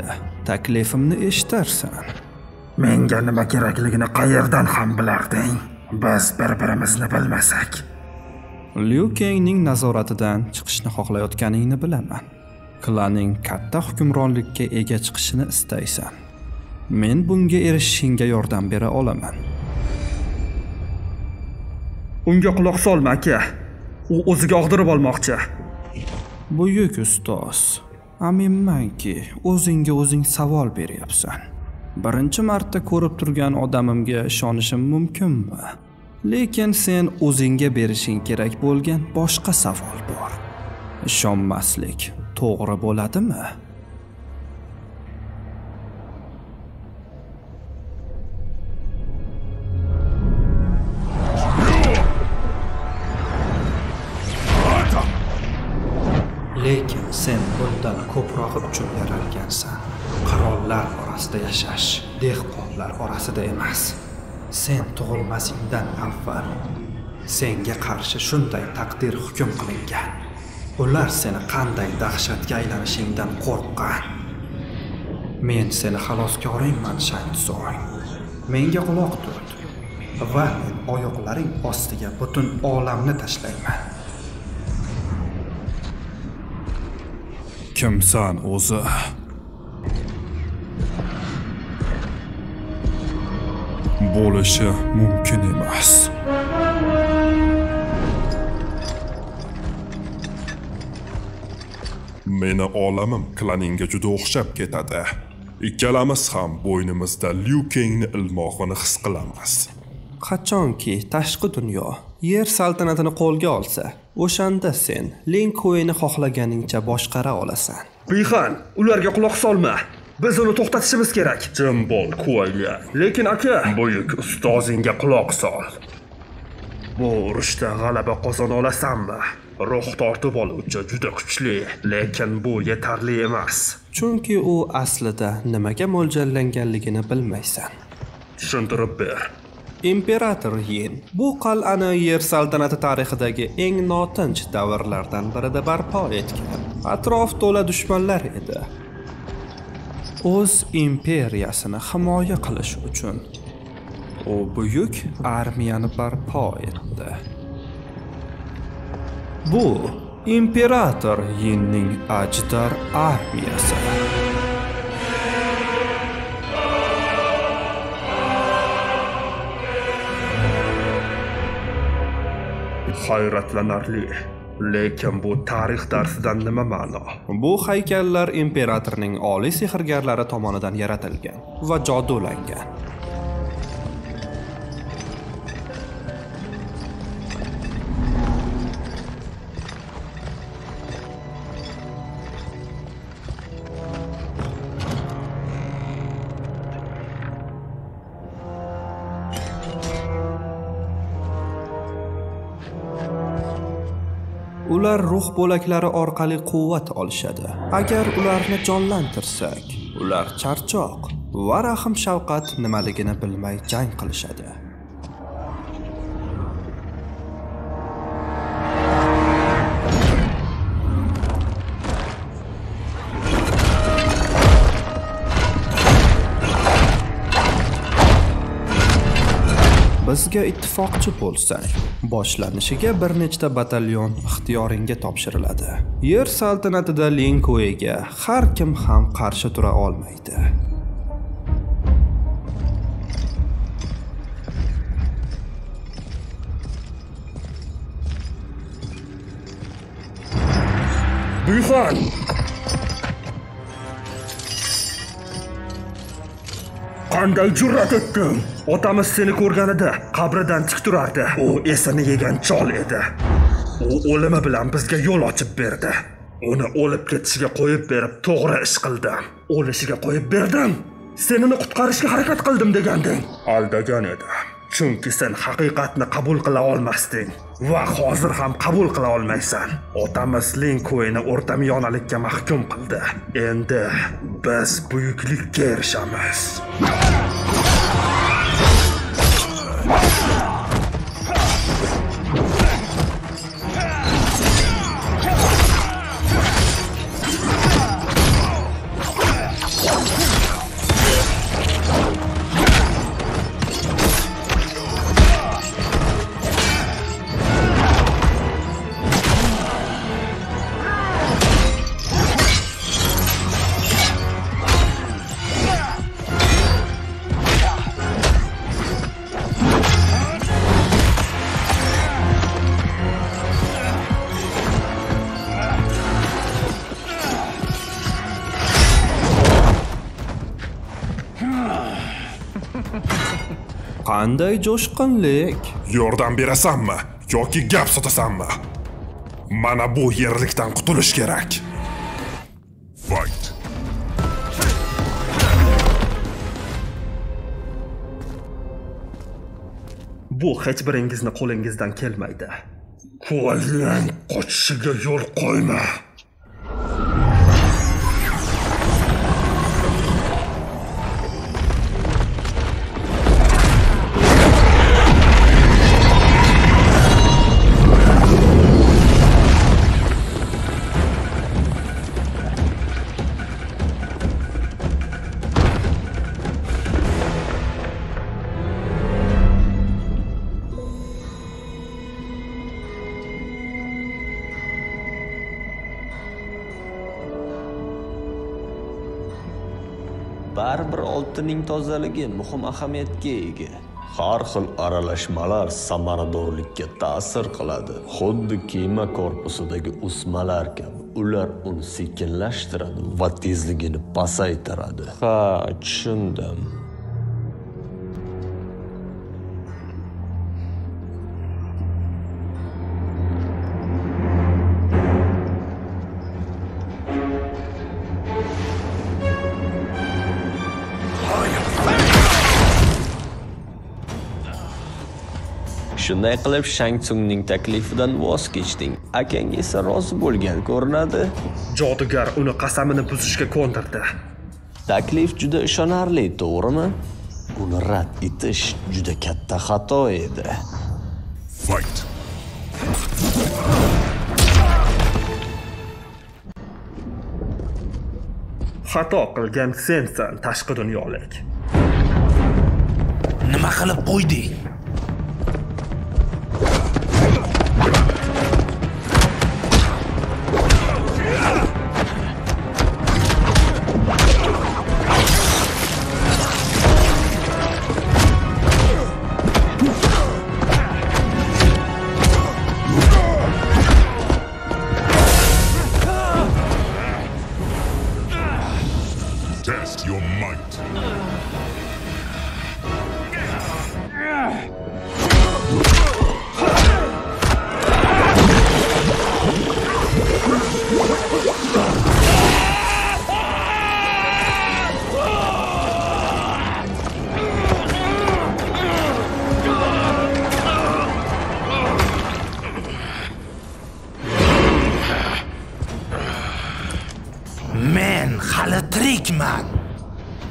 taklifimni eshitarsan. Menga nima kerakligini qayerdan ham bilarding? Biz bir-birimizni bilmasak. Liu Kangning nazoratidan chiqishni xohlayotganingni bilaman. Klaning katta hukmronlikka ega chiqishini istaysan. Men bunga erishishingga yordam bera olaman. Unga quloq solma aka. U o'ziga og'dirib olmoqchi. Buyuk ustoz. Aminmanki, o'zingga o'zing savol beryapsan. Birinchi marta ko'rib turgan odamimga ishonishim mumkinmi? Lekin sen o'zingga berishing kerak bo'lgan boshqa savol bor. Ishonmaslik to'g'ri bo'ladimi? Lekin sen bundan ko'proq uchun yaralgansan. Qarollar orasida yashash, dehqonlar orasida emas. Sen tug'ilmasingdan avval senga qarshi shunday taqdir hukm qilingan. Ular seni qanday dahshatga aylanishingdan qo'rqqan. Men seni xaloskoringman, Shangtsong. Menga quloq tut va men oyoqlaring ostiga butun olamni tashlayman. Kimsan o'zi? Bo'lishi mumkin emas. Meni olamim Klaningga juda o'xshab ketadi. Ikkalamiz ham bo'ynimizda Liu Kangni ilmoqini his qilamiz. Qachonki tashqi dunyo yer saltanatini qo'lga olsa, o'shanda sen Lin Kueni xohlaganingcha boshqara olasan. Bixan, ularga quloq solma. Biz uni to'xtatishimiz kerak. Jim bo'l, Kuayla. Lekin aka, buyuk ustozingga quloq sol. Bu urushda g'alaba qozona olasanmi? Ruh tortib oluvchi juda kuchli, lekin bu yetarli emas. Chunki u aslida nimaga mo'ljallanganligini bilmaysan. Tushuntirib ber. Imperator Yin bu qal'ani yer saltanati tarixidagi eng notinch davrlardan birida barpo etgan. Atrof to'la dushmanlar edi. O'z imperiyasini himoya qilish uchun u buyuk armiyani barpo etdi. Bu Imperator Yinning ajdar armiyasi. Hayratlanarli, lekin bu tarix darsidan nima ma'no? Bu haykallar imperatorning oliy sehrgarlari tomonidan yaratilgan va jodulangan. Ular ruh bo'laklari orqali quvvat olishadi. Agar ularni jonlantirsak, ular charchoq va rahm shafqat nimaligini bilmay jang qilishadi. Bizga ittifoqchi bo'lsang, boshlanishiga bir nechta batalyon ixtiyoringa topshiriladi. Yer saltanatida Linkuega har kim ham qarshi tura olmaydi. Buyxon! Qanday jur'at etding? Otamiz seni ko'rganida qabridan tik turardi. U esini yegan chol edi. U o'limi bilan bizga yo'l ochib berdi. Uni o'lib ketishiga qo'yib berib, to'g'ri ish qildim. O'lishiga qo'yib berdim. Sen uni qutqarishga harakat qildim deganding. Aldagan edi. Chunki sen haqiqatni qabul qila olmasding va hozir ham qabul qila olmaysan. Otamiz Linkoyni o'rtamiyonalikka mahkum qildi. Endi biz buyuklikka erishamiz. Qanday jo'shqinlik? Yordam berasanmi yoki gap sotasanmi? Mana bu yerlikdan qutulish kerak. Fight. Bu hech biringizni qo'lingizdan kelmaydi. Ko'zlang qochishiga yo'l qo'yma. Baribir oltinning tozaligi muhim ahamiyatga ega. Har xil aralashmalar samaradorlikka ta'sir qiladi. Xuddi kema korpusidagi o'smalar kabi, ular uni sekinlashtiradi va tezligini pasaytiradi. Ha, tushundim. Shunday qilib Shang Tsungning taklifidan voz kechding. Akang esa rozi bo'lgan ko'rinadi. Jodugar uni qasamini buzishga ko'ndirdi. Taklif juda ishonarli, to'g'rimi? uni rad etish juda katta xato edi. Fight. Xato qilgan sensan, tashqi dunyolik. Nima qilib qo'yding?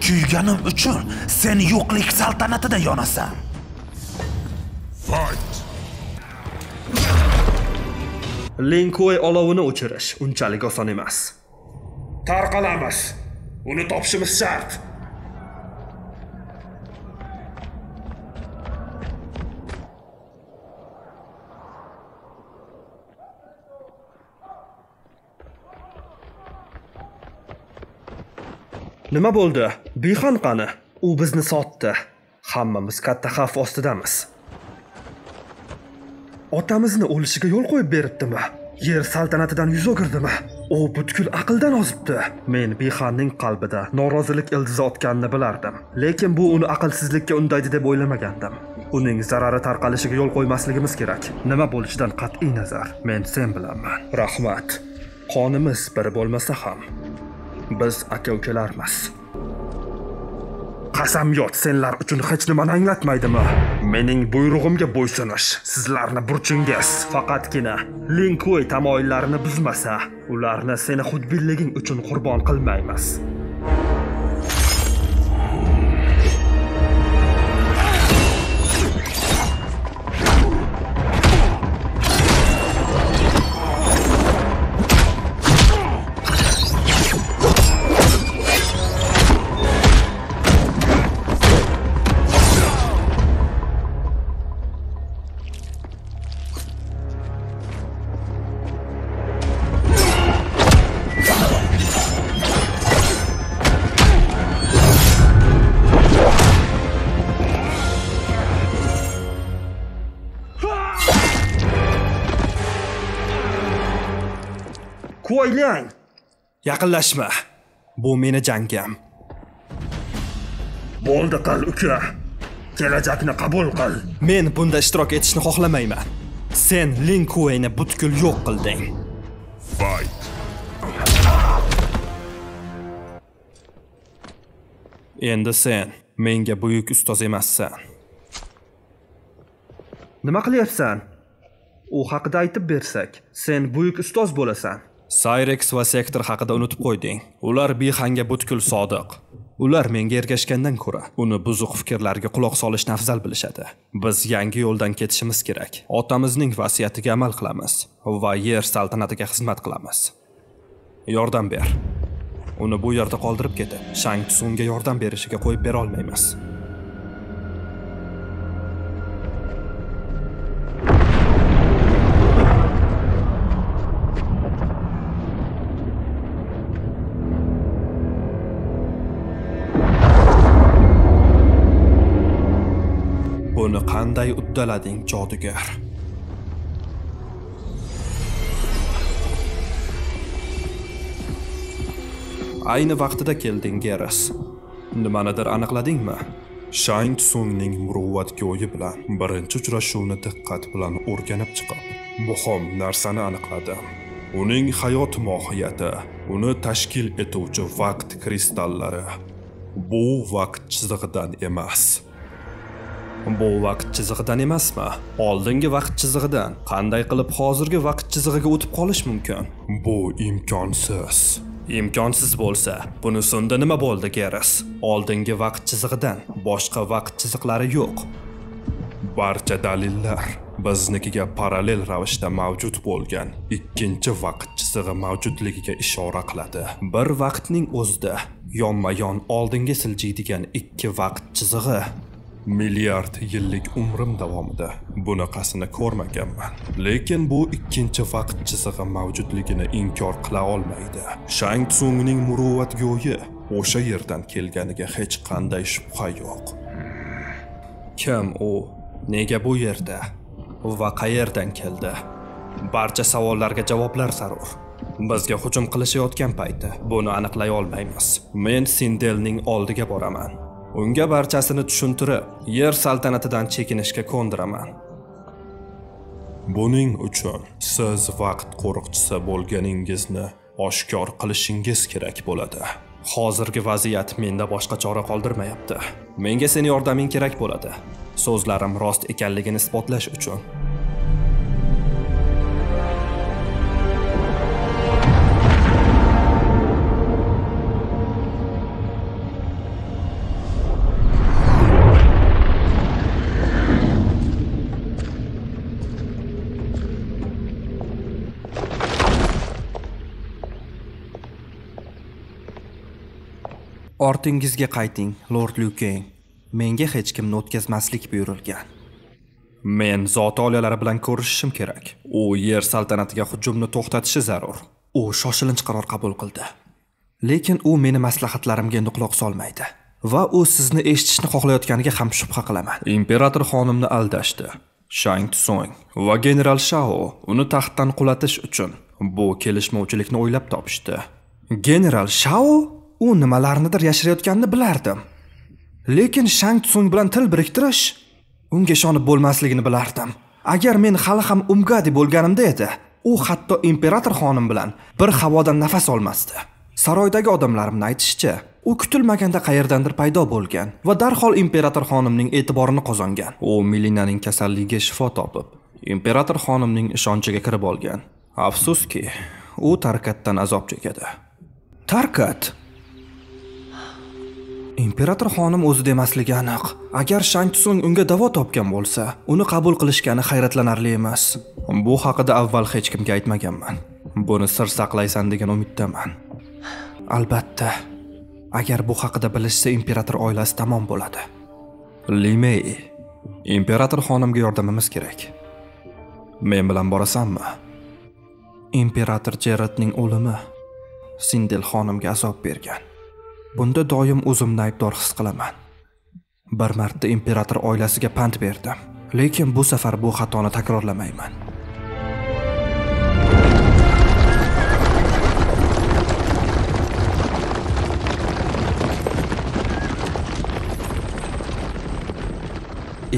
Kuyganim uchun sen yo'qlik saltanatida yonasan. Fight. Linkoy olovini o'chirish unchalik oson emas. Tarqalamiz. Uni topishimiz shart. Nima bo'ldi? Buyxon qani? U bizni sotdi. Hammamiz katta xavf ostidamiz. Otamizni o'lishiga yo'l qo'yib beribdimi? Yer saltanatidan yuz o'girdimi? U butkul aqldan ozibdi. Men Buyxonning qalbida norozilik ildizi otganini bilardim, lekin bu uni aqlsizlikka undaydi deb o'ylamagandim. Uning zarari tarqalishiga yo'l qo'ymasligimiz kerak. Nima bo'lishidan qat'iy nazar, men sen bilanman. Rahmat. Qonimiz bir bo'lmasa ham biz aka-ukalarmiz. Qasamyod senlar uchun hech nimani anglatmaydimi? Mening buyrug'imga bo'ysunish sizlarni burchingiz. Faqatgina Linkoy tamoyillarini buzmasa, ularni seni xudbinliging uchun qurbon qilmaymiz. Ko'ylang! Yaqinlashma. Bu meni jangim. Bo'ldi qil uka. Kelajakni qabul qil. Men bunda ishtirok etishni xohlamayman. Sen Linkoyni butkul yo'q qilding. Fight. Endi sen menga buyuk ustoz emassan. Nima qilyapsan? U haqida aytib bersak, sen buyuk ustoz bo'lasan. Cyrex va Sektor haqida unutib qo'yding. Ular Buyxonga butkul sodiq. Ular menga ergashgandan ko'ra, uni buzuq fikrlarga quloq solishni afzal bilishadi. Biz yangi yo'ldan ketishimiz kerak. Otamizning vasiyatiga amal qilamiz va yer saltanatiga xizmat qilamiz. Yordam ber. Uni bu yerda qoldirib ketib, Shang Tsunga yordam berishiga qo'yib bera olmaymiz. Uni qanday uddalading, jodugar? Ayni vaqtida kelding, Geras. Nimanidir aniqladingmi? Shang Tsungning muruvvatgo'yi bilan birinchi uchrashuvni diqqat bilan o'rganib chiqib, muhim narsani aniqladim. Uning hayot mohiyati, uni tashkil etuvchi vaqt kristallari. Bu vaqt chizig'idan emas. Bu vaqt chizig'idan emasmi? Oldingi vaqt chizig'idan qanday qilib hozirgi vaqt chizig'iga o'tib qolish mumkin? Bu imkonsiz. imkonsiz bo'lsa, buni sonda nima bo'ldi Geras? Oldingi vaqt chizig'idan boshqa vaqt chiziqlari yo'q. Barcha dalillar biznikiga parallel ravishda mavjud bo'lgan ikkinchi vaqt chizig'i mavjudligiga ishora qiladi. Bir vaqtning o'zida yonma-yon oldinga siljiydigan ikki vaqt chizig'i milliard yillik umrim davomida bunaqasini ko'rmaganman. Lekin bu ikkinchi vaqt chizig'i mavjudligini inkor qila olmaydi. Shang Tsung'ning muruvvat go'yi o'sha yerdan kelganiga hech qanday shubha yo'q. Kim u? Nega bu yerda? Va qayerdan keldi? Barcha savollarga javoblar zarur. Bizga hujum qilishayotgan paytda buni aniqlay olmaymiz. Men Sindelning oldiga boraman. Unga barchasini tushuntirib, yer saltanatidan chekinishga ko'ndiraman. Buning uchun siz vaqt qo'riqchisi bo'lganingizni oshkor qilishingiz kerak bo'ladi. Hozirgi vaziyat menda boshqa chora qoldirmayapti. Menga seni yordaming kerak bo'ladi. So'zlarim rost ekanligini isbotlash uchun. Ortingizga qayting, Lord Liukeng. Menga hech kim o'tkazmaslik buyurilgan. Men zot olalari bilan ko'rishishim kerak. U yer saltanatiga hujumni to'xtatishi zarur. U shoshilinch qaror qabul qildi. Lekin u meni maslahatlarimga quloq solmaydi va u sizni eshitishni xohlayotganiga ham shubha qilaman. Imperator xonimni aldashdi. Shang Tsung va general Shao uni taxtdan qulatish uchun bu kelishmovchilikni o'ylab topishdi. General Shao u nimalarnidir yashirayotganini bilardim. Lekin Shang Tsung bilan til biriktirish unga ishonib bo'lmasligini bilardim. Agar men hali ham umgadi bo'lganimda edi, u hatto imperator xonim bilan bir havodan nafas olmasdi. Saroydagi odamlarimning aytishicha, u kutilmaganda qayerdandir paydo bo'lgan va darhol imperator xonimning e'tiborini qozongan. U Melinaning kasalligiga shifo topib, imperator xonimning ishonchiga kirib olgan. Afsuski, u Tarkatdan azob chekadi. Tarkat imperator xonim o'zi demasligi aniq. Agar Shang Tsung unga davo topgan bo'lsa, uni qabul qilishgani hayratlanarli emas. Bu haqida avval hech kimga aytmaganman. Buni sir saqlaysan degan umiddaman. Albatta, agar bu haqida bilishsa imperator oilasi tamom bo'ladi. Limey, imperator xonimga yordamimiz kerak. Men bilan borasanmi? Imperator Jaredning o'limi Sindel xonimga azob bergan. Bunda doim o'zimni aybdor his qilaman. Bir marta imperator oilasiga pand berdim, lekin bu safar bu xatoni takrorlamayman.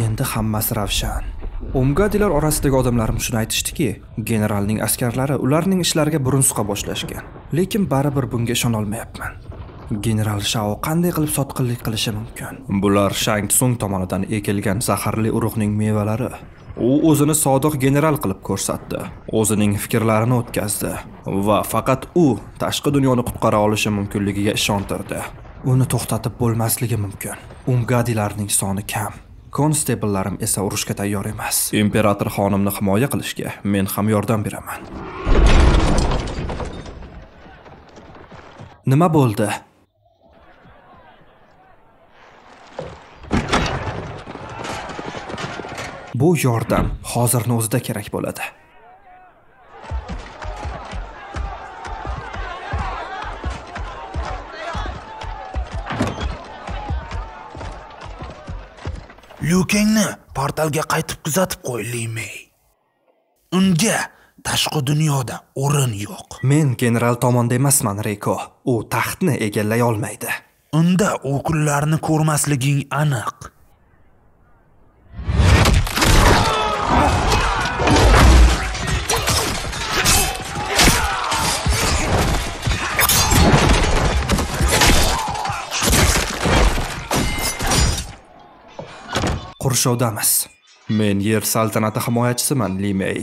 Endi hammasi ravshan. Umgadilar orasidagi odamlarim shuni aytishdiki, generalning askarlari ularning ishlariga burun suqa boshlashgan, lekin baribir bunga ishona olmayapman. General Shao qanday qilib sotqinlik qilishi mumkin? Bular Shang Tsung tomonidan ekilgan zaharli urug'ning mevalari. U o'zini sodiq general qilib ko'rsatdi. O'zining fikrlarini o'tkazdi va faqat u tashqi dunyoni qutqara olishi mumkinligiga ishontirdi. Uni to'xtatib bo'lmasligi mumkin. Umgadilarning soni kam. Konstablelarim esa urushga tayyor emas. Imperator xonimni himoya qilishga men ham yordam beraman. Nima bo'ldi? Bu yordam hozirning o'zida kerak bo'ladi. Liukengni portalga qaytib kuzatib qo'yilmay. Unga tashqi dunyoda o'rin yo'q. Men general tomonda emasman, Reiko. U taxtni egallay olmaydi. Unda o'kullarni ko'rmasliging aniq. Qurshovdamiz. Men yer saltanati himoyachisiman, Limey.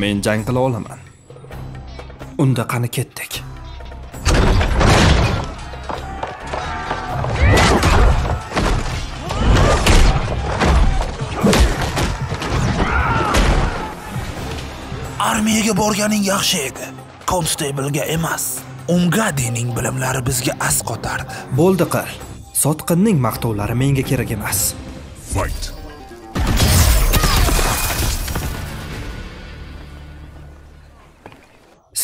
Men jang qila olaman. Unda qani ketdik. armiyaga borganing yaxshi edi. Konstablga emas. Unga dening bilimlari bizga as qotardi. Bo'ldi qil. Sotqinning maqtovlari menga kerak emas. Fight.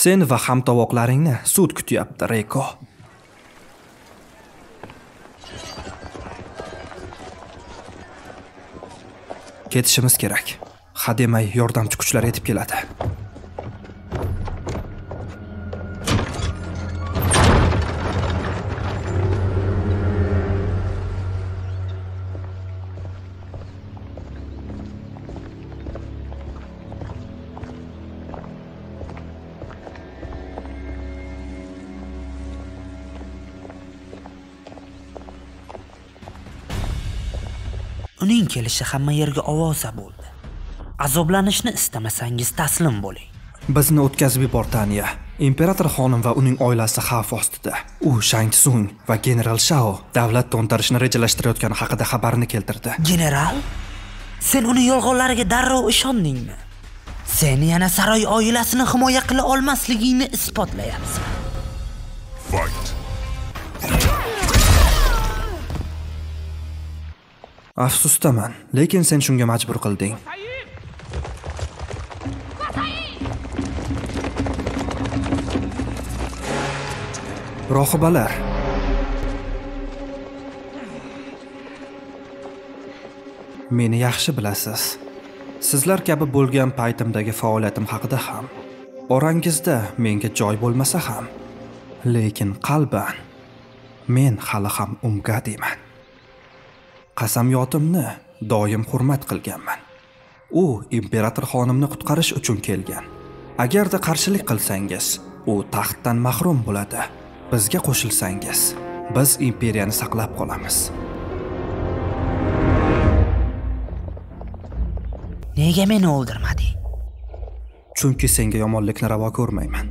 Sen va hamtovoqlaringni sud kutyapti, Reko. Ketishimiz kerak. Hademay yordamchi kuchlar yetib keladi. Uning kelishi hamma yerga ovoza bo'ldi. Azoblanishni istamasangiz taslim bo'ling. Bizni o'tkazib Britaniya, imperator xonim va uning oilasi xavf ostida. U Shang-Tsung va general Shao davlat to'ntarishni rejalashtirayotgani haqida xabarni keltirdi. General? Sen uning yolg'onlariga darrov ishondingmi? Sen yana saroy oilasini himoya qila olmasligingni isbotlayapsan. Fight. Afsusdaman, lekin sen shunga majbur qilding. Rohibalar. Meni yaxshi bilasiz. Sizlar kabi bo'lgan paytimdagi faoliyatim haqida ham, orangizda menga joy bo'lmasa ham, lekin qalban men hali ham unga deyman. Qasamyotimni doim hurmat qilganman. U imperator xonimni qutqarish uchun kelgan. Agarda qarshilik qilsangiz, u taxtdan mahrum bo'ladi. Bizga qo'shilsangiz, biz imperiyani saqlab qolamiz. Nega meni o'ldirmading? Chunki senga yomonlikni ravo ko'rmayman.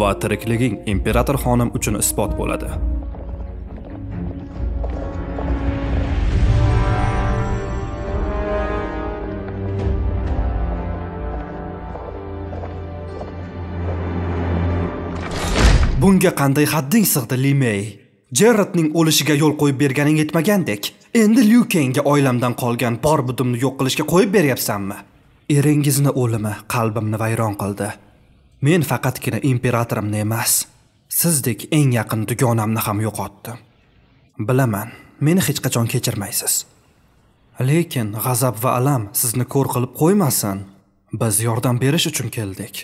Va tirikliging imperator xonim uchun isbot bo'ladi. Bunga qanday hadding sig'di, Limey? Jaredning o'lishiga yo'l qo'yib berganing yetmagandek, endi Liu Kangga oilamdan qolgan bor budimni yo'q qilishga qo'yib beryapsanmi? Eringizni o'limi qalbimni vayron qildi. Men faqatgina imperatorimni emas, sizdek eng yaqin dugonamni ham yo'qotdim. Bilaman, meni hech qachon kechirmaysiz. Lekin g'azab va alam sizni ko'r qilib qo'ymasin. Biz yordam berish uchun keldik.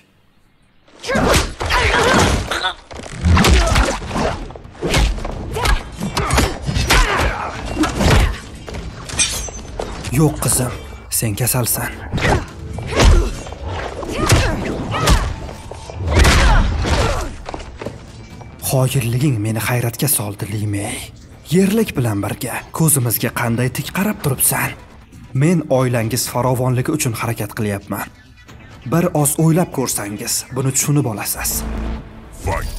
Yo'q qizim, sen kasalsan. Xoyirliging meni hayratga soldi, Limey. Yerlik bilan birga ko'zimizga qanday tik qarab turibsan. Men oilangiz farovonligi uchun harakat qilyapman. Bir oz o'ylab ko'rsangiz, buni tushunib olasiz. Fight.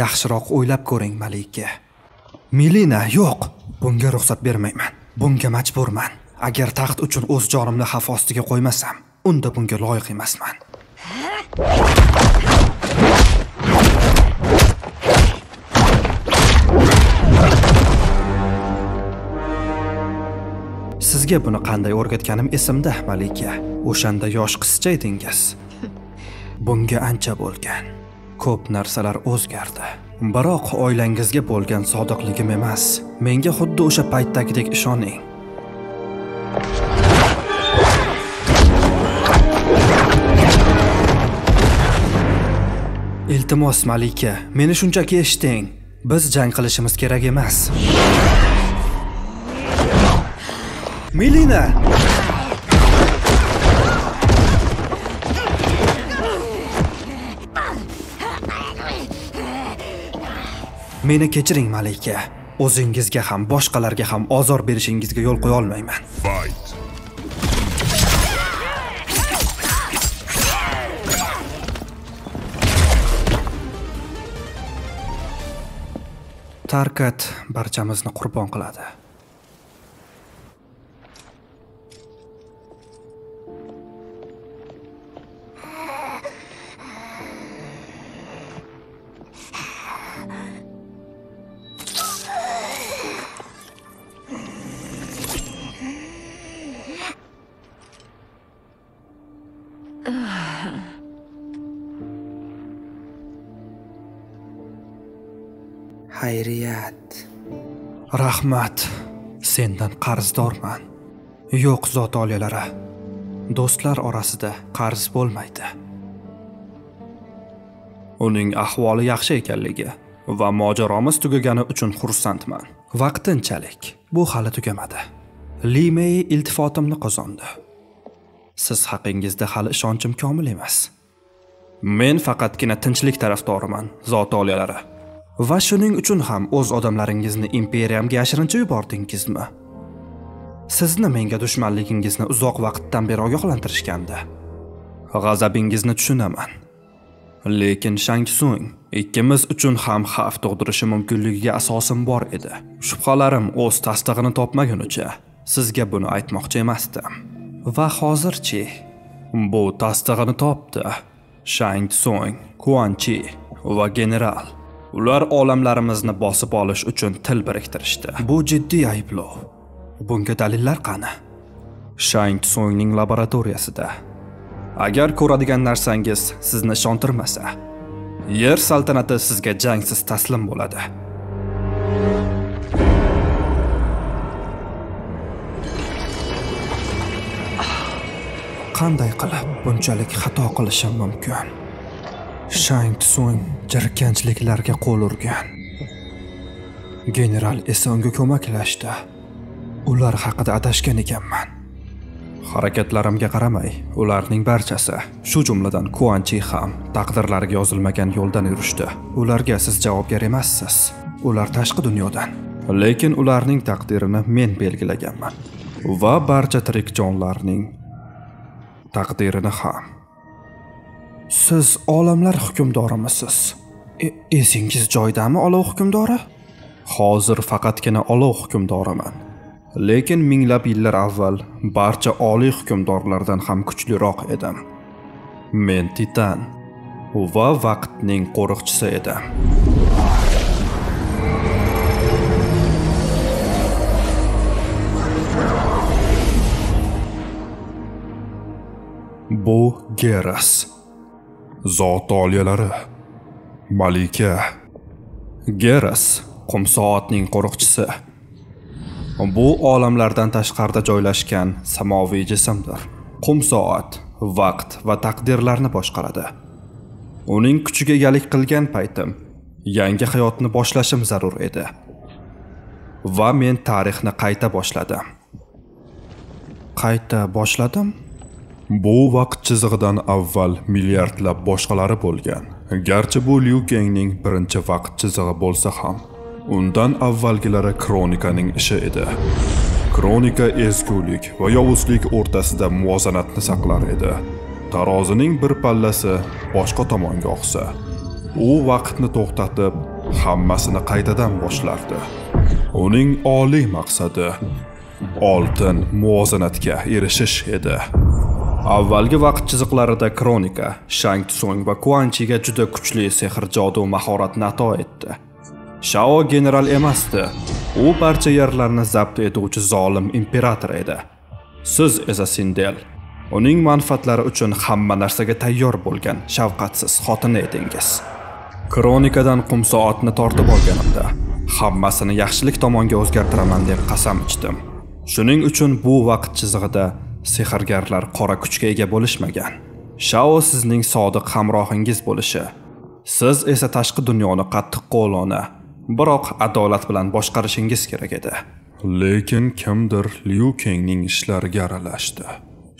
Yaxshiroq o'ylab ko'ring, Malika. Milina, yo'q, bunga ruxsat bermayman. Bunga majburman. Agar taxt uchun o'z jonimni xavf ostiga qo'ymasam, unda bunga loyiq emasman. Sizga buni qanday o'rgatganim esimda, Malika. O'shanda yosh qizcha edingiz. Bunga ancha bo'lgan. Ko'p narsalar o'zgardi. Biroq oilangizga bo'lgan sodiqligim emas. Menga xuddi o'sha paytdagidek ishoning. Iltimos, Malika, meni shunchaki eshiting. Biz jang qilishimiz kerak emas. Milina! Meni kechiring, Malika. O'zingizga ham, boshqalarga ham azor berishingizga yo'l qo'ya olmayman. Fight. Tarkat barchamizni qurbon qiladi. hayriyat. Rahmat, sendan qarzdorman. Yo'q zot olalari. Do'stlar orasida qarz bo'lmaydi. Uning ahvoli yaxshi ekanligi va mojaromiz tugagani uchun xursandman. Vaqtinchalik bu hali tugamadi. Limey iltifotimni qozondi. Siz haqingizda hali ishonchim komil emas. Men faqatgina tinchlik tarafdoriman, zot olalari. Va shuning uchun ham o'z odamlaringizni imperiyamga yashirincha yubordingizmi? Sizni menga dushmanligingizni uzoq vaqtdan beri ogohlantirishgandi. G'azabingizni tushunaman. Lekin Shangsung ikkimiz uchun ham xavf tug'dirishi mumkinligiga asosim bor edi. Shubhalarim o'z tasdig'ini topmagunicha sizga buni aytmoqchi emasdim. Va hozirchi bu tasdig'ini topdi. Shangsung, Kuanchi va general ular olamlarimizni bosib olish uchun til biriktirishdi. Bu jiddiy ayblov. Bunga dalillar qani? Shangsungning laboratoriyasida. Agar ko'radigan narsangiz sizni ishontirmasa, yer saltanati sizga jangsiz taslim bo'ladi. Qanday qilib bunchalik xato qilishim mumkin? Shangsung jirkanchliklarga qo'l urgan. General esa unga ko'maklashdi. Ular haqida adashgan ekanman. Harakatlarimga qaramay, ularning barchasi, shu jumladan Kuanchi ham taqdirlariga yozilmagan yo'ldan yurishdi. Ularga siz javobgar emassiz. Ular tashqi dunyodan. Lekin ularning taqdirini men belgilaganman. Va barcha tirik jonlarning taqdirini ham. Siz olamlar hukmdorimisiz. Esingiz joydami, Alloh hukmdori? Hozir faqatgina Alloh hukmdoriman. Lekin minglab yillar avval barcha oliy hukmdorlardan ham kuchliroq edim. Men Titan va vaqtning qo'riqchisi edim. Bu Geras. Zot olalari, Malika, Geras, qum soatning qo'riqchisi. Bu olamlardan tashqarida joylashgan samoviy jismdir. Qum soat vaqt va taqdirlarni boshqaradi. Uning kuchiga egalik qilgan paytim yangi hayotni boshlashim zarur edi. Va men tarixni qayta boshladim. Qayta boshladim? Bu vaqt chizig'idan avval milliardlab boshqalari bo'lgan. Garchi bu Liu Kangning birinchi vaqt chizig'i bo'lsa ham, undan avvalgilari kronikaning ishi edi. Kronika ezgulik va yovuzlik o'rtasida muvozanatni saqlar edi. Tarozining bir pallasi boshqa tomonga oqsa, u vaqtni to'xtatib, hammasini qaytadan boshlardi. Uning oliy maqsadi oltin muvozanatga erishish edi. Avvalgi vaqt chiziqlarida Kronika, Shangsung va Kuanchiga juda kuchli sehr-jodu mahoratni ato etdi. Shao general emasdi. U barcha yerlarni zabt etuvchi zolim imperator edi. Siz esa Sindel, uning manfaatlari uchun hamma narsaga tayyor bo'lgan shafqatsiz xotini edingiz. Kronikadan qum soatni tortib olganimda, hammasini yaxshilik tomonga o'zgartiraman deb qasam ichdim. Shuning uchun bu vaqt chizig'ida sehrgarlar qora kuchga ega bo'lishmagan. Shao sizning sodiq hamrohingiz bo'lishi. Siz esa tashqi dunyoni qattiq qo'lona, biroq adolat bilan boshqarishingiz kerak edi. Lekin kimdir Liu Kangning ishlariga aralashdi.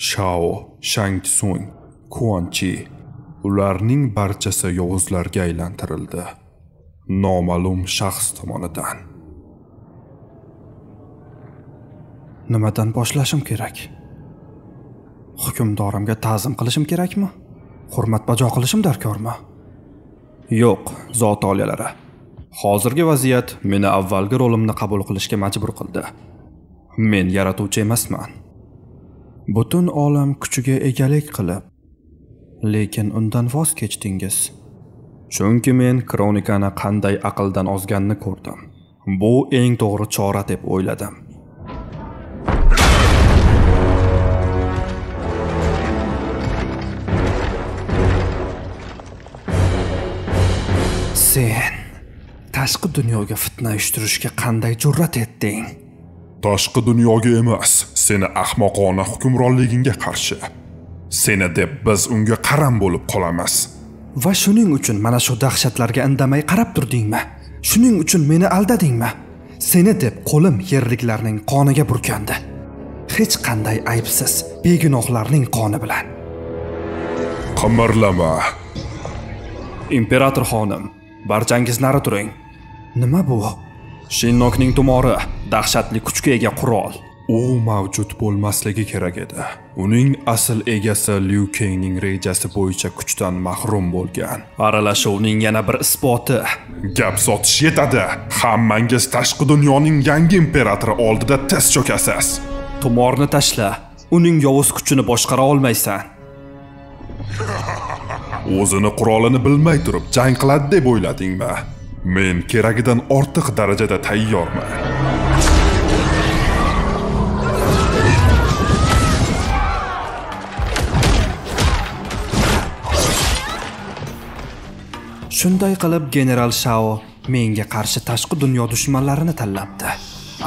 Shao, Shangsung, Kuanchi ularning barchasi yovuzlarga aylantirildi. Noma'lum shaxs tomonidan. Nimadan boshlashim kerak? Hukmdorimga ta'zim qilishim kerakmi? Hurmat bajo qilishim darkormi? Yo'q, zot olalari. Hozirgi vaziyat meni avvalgi rolimni qabul qilishga majbur qildi. Men yaratuvchi emasman. Butun olam kuchiga egalik qilib, lekin undan voz kechdingiz. Chunki men kronikani qanday aqldan ozganini ko'rdim. Bu eng to'g'ri chora deb o'yladim. Sen tashqi dunyoga fitna uyushtirishga qanday jur'at etding? Tashqi dunyoga emas, seni ahmoqona hukmronligingga qarshi. Seni deb biz unga qaram bo'lib qolamiz. Va shuning uchun mana shu dahshatlarga indamay qarab turdingmi? Shuning uchun meni aldadingmi? Seni deb qo'lim yerliklarning qoniga burkandi. Hech qanday aybsiz, begunohlarning qoni bilan. Qimirlama. Imperator xonim, barchangiz nari turing. Nima bu? Shinnokning tumori, dahshatli kuchga ega qurol. U mavjud bo'lmasligi kerak edi. Uning asl egasi Liu Kangning rejasi bo'yicha kuchdan mahrum bo'lgan. Aralashuvning yana bir isboti. Gap sotish yetadi. Hammangiz tashqi dunyoning yangi imperatori oldida tez cho'kasiz. Tumorni tashla. Uning yovuz kuchini boshqara olmaysan. O'zini qurolini bilmay turib jang qiladi deb o'yladingmi? Men keragidan ortiq darajada tayyorman. Shunday qilib general Shao menga qarshi tashqi dunyo dushmanlarini tanlabdi.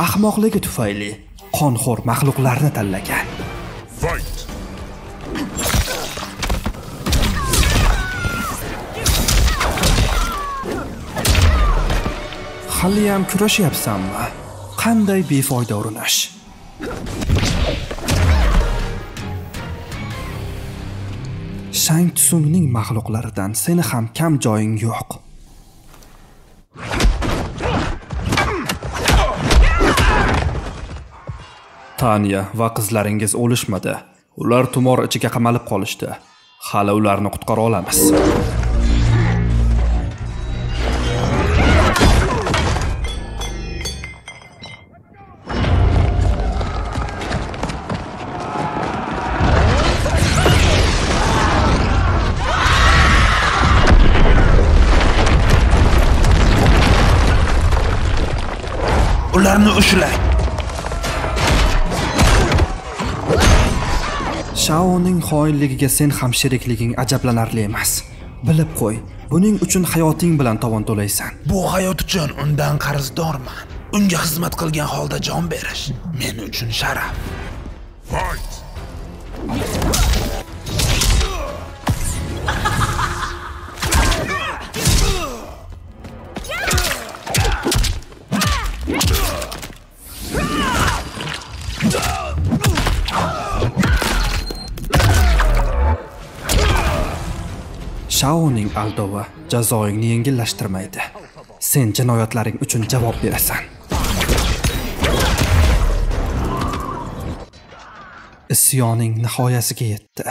Ahmoqligi tufayli qonxo'r mahluqlarni tanlagan. Fight. Haliyam kurashyapsanmi? Qanday befoyda urinish. Shang Tsungning mahluqlaridan seni ham kam joying yo'q. Tanya va qizlaringiz o'lishmadi. Ular tumor ichiga qamalib qolishdi. Hali ularni qutqara olamiz. Ularni ushla. Shaoning xoinligiga sen ham sherikliging ajablanarli emas. Bilib qo'y, buning uchun hayoting bilan tovon to'laysan. Bu hayot uchun undan qarzdorman. Unga xizmat qilgan holda jon berish men uchun sharaf. Fight. Shaoning aldovi jazoingni yengillashtirmaydi. Sen jinoyatlaring uchun javob berasan. Isyoning nihoyasiga yetdi.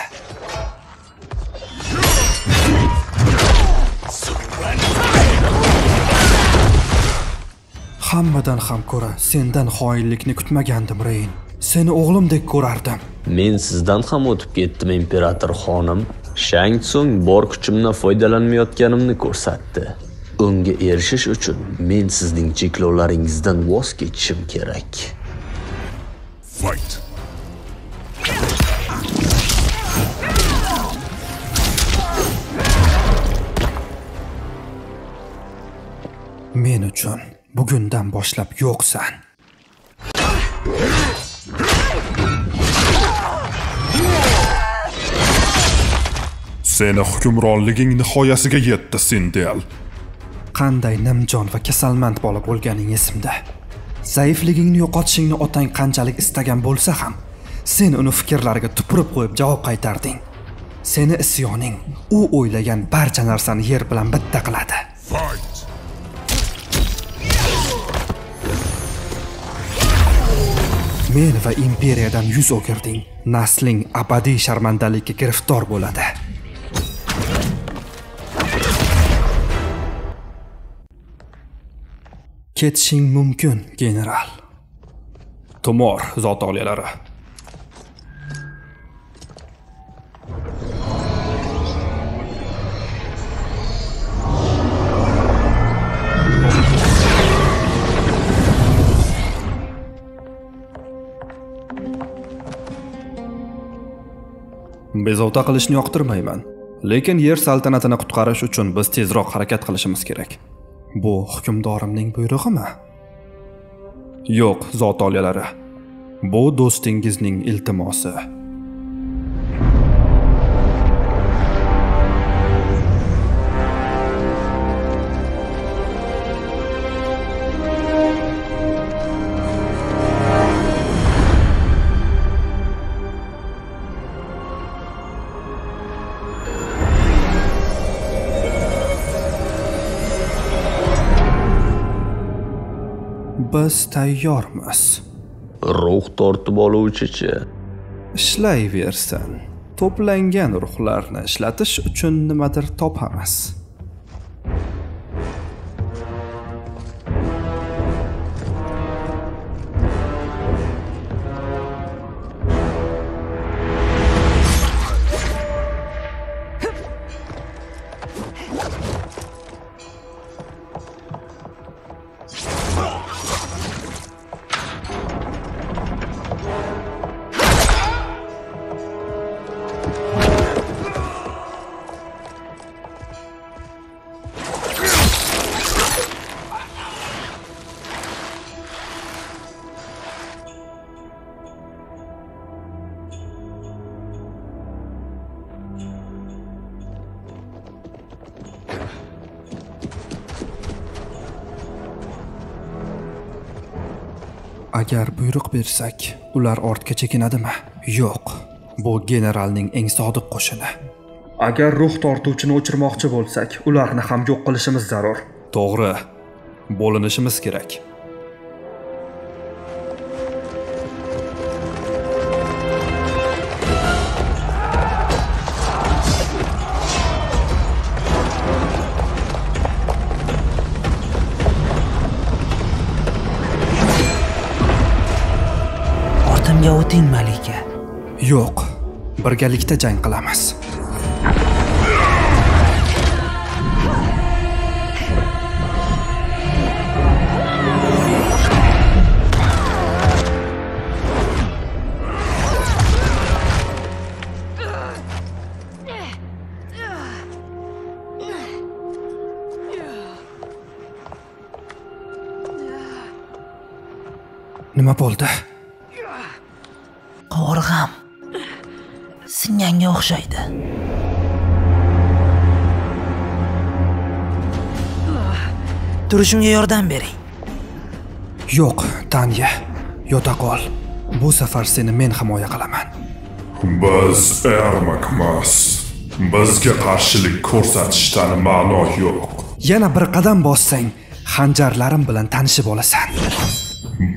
Hammadan ham ko'ra sendan xoinlikni kutmagandim, Reyn. Seni o'g'limdek ko'rardim. Men sizdan ham o'tib ketdim, imperator xonim. Shang Tsung bor kuchimdan foydalanmayotganimni ko'rsatdi. Unga erishish uchun men sizning cheklovlaringizdan voz kechishim kerak. Fight. Men uchun bugundan boshlab yo'qsan. Seni hukmronliging nihoyasiga yetdi, Sindel. Qanday nimjon va kasalmand bola bo'lganing esimda. Zaifligingni yo'qotishingni otang qanchalik istagan bo'lsa ham, sen uni fikrlariga tupurib qo'yib javob qaytarding. Seni isyoning u o'ylagan barcha narsani yer bilan bitta qiladi. Fight. Men va imperiyadan yuz o'girding. Nasling abadiy sharmandalikka giriftor bo'ladi. Ketishing mumkin, general. Tumor zot oliyalari. Bezovta qilishni yoqtirmayman, lekin yer saltanatini qutqarish uchun biz tezroq harakat qilishimiz kerak. Bu hukmdorimning buyrug'imi? Yo'q, zot olalari. Bu do'stingizning iltimosi. Biz tayyormiz. Ruh tortib oluvchi-chi. Ishlayversin. To'plangan ruhlarni ishlatish uchun nimadir topamiz. Agar buyruq bersak, ular ortga chekinadimi? Yo'q. Bu generalning eng sodiq qo'shini. Agar ruh tortuvchini o'chirmoqchi bo'lsak, ularni ham yo'q qilishimiz zarur. To'g'ri. Bo'linishimiz kerak. O'ting malika. Yo'q, birgalikda jang qilamiz. Nima bo'ldi? Qo'rg'am singanga o'xshaydi. Turishimga yordam bering. Yo'q, Tanya, yota qol. Bu safar seni men himoya qilaman. Biz ermakmas. Bizga qarshilik ko'rsatishdan ma'no yo'q. Yana bir qadam bossang, xanjarlarim bilan tanishib olasan.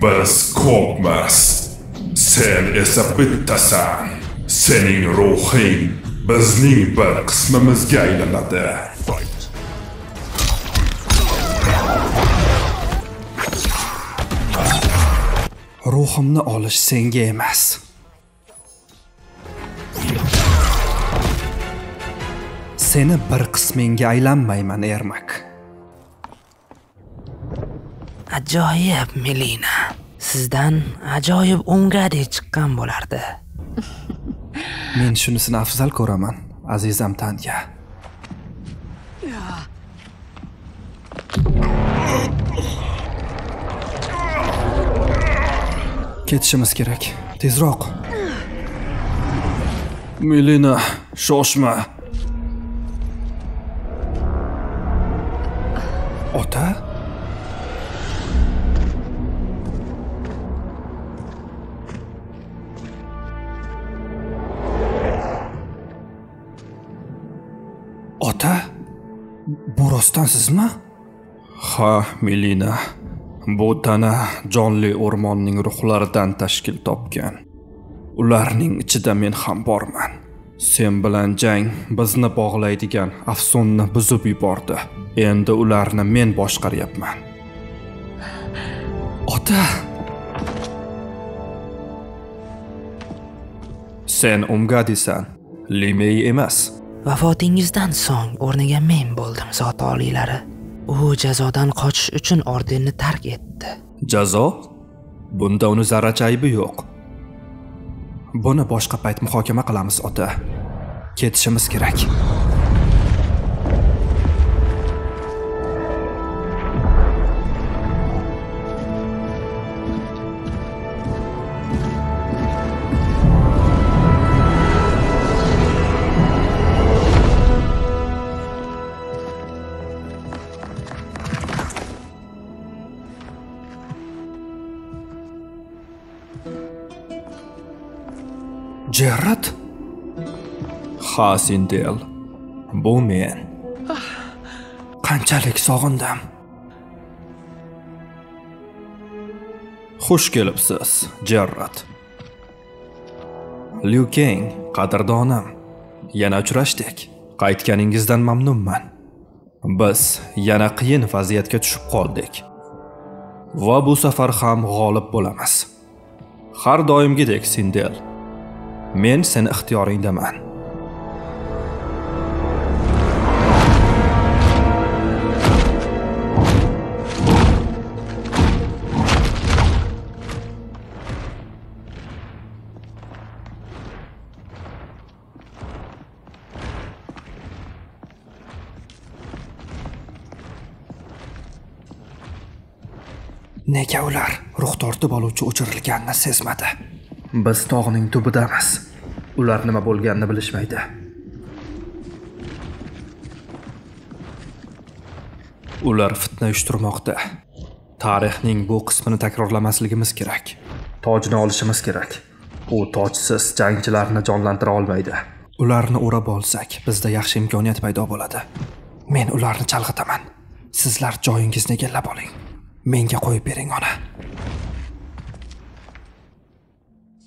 Biz qo'rqmas. Sen esa bittasan. Sening ruhing bizning bir qismimizga aylanadi. Ruhimni olish senga emas. Seni bir qismingga aylanmayman, Ermak. Ajoyib, Melina. Sizdan ajoyib o'ngadi chiqqan bo'lardi. Men shunisini afzal ko'raman, azizam Tanya. Ketishimiz kerak. Tezroq. Melina, shoshma. Ota? Ota, bu rostdan sizmi? Ha, Melina. Bu tana jonli o'rmonning ruhlaridan tashkil topgan. Ularning ichida men ham borman. Sen bilan jang bizni bog'laydigan afsonni buzib yubordi. Endi ularni men boshqaryapman. Ota, sen Umgadisan, Limey emas. Vafotingizdan so'ng o'rniga men bo'ldim, zot oliylari. U jazodan qochish uchun ordenni tark etdi. Jazo? Bunda uni zarracha aybi yo'q. Buni boshqa payt muhokama qilamiz, ota. Ketishimiz kerak. Gerard? Ha, Sindel. Bu men. Qanchalik sog'indim. Xush kelibsiz, Gerard. Liu Kang, qadrdonim. Yana uchrashdik. Qaytganingizdan mamnunman. Biz yana qiyin vaziyatga tushib qoldik. Va bu safar ham g'olib bo'lamiz. Har doimgidek, Sindel. Men seni ixtiyoringdaman. Nega ular ruh tortib oluvchi o'chirilganini sezmadi? Biz tog'ning tubidamiz. Ular nima bo'lganini bilishmaydi. Ular fitna uyushtirmoqda. Tarixning bu qismini takrorlamasligimiz kerak. Tojni olishimiz kerak. U tojsiz jangchilarni jonlantira olmaydi. Ularni o'rab olsak, bizda yaxshi imkoniyat paydo bo'ladi. Men ularni chalg'itaman. Sizlar joyingizni egallab oling. Menga qo'yib bering ona.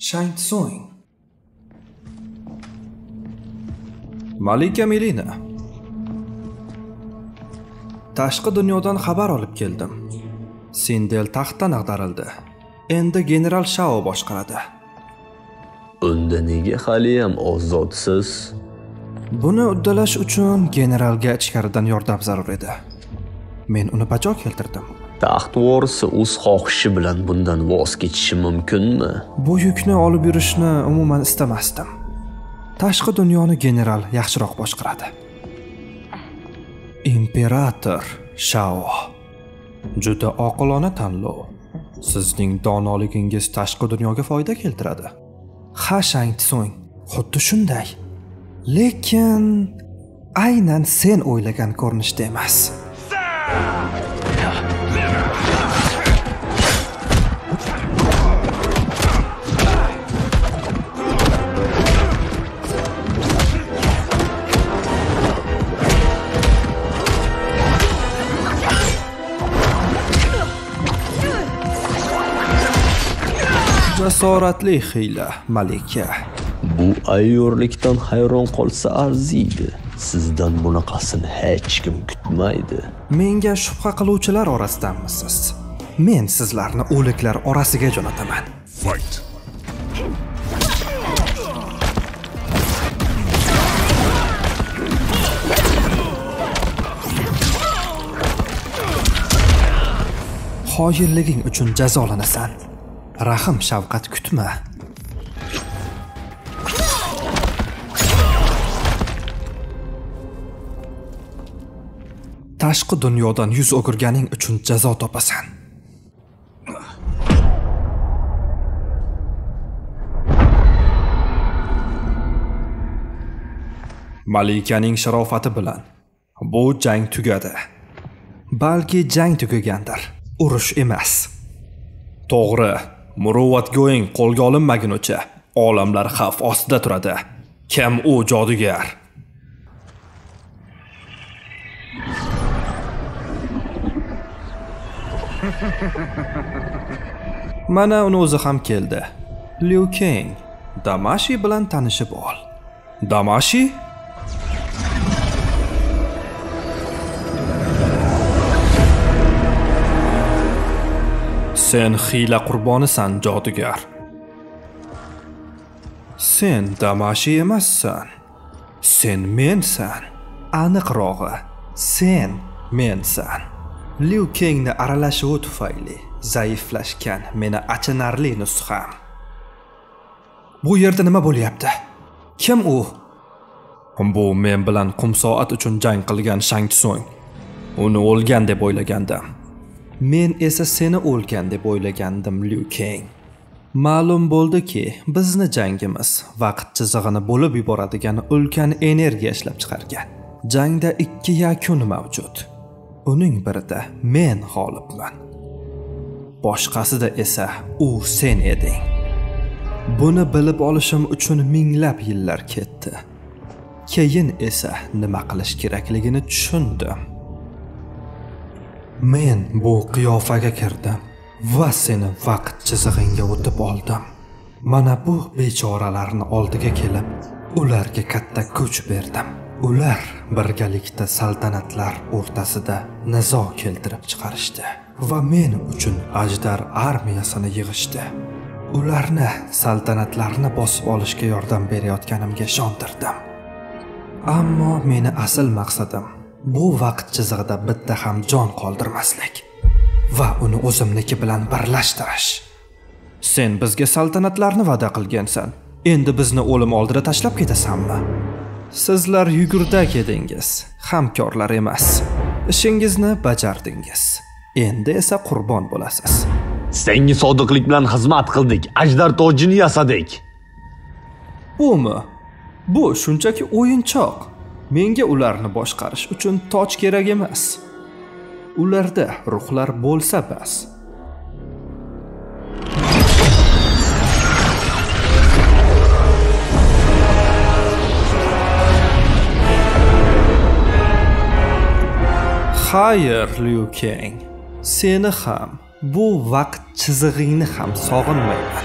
Shang Tsung. Malika Melina. Tashqi dunyodan xabar olib keldim. Sindel taxtdan ag'darildi. Endi general Shao boshqaradi. Unda nega hali ham ozodsiz? Buni uddalash uchun generalga ichkaridan yordam zarur edi. Men uni bajo keltirdim. Taxt vorisi o'z xohishi bilan bundan voz kechishi mumkinmi? Bu yukni olib yurishni umuman istamasdim. Tashqi dunyoni general yaxshiroq boshqaradi. Imperator Shao. Juda oqilona tanlov. Sizning donoligingiz tashqi dunyoga foyda keltiradi. Ha, Shang Tsung, xuddi shunday. Lekin aynan sen o'ylagan ko'rinishda emas. Jasoratli hiyla, malika. Bu ayyorlikdan hayron qolsa arziydi. Sizdan bunaqasini hech kim kutmaydi. Menga shubha qiluvchilar orasidamisiz? Men sizlarni o'liklar orasiga jo'nataman. Fight. Xoyirliging uchun jazolanasan. Rahim shafqat kutma. Tashqi dunyodan yuz o'girganing uchun jazo topasan. Malikaning sharofati bilan bu jang tugadi. Balki jang tugagandir, urush emas. To'g'ri, muruvvatgo'ying qo'lga olinmagunicha olamlar xavf ostida turadi. Kim u jodugar? Mana uni o'zi ham keldi. Liu Kang, Damashi bilan tanishib ol. Damashi? Sen hiyla qurbonisan, jodugar. Sen Damashi emassan. Sen mensan. Aniqrog'i, sen mensan. Liu Kangni aralashuvi tufayli zaiflashgan meni achinarli nusxam. Bu yerda nima bo'lyapti? Kim u? Bu men bilan qum soat uchun jang qilgan Shang Tsung. Uni o'lgan deb o'ylagandim. Men esa seni o'lgan deb o'ylagandim, Liu Kang. Ma'lum bo'ldiki, bizni jangimiz vaqt chizig'ini bo'lib yuboradigan ulkan energiya ishlab chiqargan. Jangda ikki yakun mavjud. Uning birida men g'olibman. Boshqasida esa u sen eding. Buni bilib olishim uchun minglab yillar ketdi. Keyin esa nima qilish kerakligini tushundim. Men bu qiyofaga kirdim va seni vaqt chizig'inga o'tib oldim. Mana bu bechoralarni oldiga kelib, ularga katta kuch berdim. Ular birgalikda saltanatlar o'rtasida nizo keltirib chiqarishdi va men uchun ajdar armiyasini yig'ishdi. Ularni saltanatlarni bosib olishga yordam berayotganimga ishontirdim. Ammo meni asl maqsadim bu vaqt chizig'ida bitta ham jon qoldirmaslik va uni o'zimniki bilan birlashtirish. Sen bizga saltanatlarni va'da qilgansan. Endi bizni o'lim oldida tashlab ketasanmi? Sizlar yugurdak edingiz, hamkorlar emas. Ishingizni bajardingiz. Endi esa qurbon bo'lasiz. Senga sodiqlik bilan xizmat qildik, ajdar tojini yasadik. Bumi? Bu shunchaki o'yinchoq. Menga ularni boshqarish uchun toj kerak emas. Ularda ruhlar bo'lsa bas. Hayır, Liu Kang. Seni ham bu vaqt chizig'ingni ham sog'inmayman.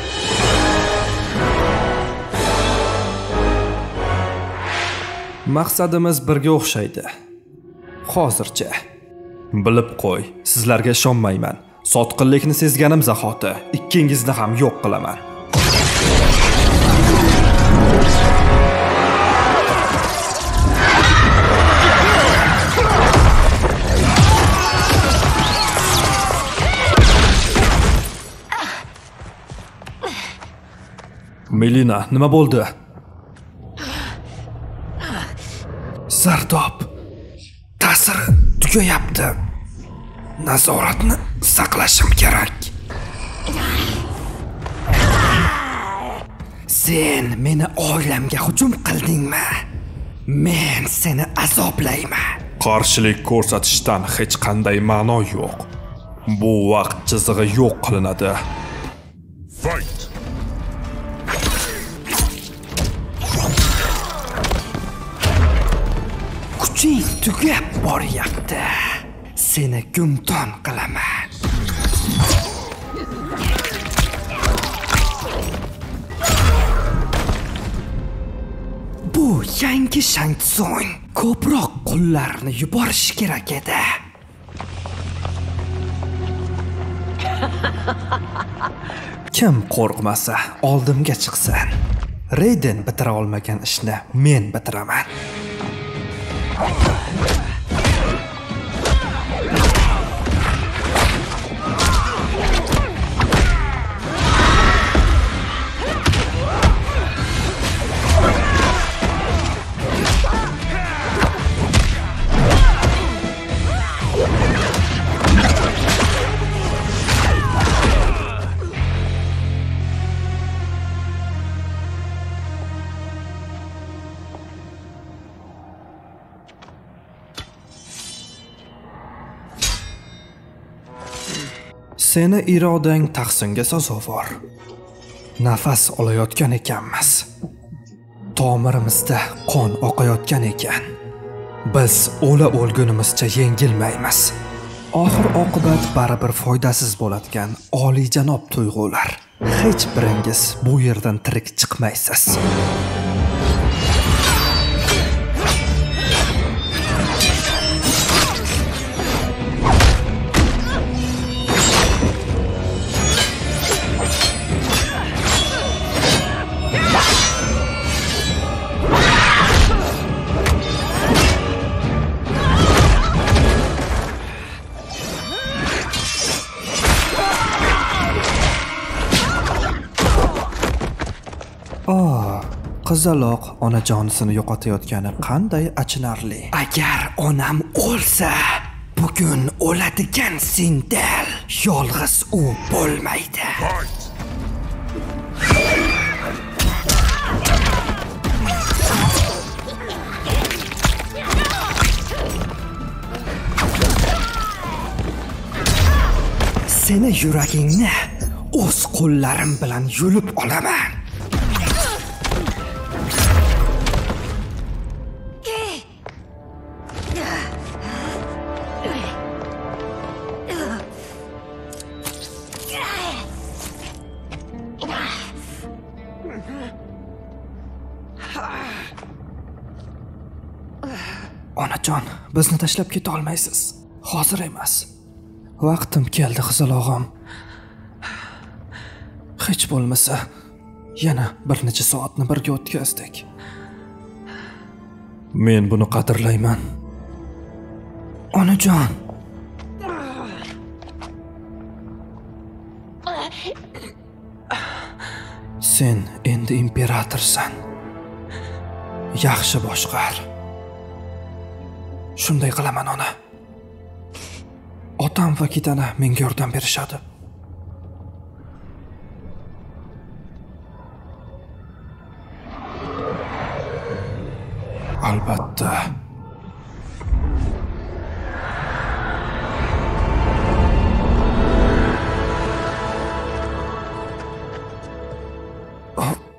Maqsadimiz birga o'xshaydi. Hozircha. Bilib qo'y, sizlarga ishonmayman. Sotqinlikni sezganim zahoti, ikkingizni ham yo'q qilaman. Melina, nima bo'ldi? Zardob ta'siri tugayapti. Nazoratni saqlashim kerak. Sen meni oilamga hujum qildingmi? Men seni azoblayman. Qarshilik ko'rsatishdan hech qanday ma'no yo'q. Bu vaqt chizig'i yo'q qilinadi. Fight! Kuching tugab boryapti. Seni gumdon qilaman. Bu yangi Shangtsung ko'proq qullarni yuborish kerak edi. Kim qo'rqmasa oldimga chiqsin. Raiden bitira olmagan ishni men bitiraman. Seni irodang tahsinga sazovor. Nafas olayotgan ekanmiz. Tomirimizda qon oqayotgan ekan. Biz o'la o'lgunimizcha yengilmaymiz. Oxir oqibat baribir foydasiz bo'ladigan oliyjanob tuyg'ular. Hech biringiz bu yerdan tirik chiqmaysiz. Qizaloq ona jonisini yo'qotayotgani qanday achinarli. Agar onam o'lsa, bugun o'ladigan Sindel yolg'iz u bo'lmaydi. Seni yuragingni o'z qo'llarim bilan yulib olaman. Onajon, bizni tashlab keta olmaysiz. Hozir emas. Vaqtim keldi, Qizil og'am. Hech bo'lmasa yana bir necha soatni birga o'tkazdik. Men buni qadrlayman. Onajon. Sen endi imperatorsan. Yaxshi boshqar. Shunday qilaman ona. Otam va kitana menga yordam berishadi. Albatta.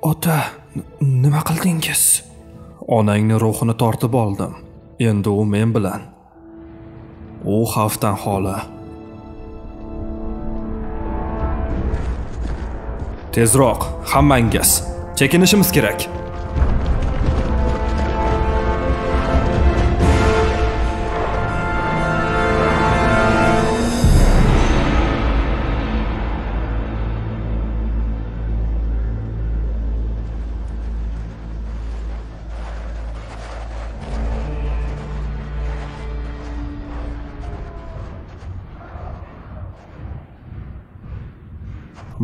Ota, nima qildingiz? Onangning ruhini tortib oldim. Endi u men bilan. U xavfdan xoli. Tezroq, hammangiz. Chekinishimiz kerak.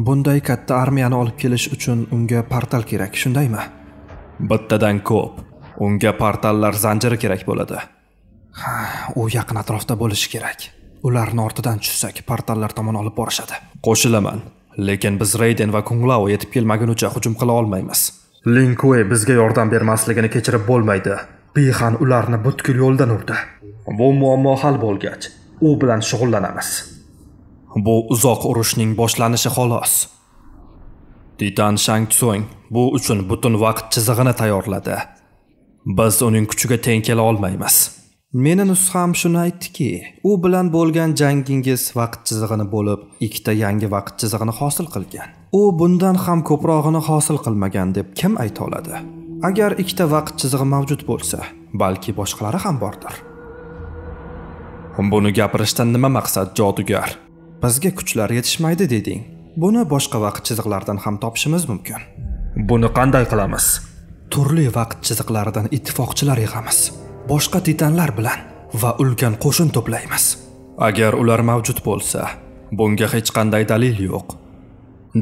Bunday katta armiyani olib kelish uchun unga portal kerak, shundaymi? Bittadan ko'p. Unga portallar zanjiri kerak bo'ladi. Ha, u yaqin atrofda bo'lishi kerak. Ularni ortidan tushsak, portallar tomon olib borishadi. Qo'shilaman, lekin biz Raiden va Kung Lao yetib kelmagunicha hujum qila olmaymiz. Lin Kuei bizga yordam bermasligini kechirib bo'lmaydi. Bixan ularni butkul yo'ldan urdi. Bu muammo hal bo'lgach, u bilan shug'ullanamiz. Bu uzoq urushning boshlanishi xolos. Titan Shang Tsung bu uchun butun vaqt chizig'ini tayyorladi. Biz uning kuchiga teng kela olmaymiz. Meni nusxam shuni aytdiki, u bilan bo'lgan jangingiz vaqt chizig'ini bo'lib, ikkita yangi vaqt chizig'ini hosil qilgan. U bundan ham ko'prog'ini hosil qilmagan deb kim ayta oladi? Agar ikkita vaqt chizig'i mavjud bo'lsa, balki boshqalari ham bordir. Buni gapirishdan nima maqsad, jodugar? Bizga kuchlar yetishmaydi deding. Buni boshqa vaqt chiziqlaridan ham topishimiz mumkin. Buni qanday qilamiz? Turli vaqt chiziqlaridan ittifoqchilar yig'amiz. Boshqa titanlar bilan va ulkan qo'shin to'playmiz. Agar ular mavjud bo'lsa, bunga hech qanday dalil yo'q.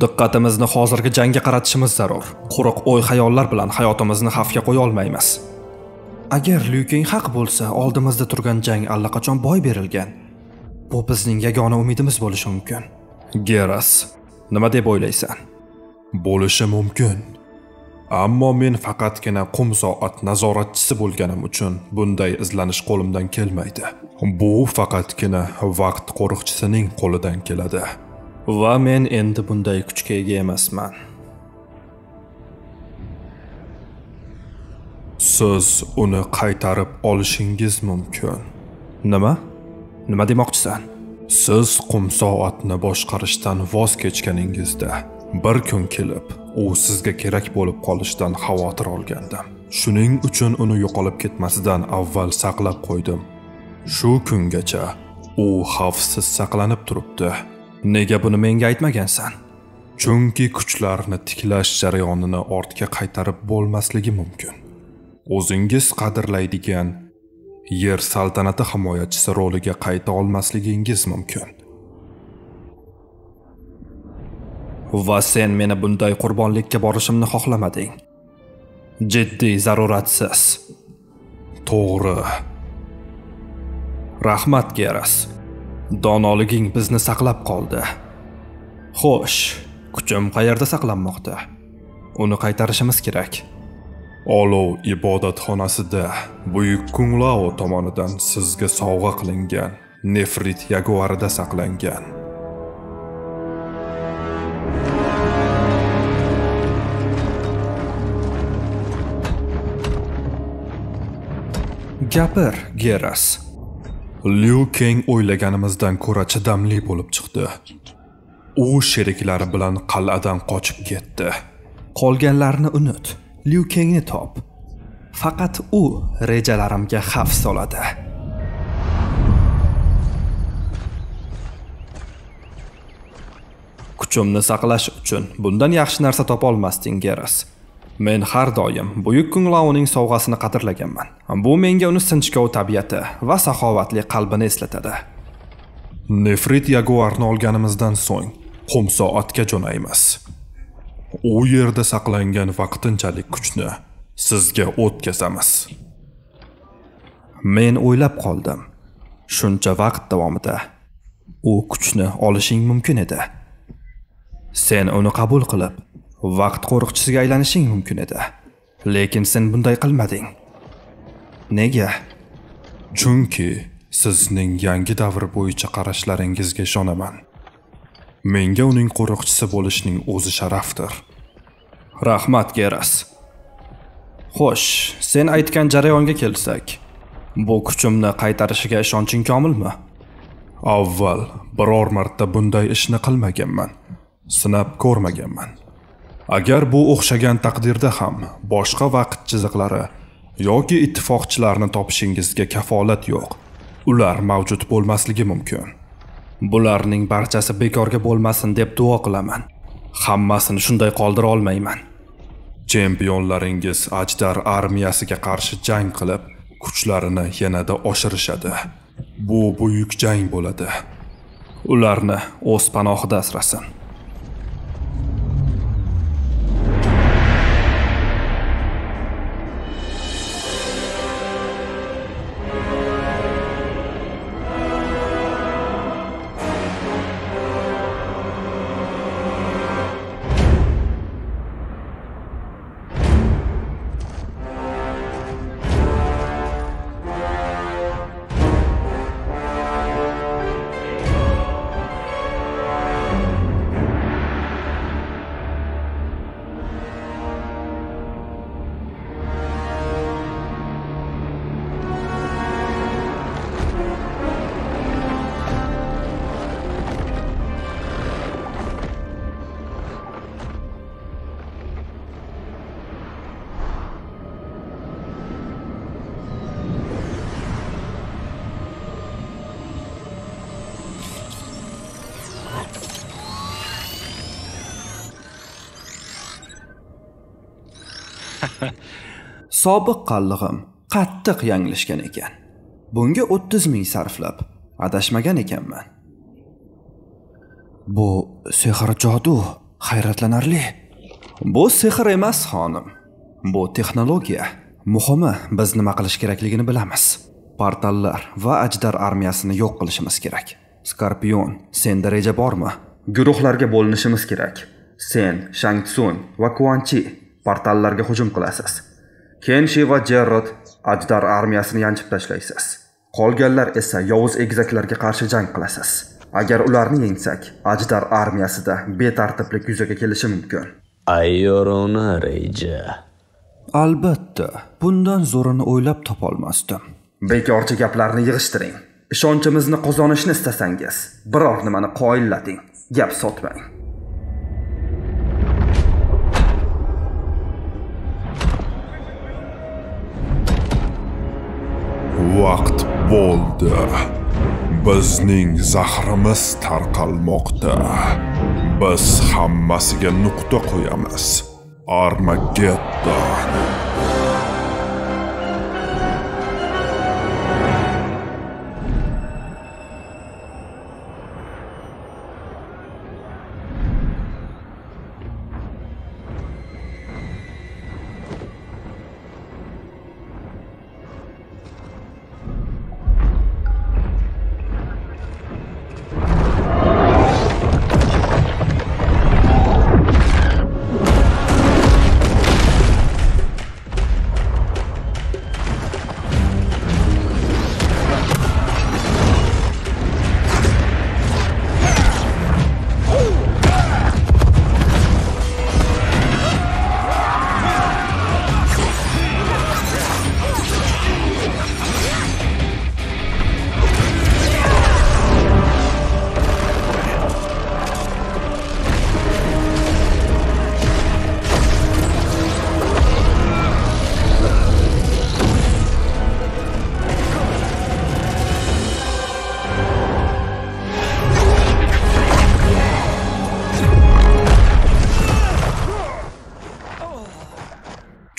Diqqatimizni hozirgi jangga qaratishimiz zarur. Quruq o'y-xayollar bilan hayotimizni xavfga qo'ya olmaymiz. Agar Liu Kang haq bo'lsa, oldimizda turgan jang allaqachon boy berilgan. Bu bizning yagona umidimiz bo'lishi mumkin. Geras, nima deb o'ylaysan? Bo'lishi mumkin. Ammo men faqatgina qum soat nazoratchisi bo'lganim uchun bunday izlanish qo'limdan kelmaydi. Bu faqatgina vaqt qo'riqchisining qo'lidan keladi. Va men endi bunday kuchga ega emasman. Siz uni qaytarib olishingiz mumkin. Nima? Nima demoqchisan? Siz qum soatni boshqarishdan voz kechganingizda, bir kun kelib, u sizga kerak bo'lib qolishdan xavotir olgandim. Shuning uchun uni yo'qolib ketmasidan avval saqlab qo'ydim. Shu kungacha u xavfsiz saqlanib turibdi. Nega buni menga aytmagansan? Chunki kuchlarni tiklash jarayonini ortga qaytarib bo'lmasligi mumkin. O'zingiz qadrlaydigan Yer saltanati himoyachisi roliga qayta olmasligingiz mumkin. Va sen meni bunday qurbonlikka borishimni xohlamading. Jiddiy zaruratsiz. To'g'ri. Rahmat Geras. Donoliging bizni saqlab qoldi. Xo'sh, kuchim qayerda saqlanmoqda? Uni qaytarishimiz kerak. Olov ibodatxonasida Buyuk Kung Lao tomonidan sizga sovg'a qilingan nefrit yaguarida saqlangan. Gapir, Geras. Liu Kang o'ylaganimizdan ko'ra chidamli bo'lib chiqdi. U sheriklari bilan qal'adan qochib ketdi. Qolganlarni unut. Liu Kangni top. faqat u rejalarimga xavf soladi. Kuchimni saqlash uchun bundan yaxshi narsa topa olmasding, Geras. Men har doim buyuk Kunglaoning sovg'asini qadrlaganman. Bu menga uni sinchkov tabiati va saxovatli qalbini eslatadi. Nefrit yaguarni olganimizdan so'ng qum soatga jo'naymiz. U yerda saqlangan vaqtinchalik kuchni sizga o'tkazamiz. Men o'ylab qoldim. Shuncha vaqt davomida u kuchni olishing mumkin edi. Sen uni qabul qilib, vaqt qo'riqchisiga aylanishing mumkin edi. Lekin sen bunday qilmading. Nega? Chunki sizning yangi davr bo'yicha qarashlaringizga ishonaman. Menga uning qo'riqchisi bo'lishning o'zi sharafdir. Rahmat, Geras. Xo'sh, sen aytgan jarayonga kelsak, bu kuchimni qaytarishiga ishonching komilmi? Avval biror marta bunday ishni qilmaganman. Sinab ko'rmaganman. Agar bu o'xshagan taqdirda ham boshqa vaqt chiziqlari yoki ittifoqchilarni topishingizga kafolat yo'q. Ular mavjud bo'lmasligi mumkin. Bularning barchasi bekorga bo'lmasin deb duo qilaman. Hammasini shunday qoldira olmayman. Chempionlaringiz ajdar armiyasiga qarshi jang qilib, kuchlarini yanada oshirishadi. Bu buyuk jang bo'ladi. Ularni o'z panohida asrasin. Sobiq qallig'im qattiq yanglishgan ekan. Bunga 30 000 sarflab adashmagan ekanman. Bu sehr jodu, hayratlanarli. Bu sehr emas, xonim. Bu texnologiya. Muhimi biz nima qilish kerakligini bilamiz. Portallar va ajdar armiyasini yo'q qilishimiz kerak. Skorpion, senda reja bormi? Guruhlarga bo'linishimiz kerak. Sen, Shang Tsun va Kuanchi portallarga hujum qilasiz. Kenshi va Jerrod ajdar armiyasini yanchib tashlaysiz. Qolganlar esa yovuz egizaklarga qarshi jang qilasiz. Agar ularni yengsak, ajdar armiyasida betartiblik yuzaga kelishi mumkin. Ayyorona reja. Albatta, bundan zo'rini o'ylab topa olmasdim. Bekorchi gaplarni yig'ishtiring. Ishonchimizni qozonishni istasangiz, biror nimani qoyillating, gap sotmang. Vaqt bo'ldi. Bizning zahrimiz tarqalmoqda. Biz hammasiga nuqta qo'yamiz. Armageddon.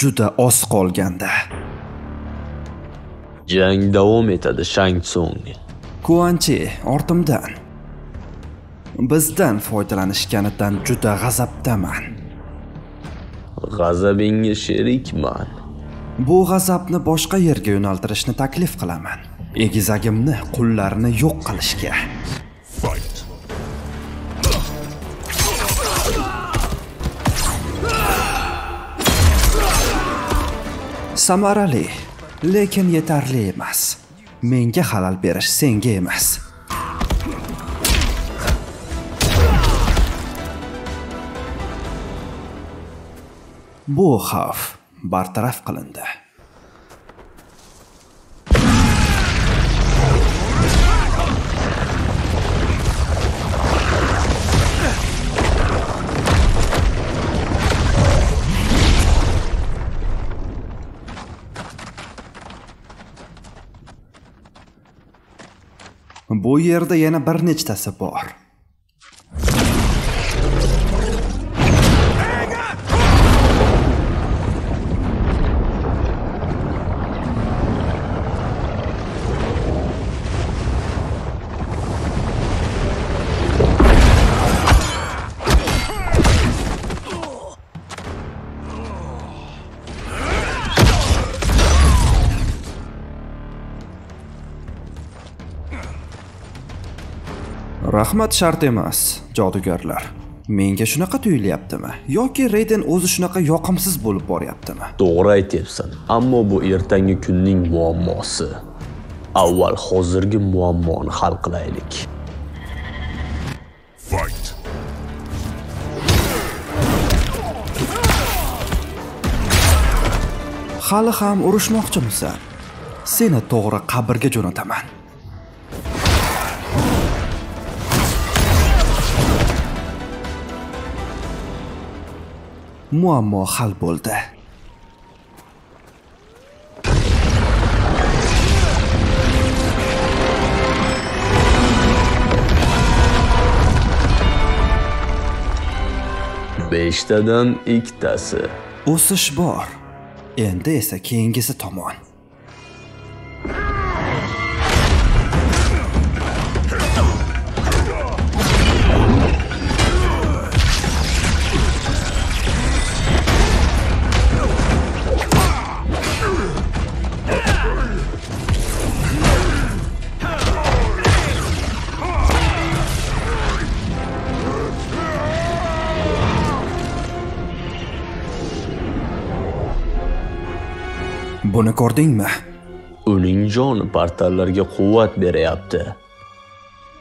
juda oz qolganda. Jang davom etadi Shang Tsung. Kuanchi ortimdan. Bizdan foydalanishganidan juda g'azabdaman. G'azabingga sherikman. Bu g'azabni boshqa yerga yo'naltirishni taklif qilaman. Egizagimni, qullarini yo'q qilishga. Samarali, lekin yetarli emas. Menga xalal berish senga emas. Bu xavf bartaraf qilindi. Bu yerda yana bir nechtasi bor. Rahmat shart emas, jodugarlar. Menga shunaqa tuyulyaptimi yoki Raiden o'zi shunaqa yoqimsiz bo'lib boryaptimi? To'g'ri aytibsan, ammo bu ertangi kunning muammosi. Avval hozirgi muammoni hal qilaylik. Fight. Hali ham urushmoqchimisan? Seni to'g'ri qabrga jo'nataman. Muammo hal bo'ldi. Beshtadan ikkitasi. O'sish bor. Endi esa keyingisi tomon. Buni ko'rdingmi? Uning joni portallarga quvvat beryapti.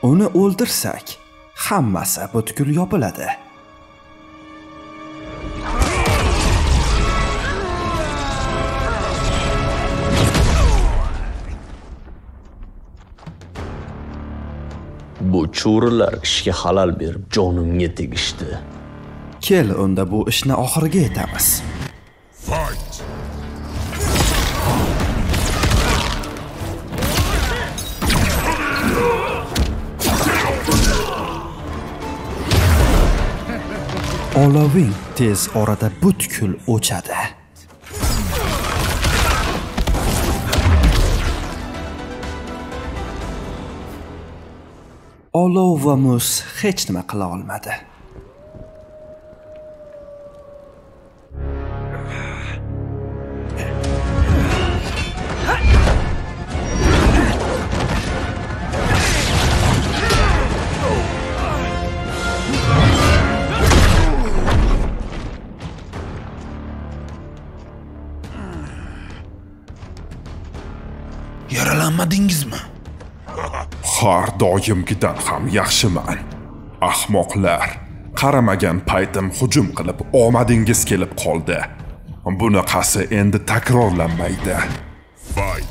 Uni o'ldirsak, hammasi butkul yopiladi. Bu cho'rilar ishga xalal berib jonimga tegishdi. Kel, unda bu ishni oxiriga yetamiz. Fight. Oloving tez orada butkul o'chadi. Olov va muz hech nima qila olmadi. Yaralanmadingizmi? Har doimgidan ham yaxshiman. Ahmoqlar, qaramagan paytim hujum qilib omadingiz kelib qoldi. Bunaqasi endi takrorlanmaydi. Fight.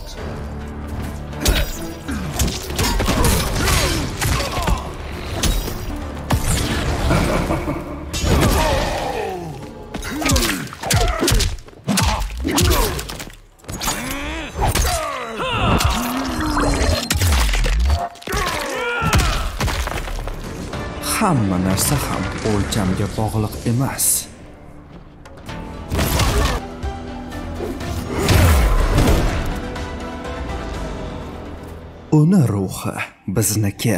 Hamma narsa ham o'lchamga bog'liq emas. ona ruha bizniki.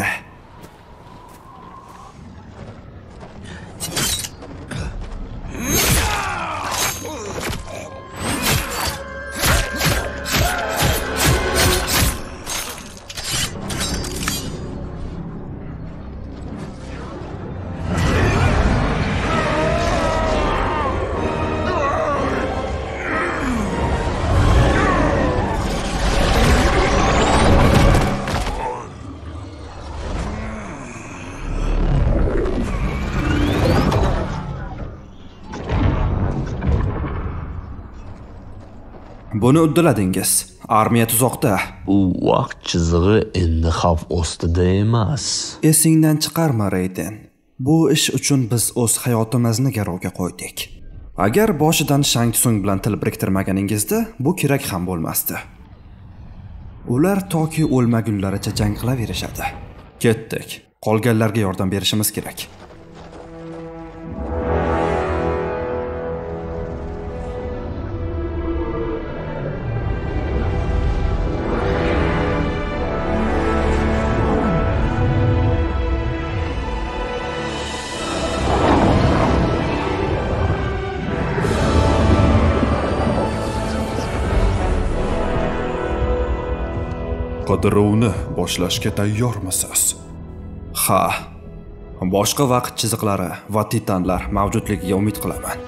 Buni uddaladingiz. Armiya tuzoqda. U vaqt chizig'i endi xavf ostida emas. Esingdan chiqarma Raiden. Bu ish uchun biz o'z hayotimizni garovga qo'ydik. Agar boshidan Shang Tsung bilan til biriktirmaganingizda, bu kerak ham bo'lmasdi. Ular toki o'lmagunlaricha jang qilaverishadi. Ketdik. Qolganlarga yordam berishimiz kerak. Qidiruvni boshlashga tayyormisiz? Ha. Boshqa vaqt chiziqlari va titanlar mavjudligiga umid qilaman.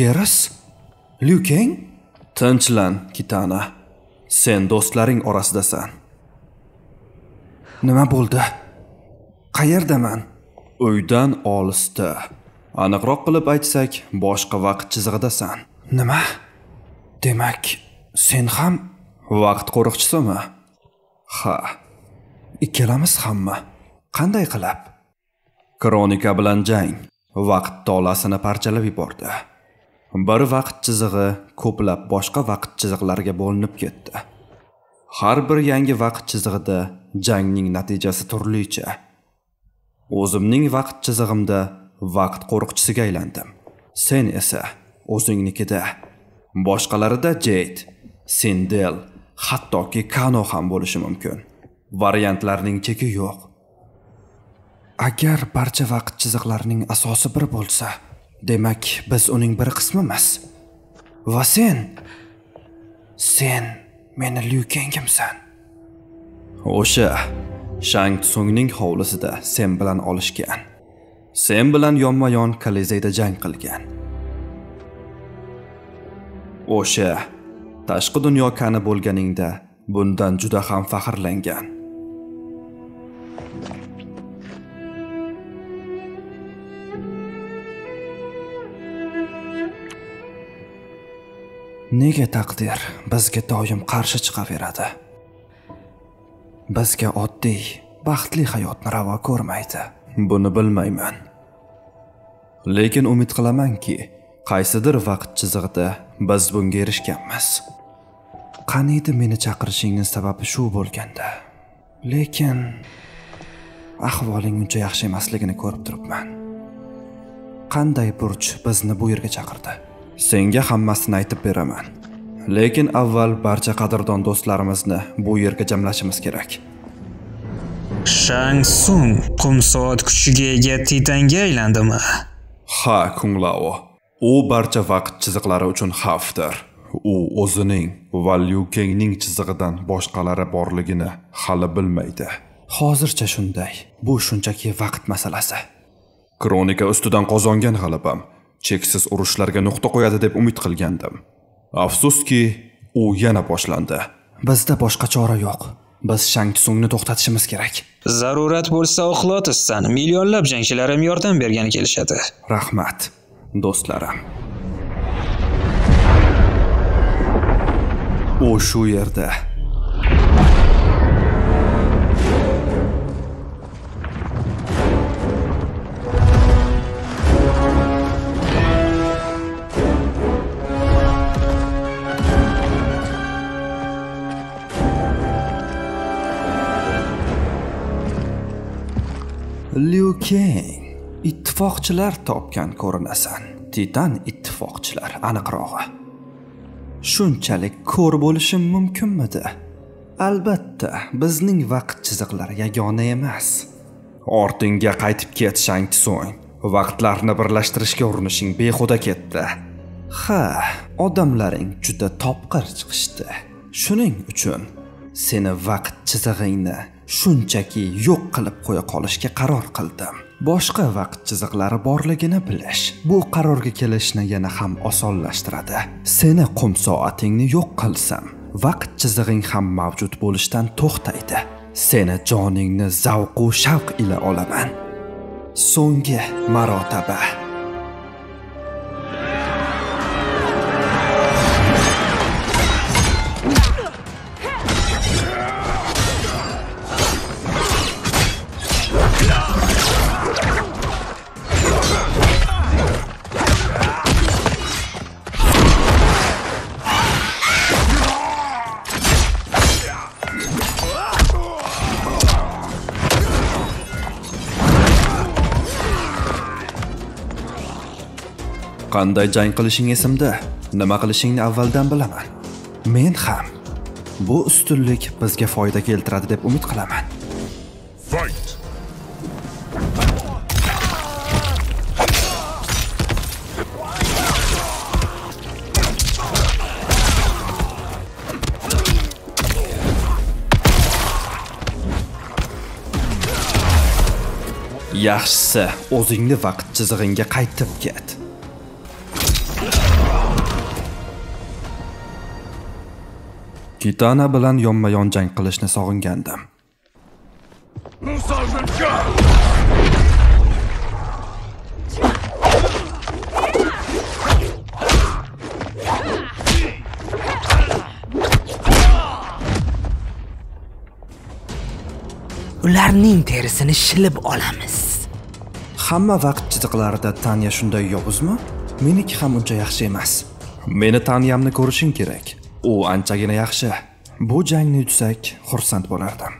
Geras? Liu Kang? Tinchlan, Kitana. Sen dostlaring orasidasan. Nima bo'ldi? Qayerdaman? Uydan olisda. Aniqroq qilib aytsak, boshqa vaqt chizig'idasan. Nima? Demak, sen ham vaqt qo'riqchisimi? Ha. Ikkalamiz hammi. Qanday qilib? Kronika bilan jang vaqt tolasini parchalab yubordi. Bir vaqt chizig'i ko'plab boshqa vaqt chiziqlariga bo'linib ketdi. Har bir yangi vaqt chizig'ida jangning natijasi turlicha. O'zimning vaqt chizig'imda vaqt qo'riqchisiga aylandim. Sen esa o'zingnikida. Boshqalarida Jade, Sindel, hattoki Kano ham bo'lishi mumkin. Variantlarning cheki yo'q. Agar barcha vaqt chiziqlarining asosi bir bo'lsa, demak, biz uning bir qismimiz. Va sen meni Liu Kangimsan. O'sha Shang Tsungning hovlisida sen bilan olishgan. Sen bilan yonma-yon Kolizeyda jang qilgan. O'sha tashqi dunyo kani bo'lganingda bundan juda ham faxrlangan. Nega taqdir bizga doim qarshi chiqaveradi? Bizga oddiy, baxtli hayotni ravo ko'rmaydi. Buni bilmayman. Lekin umid qilamanki, qaysidir vaqt chizig'ida biz bunga erishganmiz. Qaniydi meni chaqirishingiz sababi shu bo'lganda. Lekin ahvoling uncha yaxshi emasligini ko'rib turibman. Qanday burch bizni bu yerga chaqirdi? Senga hammasini aytib beraman. Lekin avval barcha qadrdon do'stlarimizni bu yerga jamlashimiz kerak. Shang Tsung qum soat kuchiga ega titanga aylandimi? Ha, Kung Lao. U barcha vaqt chiziqlari uchun xavfdir. U o'zining va Liu Kangning chizig'idan boshqalari borligini hali bilmaydi. Hozircha shunday. Bu shunchaki vaqt masalasi. Kronika ustidan qozongan g'alabam cheksiz urushlarga nuqta qo'yadi deb umid qilgandim. Afsuski, u yana boshlandi. Bizda boshqa chora yo'q. Biz Shang Tsungni to'xtatishimiz kerak. Zarurat bo'lsa oxlotissan. Millionlab jangchilarim yordam bergan kelishadi. Rahmat, do'stlarim. U shu yerda. Liu Kang ittifoqchilar topgan ko'rinasan. Titan ittifoqchilar aniqrog'i. Shunchalik ko'r bo'lishim mumkinmidi? Albatta, bizning vaqt chiziqlari yagona emas. Ortingga qaytib ketishang so'ng, vaqtlarni birlashtirishga urinishing behuda ketdi. Ha, odamlaring juda topqir chiqishdi. Shuning uchun seni vaqt chizig'ingni shunchaki yo'q qilib qo'ya qolishga qaror qildim. Boshqa vaqt chiziqlari borligini bilish bu qarorga kelishni yana ham osonlashtiradi. Seni qum soatingni yo'q qilsam, vaqt chizig'ing ham mavjud bo'lishdan to'xtaydi. Seni joningni zavq va shavq ila olaman. So'nggi marotaba. Qanday jang qilishing esimda, nima qilishingni avvaldan bilaman. Men ham bu ustunlik bizga foyda keltiradi deb umid qilaman. Fight. Yaxshisi, o'zingni vaqt chizig'ingga qaytib ket. Kitana bilan yonma-yon jang qilishni sog'ingandim. Ularning terisini shilib olamiz. Hamma vaqt chiziqlarida Tanya shunday yovuzmi? Meniki ham uncha yaxshi emas. Meni Tanyamni ko'rishing kerak. U anchagina yaxshi. Bu jangni yutsak, xursand bo'lardim.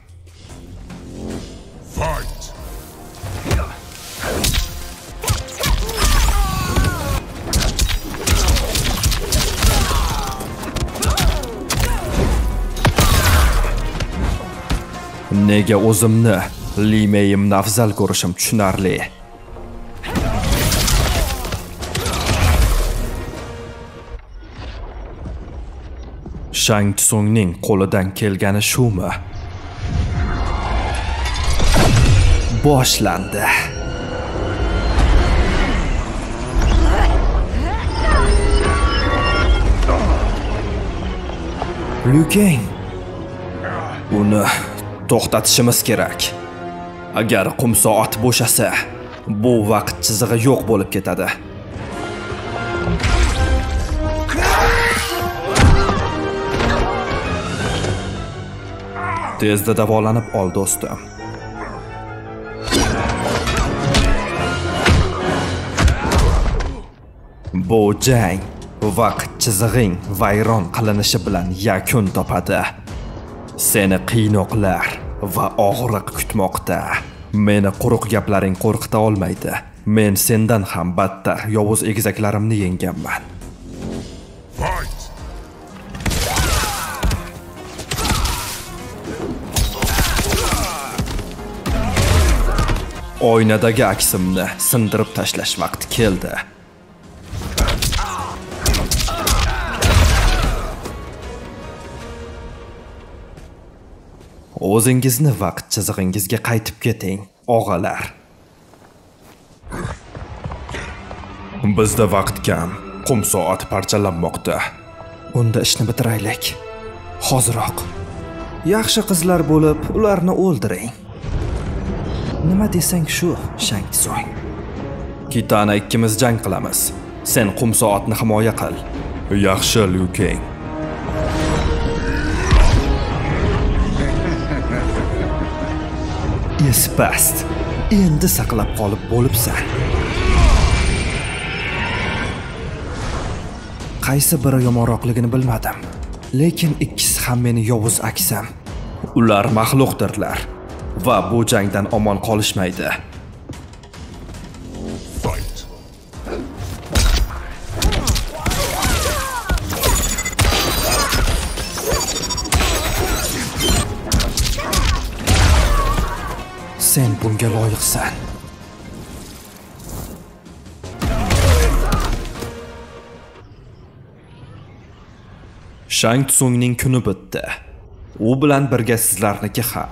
Nega o'zimni Limayim nafzal ko'rishim tushunarli. Shang Tsungning qo'lidan kelgani shumi? Boshlandi. Liu Kang. Uni to'xtatishimiz kerak. Agar qum soat bo'shasa, bu vaqt chizig'i yo'q bo'lib ketadi. Tezda davolanib ol do'stim. Bu jang vaqt chizig'ing vayron qilinishi bilan yakun topadi. Seni qiynoqlar va og'riq kutmoqda. Meni quruq gaplaring qo'rqita olmaydi. Men sendan ham battar yovuz egizaklarimni yengganman. Oynadagi aksimni sindirib tashlash vaqti keldi. O'zingizni vaqt chizig'ingizga qaytib keting, og'alar. Bizda vaqt kam, qum soat parchalanmoqda. Unda ishni bitiraylik. Hozirroq. Yaxshi qizlar bo'lib, ularni o'ldiring. Nima desang shu, Shang Tsung. Kitana ikkimiz jang qilamiz. Sen qum soatni himoya qil. Yaxshi, Liu Kang. Espast. Endi saqlab qolib bo'libsan. Qaysi biri yomonroqligini bilmadim, lekin ikkisi ham meni yovuz aksam. Ular mahluqdirlar. Va bu jangdan omon qolishmaydi. Sen bunga loyiqsan. Shang Tsung'ning kuni bitdi. U bilan birga sizlarniki ham.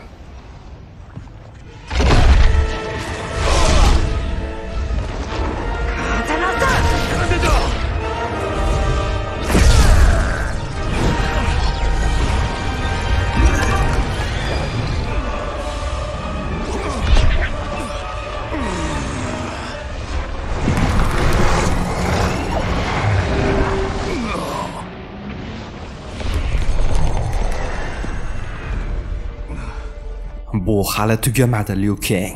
Bu hali tugamadi, Liu Kang.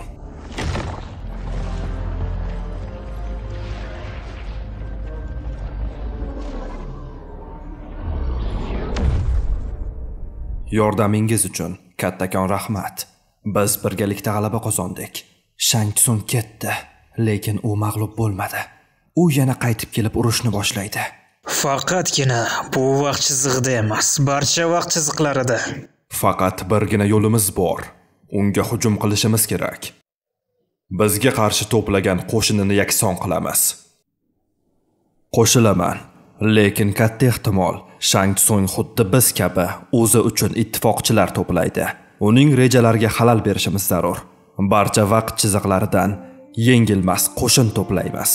Yordamingiz uchun kattakon rahmat. Biz birgalikda g'alaba qozondik. Shang Tsung ketdi, lekin u mag'lub bo'lmadi. U yana qaytib kelib urushni boshlaydi. Faqatgina bu vaqt chiziqda emas, barcha vaqt chiziqlarida. Faqat birgina yo'limiz bor. Unga hujum qilishimiz kerak. Bizga qarshi to'plagan qo'shinini yakson qilamiz. Qo'shilaman, lekin katta ehtimol Shang Tsung xuddi biz kabi o'zi uchun ittifoqchilar to'playdi. Uning rejalariga xalal berishimiz zarur. Barcha vaqt chiziqlaridan yengilmas qo'shin to'playmiz.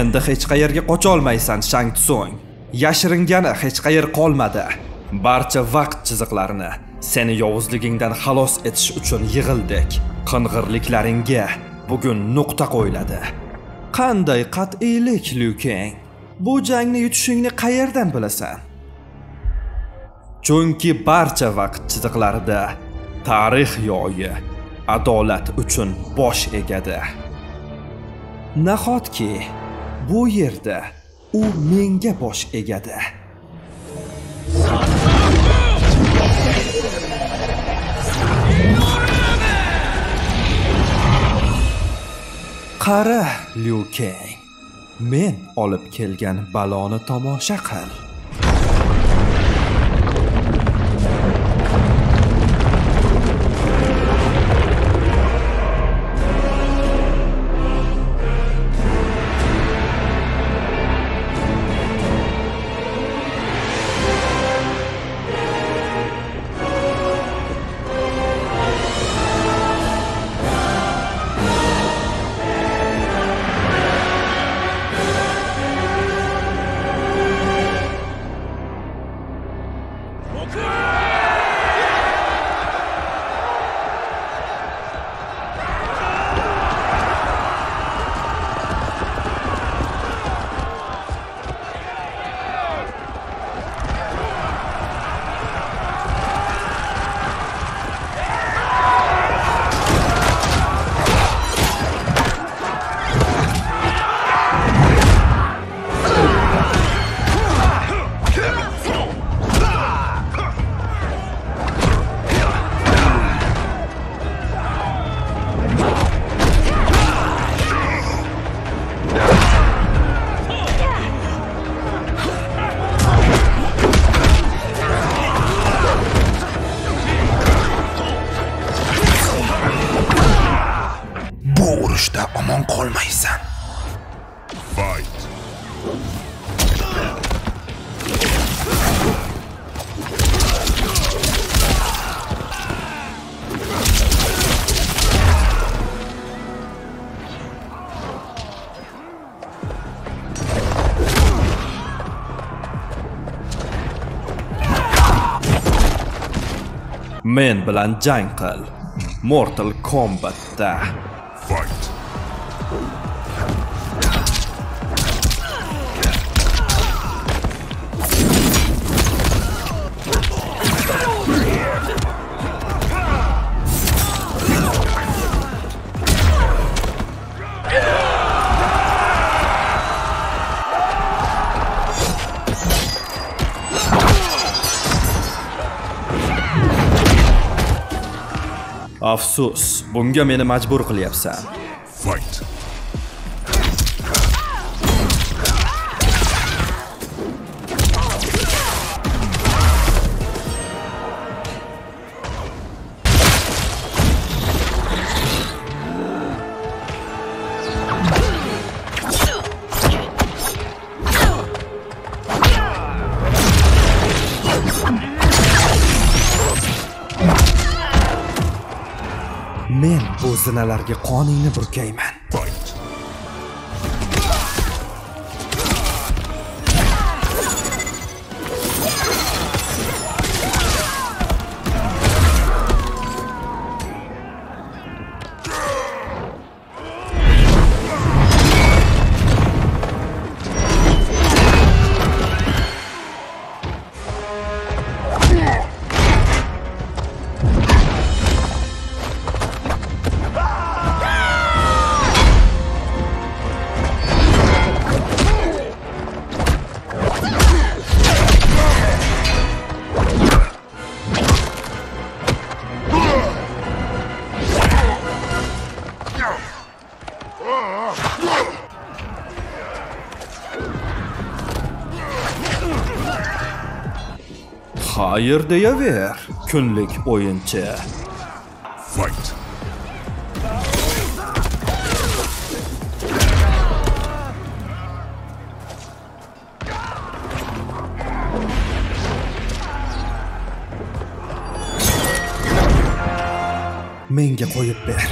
Endi hech qayerga qocha olmaysan, Shang Tsung. Yashiringani hech qayer qolmadi. Barcha vaqt chiziqlarini seni yovuzligingdan xalos etish uchun yig'ildik. Qing'irliklaringga bugun nuqta qo'yiladi. Qanday qat'iylik, Liu Kang. Bu jangni yutishingni qayerdan bilasan? Chunki barcha vaqt chiziqlarida tarix yo'yi adolat uchun bosh egadi. Nahotki bu yerda u menga bosh egadi. Qara, Liu Kang. Men olib kelgan baloni tomosha qil. Men bilan jang qil. Mortal Kombat'da. Fight. Afsus, bunga meni majbur qilyapsan. Fight. Men bu zinalarga qoningni burkayman. Hayır deyaver, kunlik o'yinchi. Fight. Menga qo'yib ber.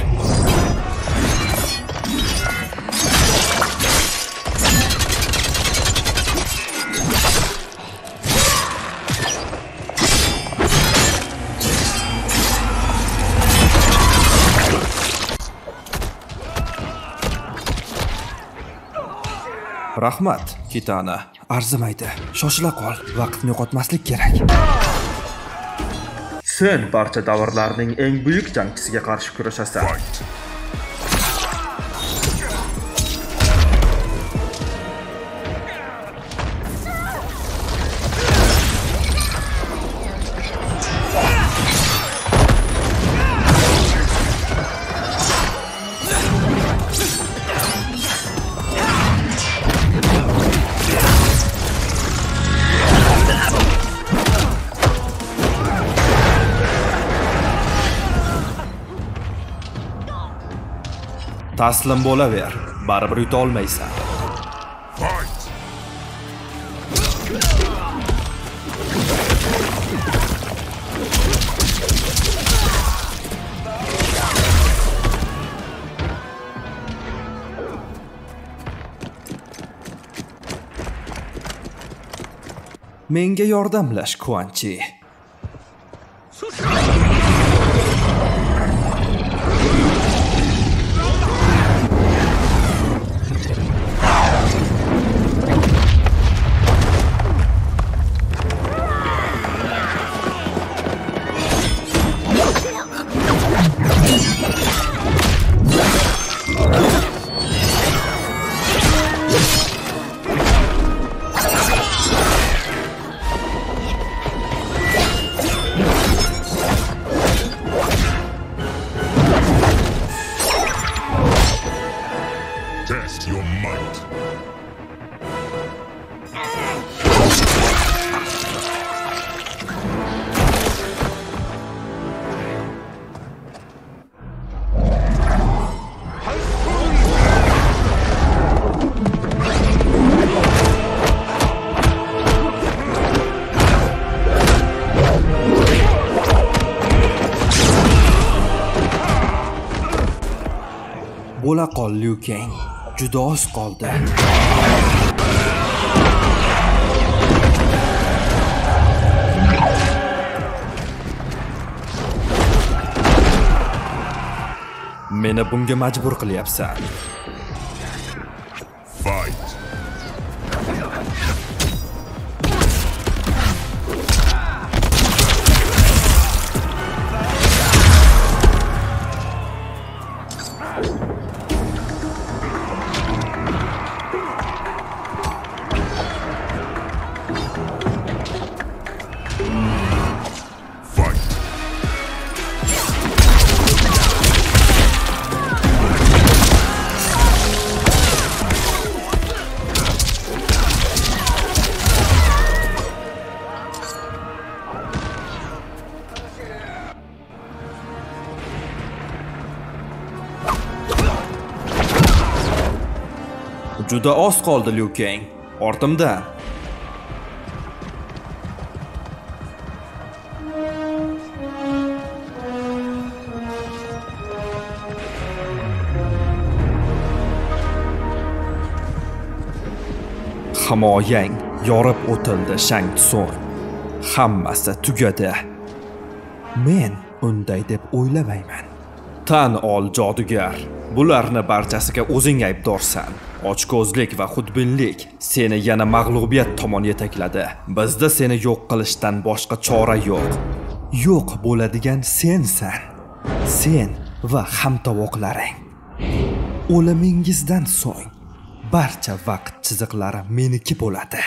Rahmat, Kitana. Arzimaydi. Shoshila qol. Vaqtni yo'qotmaslik kerak. Sen barcha davrlarning eng buyuk jangchisiga qarshi kurashasan. Taslim bo'laver, baribir yuta olmaysan. Menga yordamlash, Quan Chi. O'la qol Liu Kang, juda oz qoldi. Meni bunga majbur qilyapsan. Fight. Juda oz qoldi Liu Kang, ortimda. Himoyang yorib o'tildi Shang Tsung. Hammasi tugadi. Men unday deb o'ylamayman. Tan ol jodugar. Bularni barchasiga o'zing aybdorsan. Ochko'zlik va xudbinlik seni yana mag'lubiyat tomon yetakladi. Bizda seni yo'q qilishdan boshqa chora yo'q. Yo'q bo'ladigan sensan. Sen va hamtovoqlaring. O'limingizdan so'ng barcha vaqt chiziqlari meniki bo'ladi.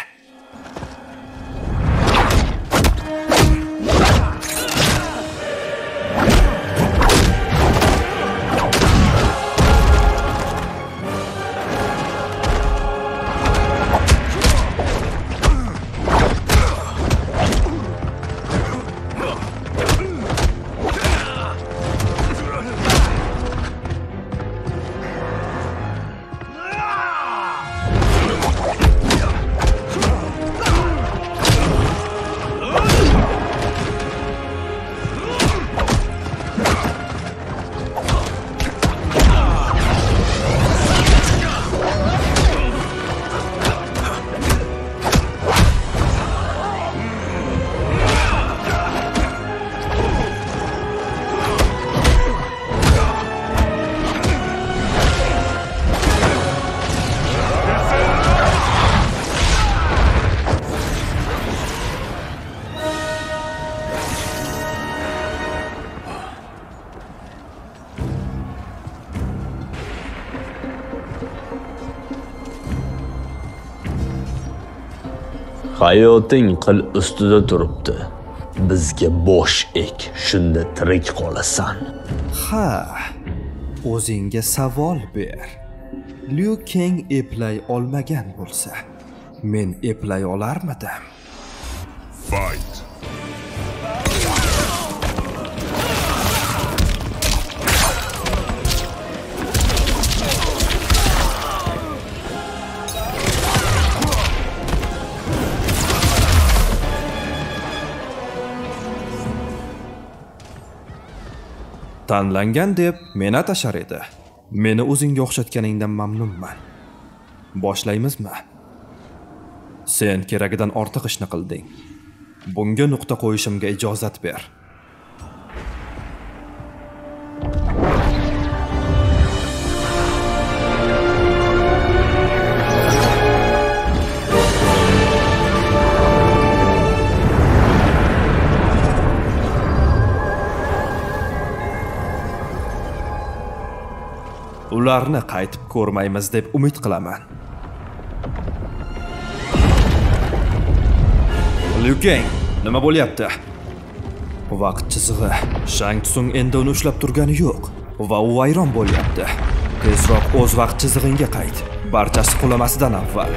Hayoting qil ustida turibdi. Bizga bosh ek, shunda tirik qolasan. Ha, o'zingga savol ber. Liu Kang eplay olmagan bo'lsa, men eplay olarmidim? Fight. Tanlangan deb meni atashar edi. Meni o'zingga o'xshatganingdan mamnunman. Boshlaymizmi? Sen keragidan ortiq ishni qilding. Bunga nuqta qo'yishimga ijozat ber. Ularni qaytib ko'rmaymiz deb umid qilaman. Liu Kang, nima bo'lyapti? Vaqt chizig'i. Shang Tsung endi uni ushlab turgani yo'q va u vayron bo'lyapti. Tezroq o'z vaqt chizig'ingga qayt. Barchasi qulamasidan avval.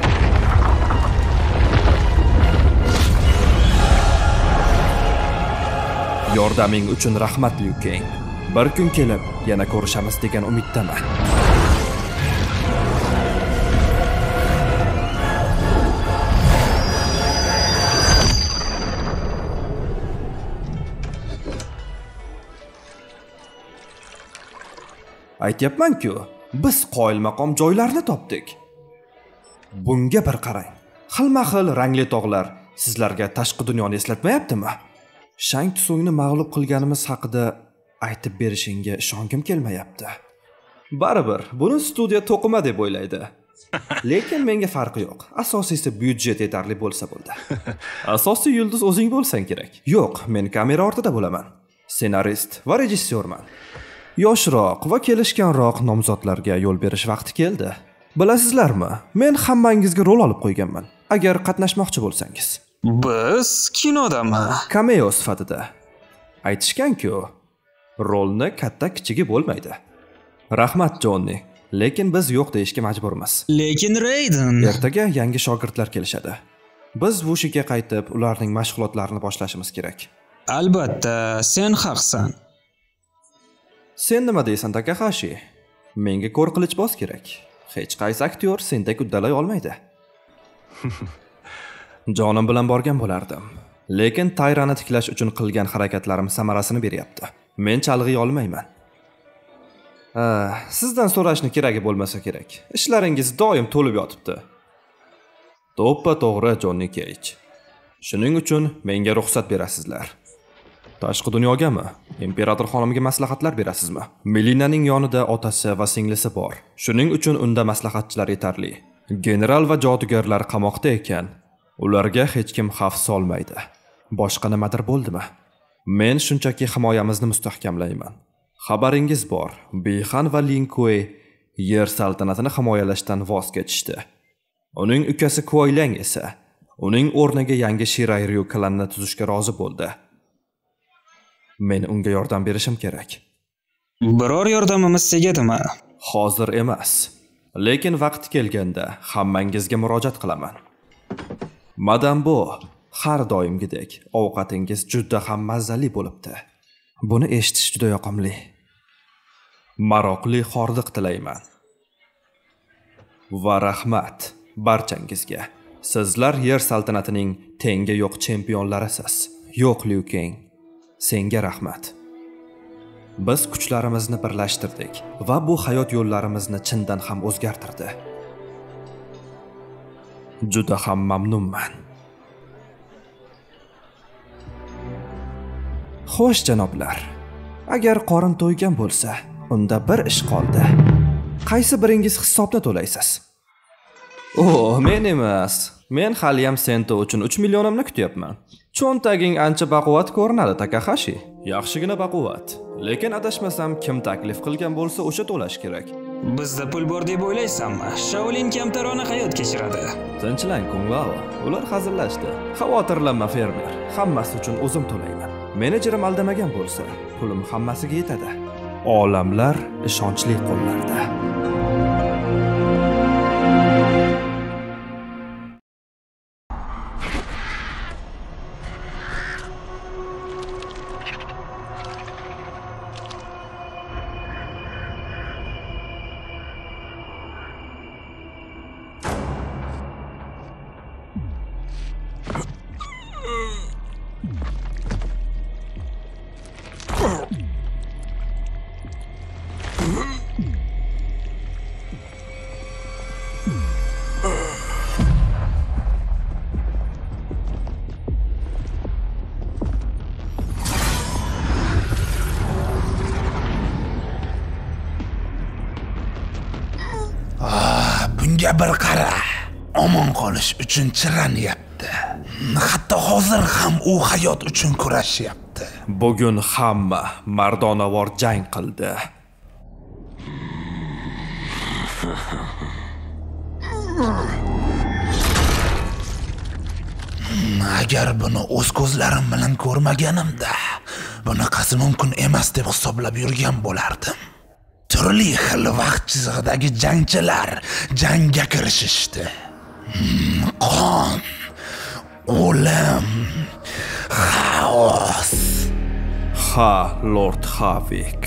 Yordaming uchun rahmat Liu Kang. Bir kun kelib yana ko'rishamiz degan umiddaman. Aytyapman-ku, biz qoyilmaqom joylarni topdik. Bunga bir qarang. Xilma-xil rangli tog'lar sizlarga tashqi dunyoni eslatmayaptimi? Shang Tsungni mag'lub qilganimiz haqida aytib berishinga ishongim kelmayapti. Baribir, buni studiya to'qima deb o'ylaydi. Lekin menga farqi yo'q. Asosiysi byudjet yetarli bo'lsa bo'ldi. Asosiy yulduz o'zing bo'lsan kerak. Yo'q, men kamera ortida bo'laman. Ssenarist va rejissyorman. Yoshroq va kelishganroq nomzodlarga yo'l berish vaqti keldi. Bilasizlarmi? Men hammangizga rol olib qo'yganman. Agar qatnashmoqchi bo'lsangiz. Biz kinodami? Cameo sifatida. Aytishgan-ku, rolni katta-kichigi bo'lmaydi. Rahmat, Jonni. Lekin biz yo'q deyishga majburmiz. Lekin Raiden. Ertaga yangi shogirdlar kelishadi. Biz Wushiga qaytib, ularning mashg'ulotlarini boshlashimiz kerak. Albatta, sen haqsan. Sen nima deysan, Takahashi? Menga qo'rqilichboz kerak. Hech qaysi aktyor sendek uddalay olmaydi. Jonim bilan borgan bo'lardim. Lekin Tayrani tiklash uchun qilgan harakatlarim samarasini beryapti. Men chalg'iy olmayman. Sizdan so'rashni keragi bo'lmasa kerak. Ishlaringiz doim to'lib yotibdi. To'ppa to'g'ri, Jonni Keyj. Shuning uchun menga ruxsat berasizlar. Tashqi dunyogami? Imperator xonimga maslahatlar berasizmi? Melinaning yonida otasi va singlisi bor. Shuning uchun unda maslahatchilar yetarli. General va jodugarlar qamoqda ekan. Ularga hech kim xavf solmaydi. Boshqa nimadir bo'ldimi? Men shunchaki himoyamizni mustahkamlayman. Xabaringiz bor, Beyxan va Linkoe yer saltanatini himoyalashdan voz kechishdi. Uning ukasi Koylang esa uning o'rniga yangi Shirayru klanini tuzishga rozi bo'ldi. Men unga yordam berishim kerak. Biror yordamimiz tegadimi? Hozir emas, lekin vaqti kelganda hammangizga murojaat qilaman. Madam Bo, har doimgidek ovqatingiz juda ham mazali bo'libdi. Buni eshitish juda yoqimli. Maroqli xordiq tilayman. Va rahmat barchangizga. Sizlar yer saltanatining tengi yo'q chempionlarisiz. Yo'q Liu Kang, senga rahmat. Biz kuchlarimizni birlashtirdik va bu hayot yo'llarimizni chindan ham o'zgartirdi. Juda ham mamnunman. Xo'sh janoblar. Agar qorin to'ygan bo'lsa, unda bir ish qoldi. Qaysi biringiz hisobni to'laysiz? O, men emas. Men hali ham sento uchun 3 millionimni kutyapman. Cho'ntaging ancha baquvvat ko'rinadi, Takahashi. Yaxshigina baquvvat. Lekin adashmasam, kim taklif qilgan bo'lsa, o'sha to'lash kerak. Bizda pul bor deb o'ylaysanmi? Shaolin kamtarona hayot kechiradi. Tinchlan, Kunglao. Ular hazillashdi. Xavotirlanma, fermer. Hammasi uchun o'zim to'layman. Menejerim aldamagan bo'lsa, pulim hammasiga yetadi. Olamlar ishonchli qo'llarda. Bir qara. Omon qolish uchun chiranyapti. Hatto hozir ham u hayot uchun kurashyapti. Bugun hamma mardonavor jang qildi. Agar buni o'z ko'zlarim bilan ko'rmaganimda, buni qasi mumkin emas deb hisoblab yurgan bo'lardim. Turli xil vaqt chizig'idagi jangchilar jangga kirishishdi. Qon, o'lim, xaos. Ha, Lord Havik.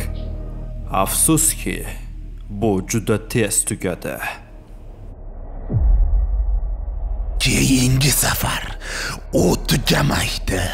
Afsuski, bu juda tez tugadi. Keyingi safar u tugamaydi.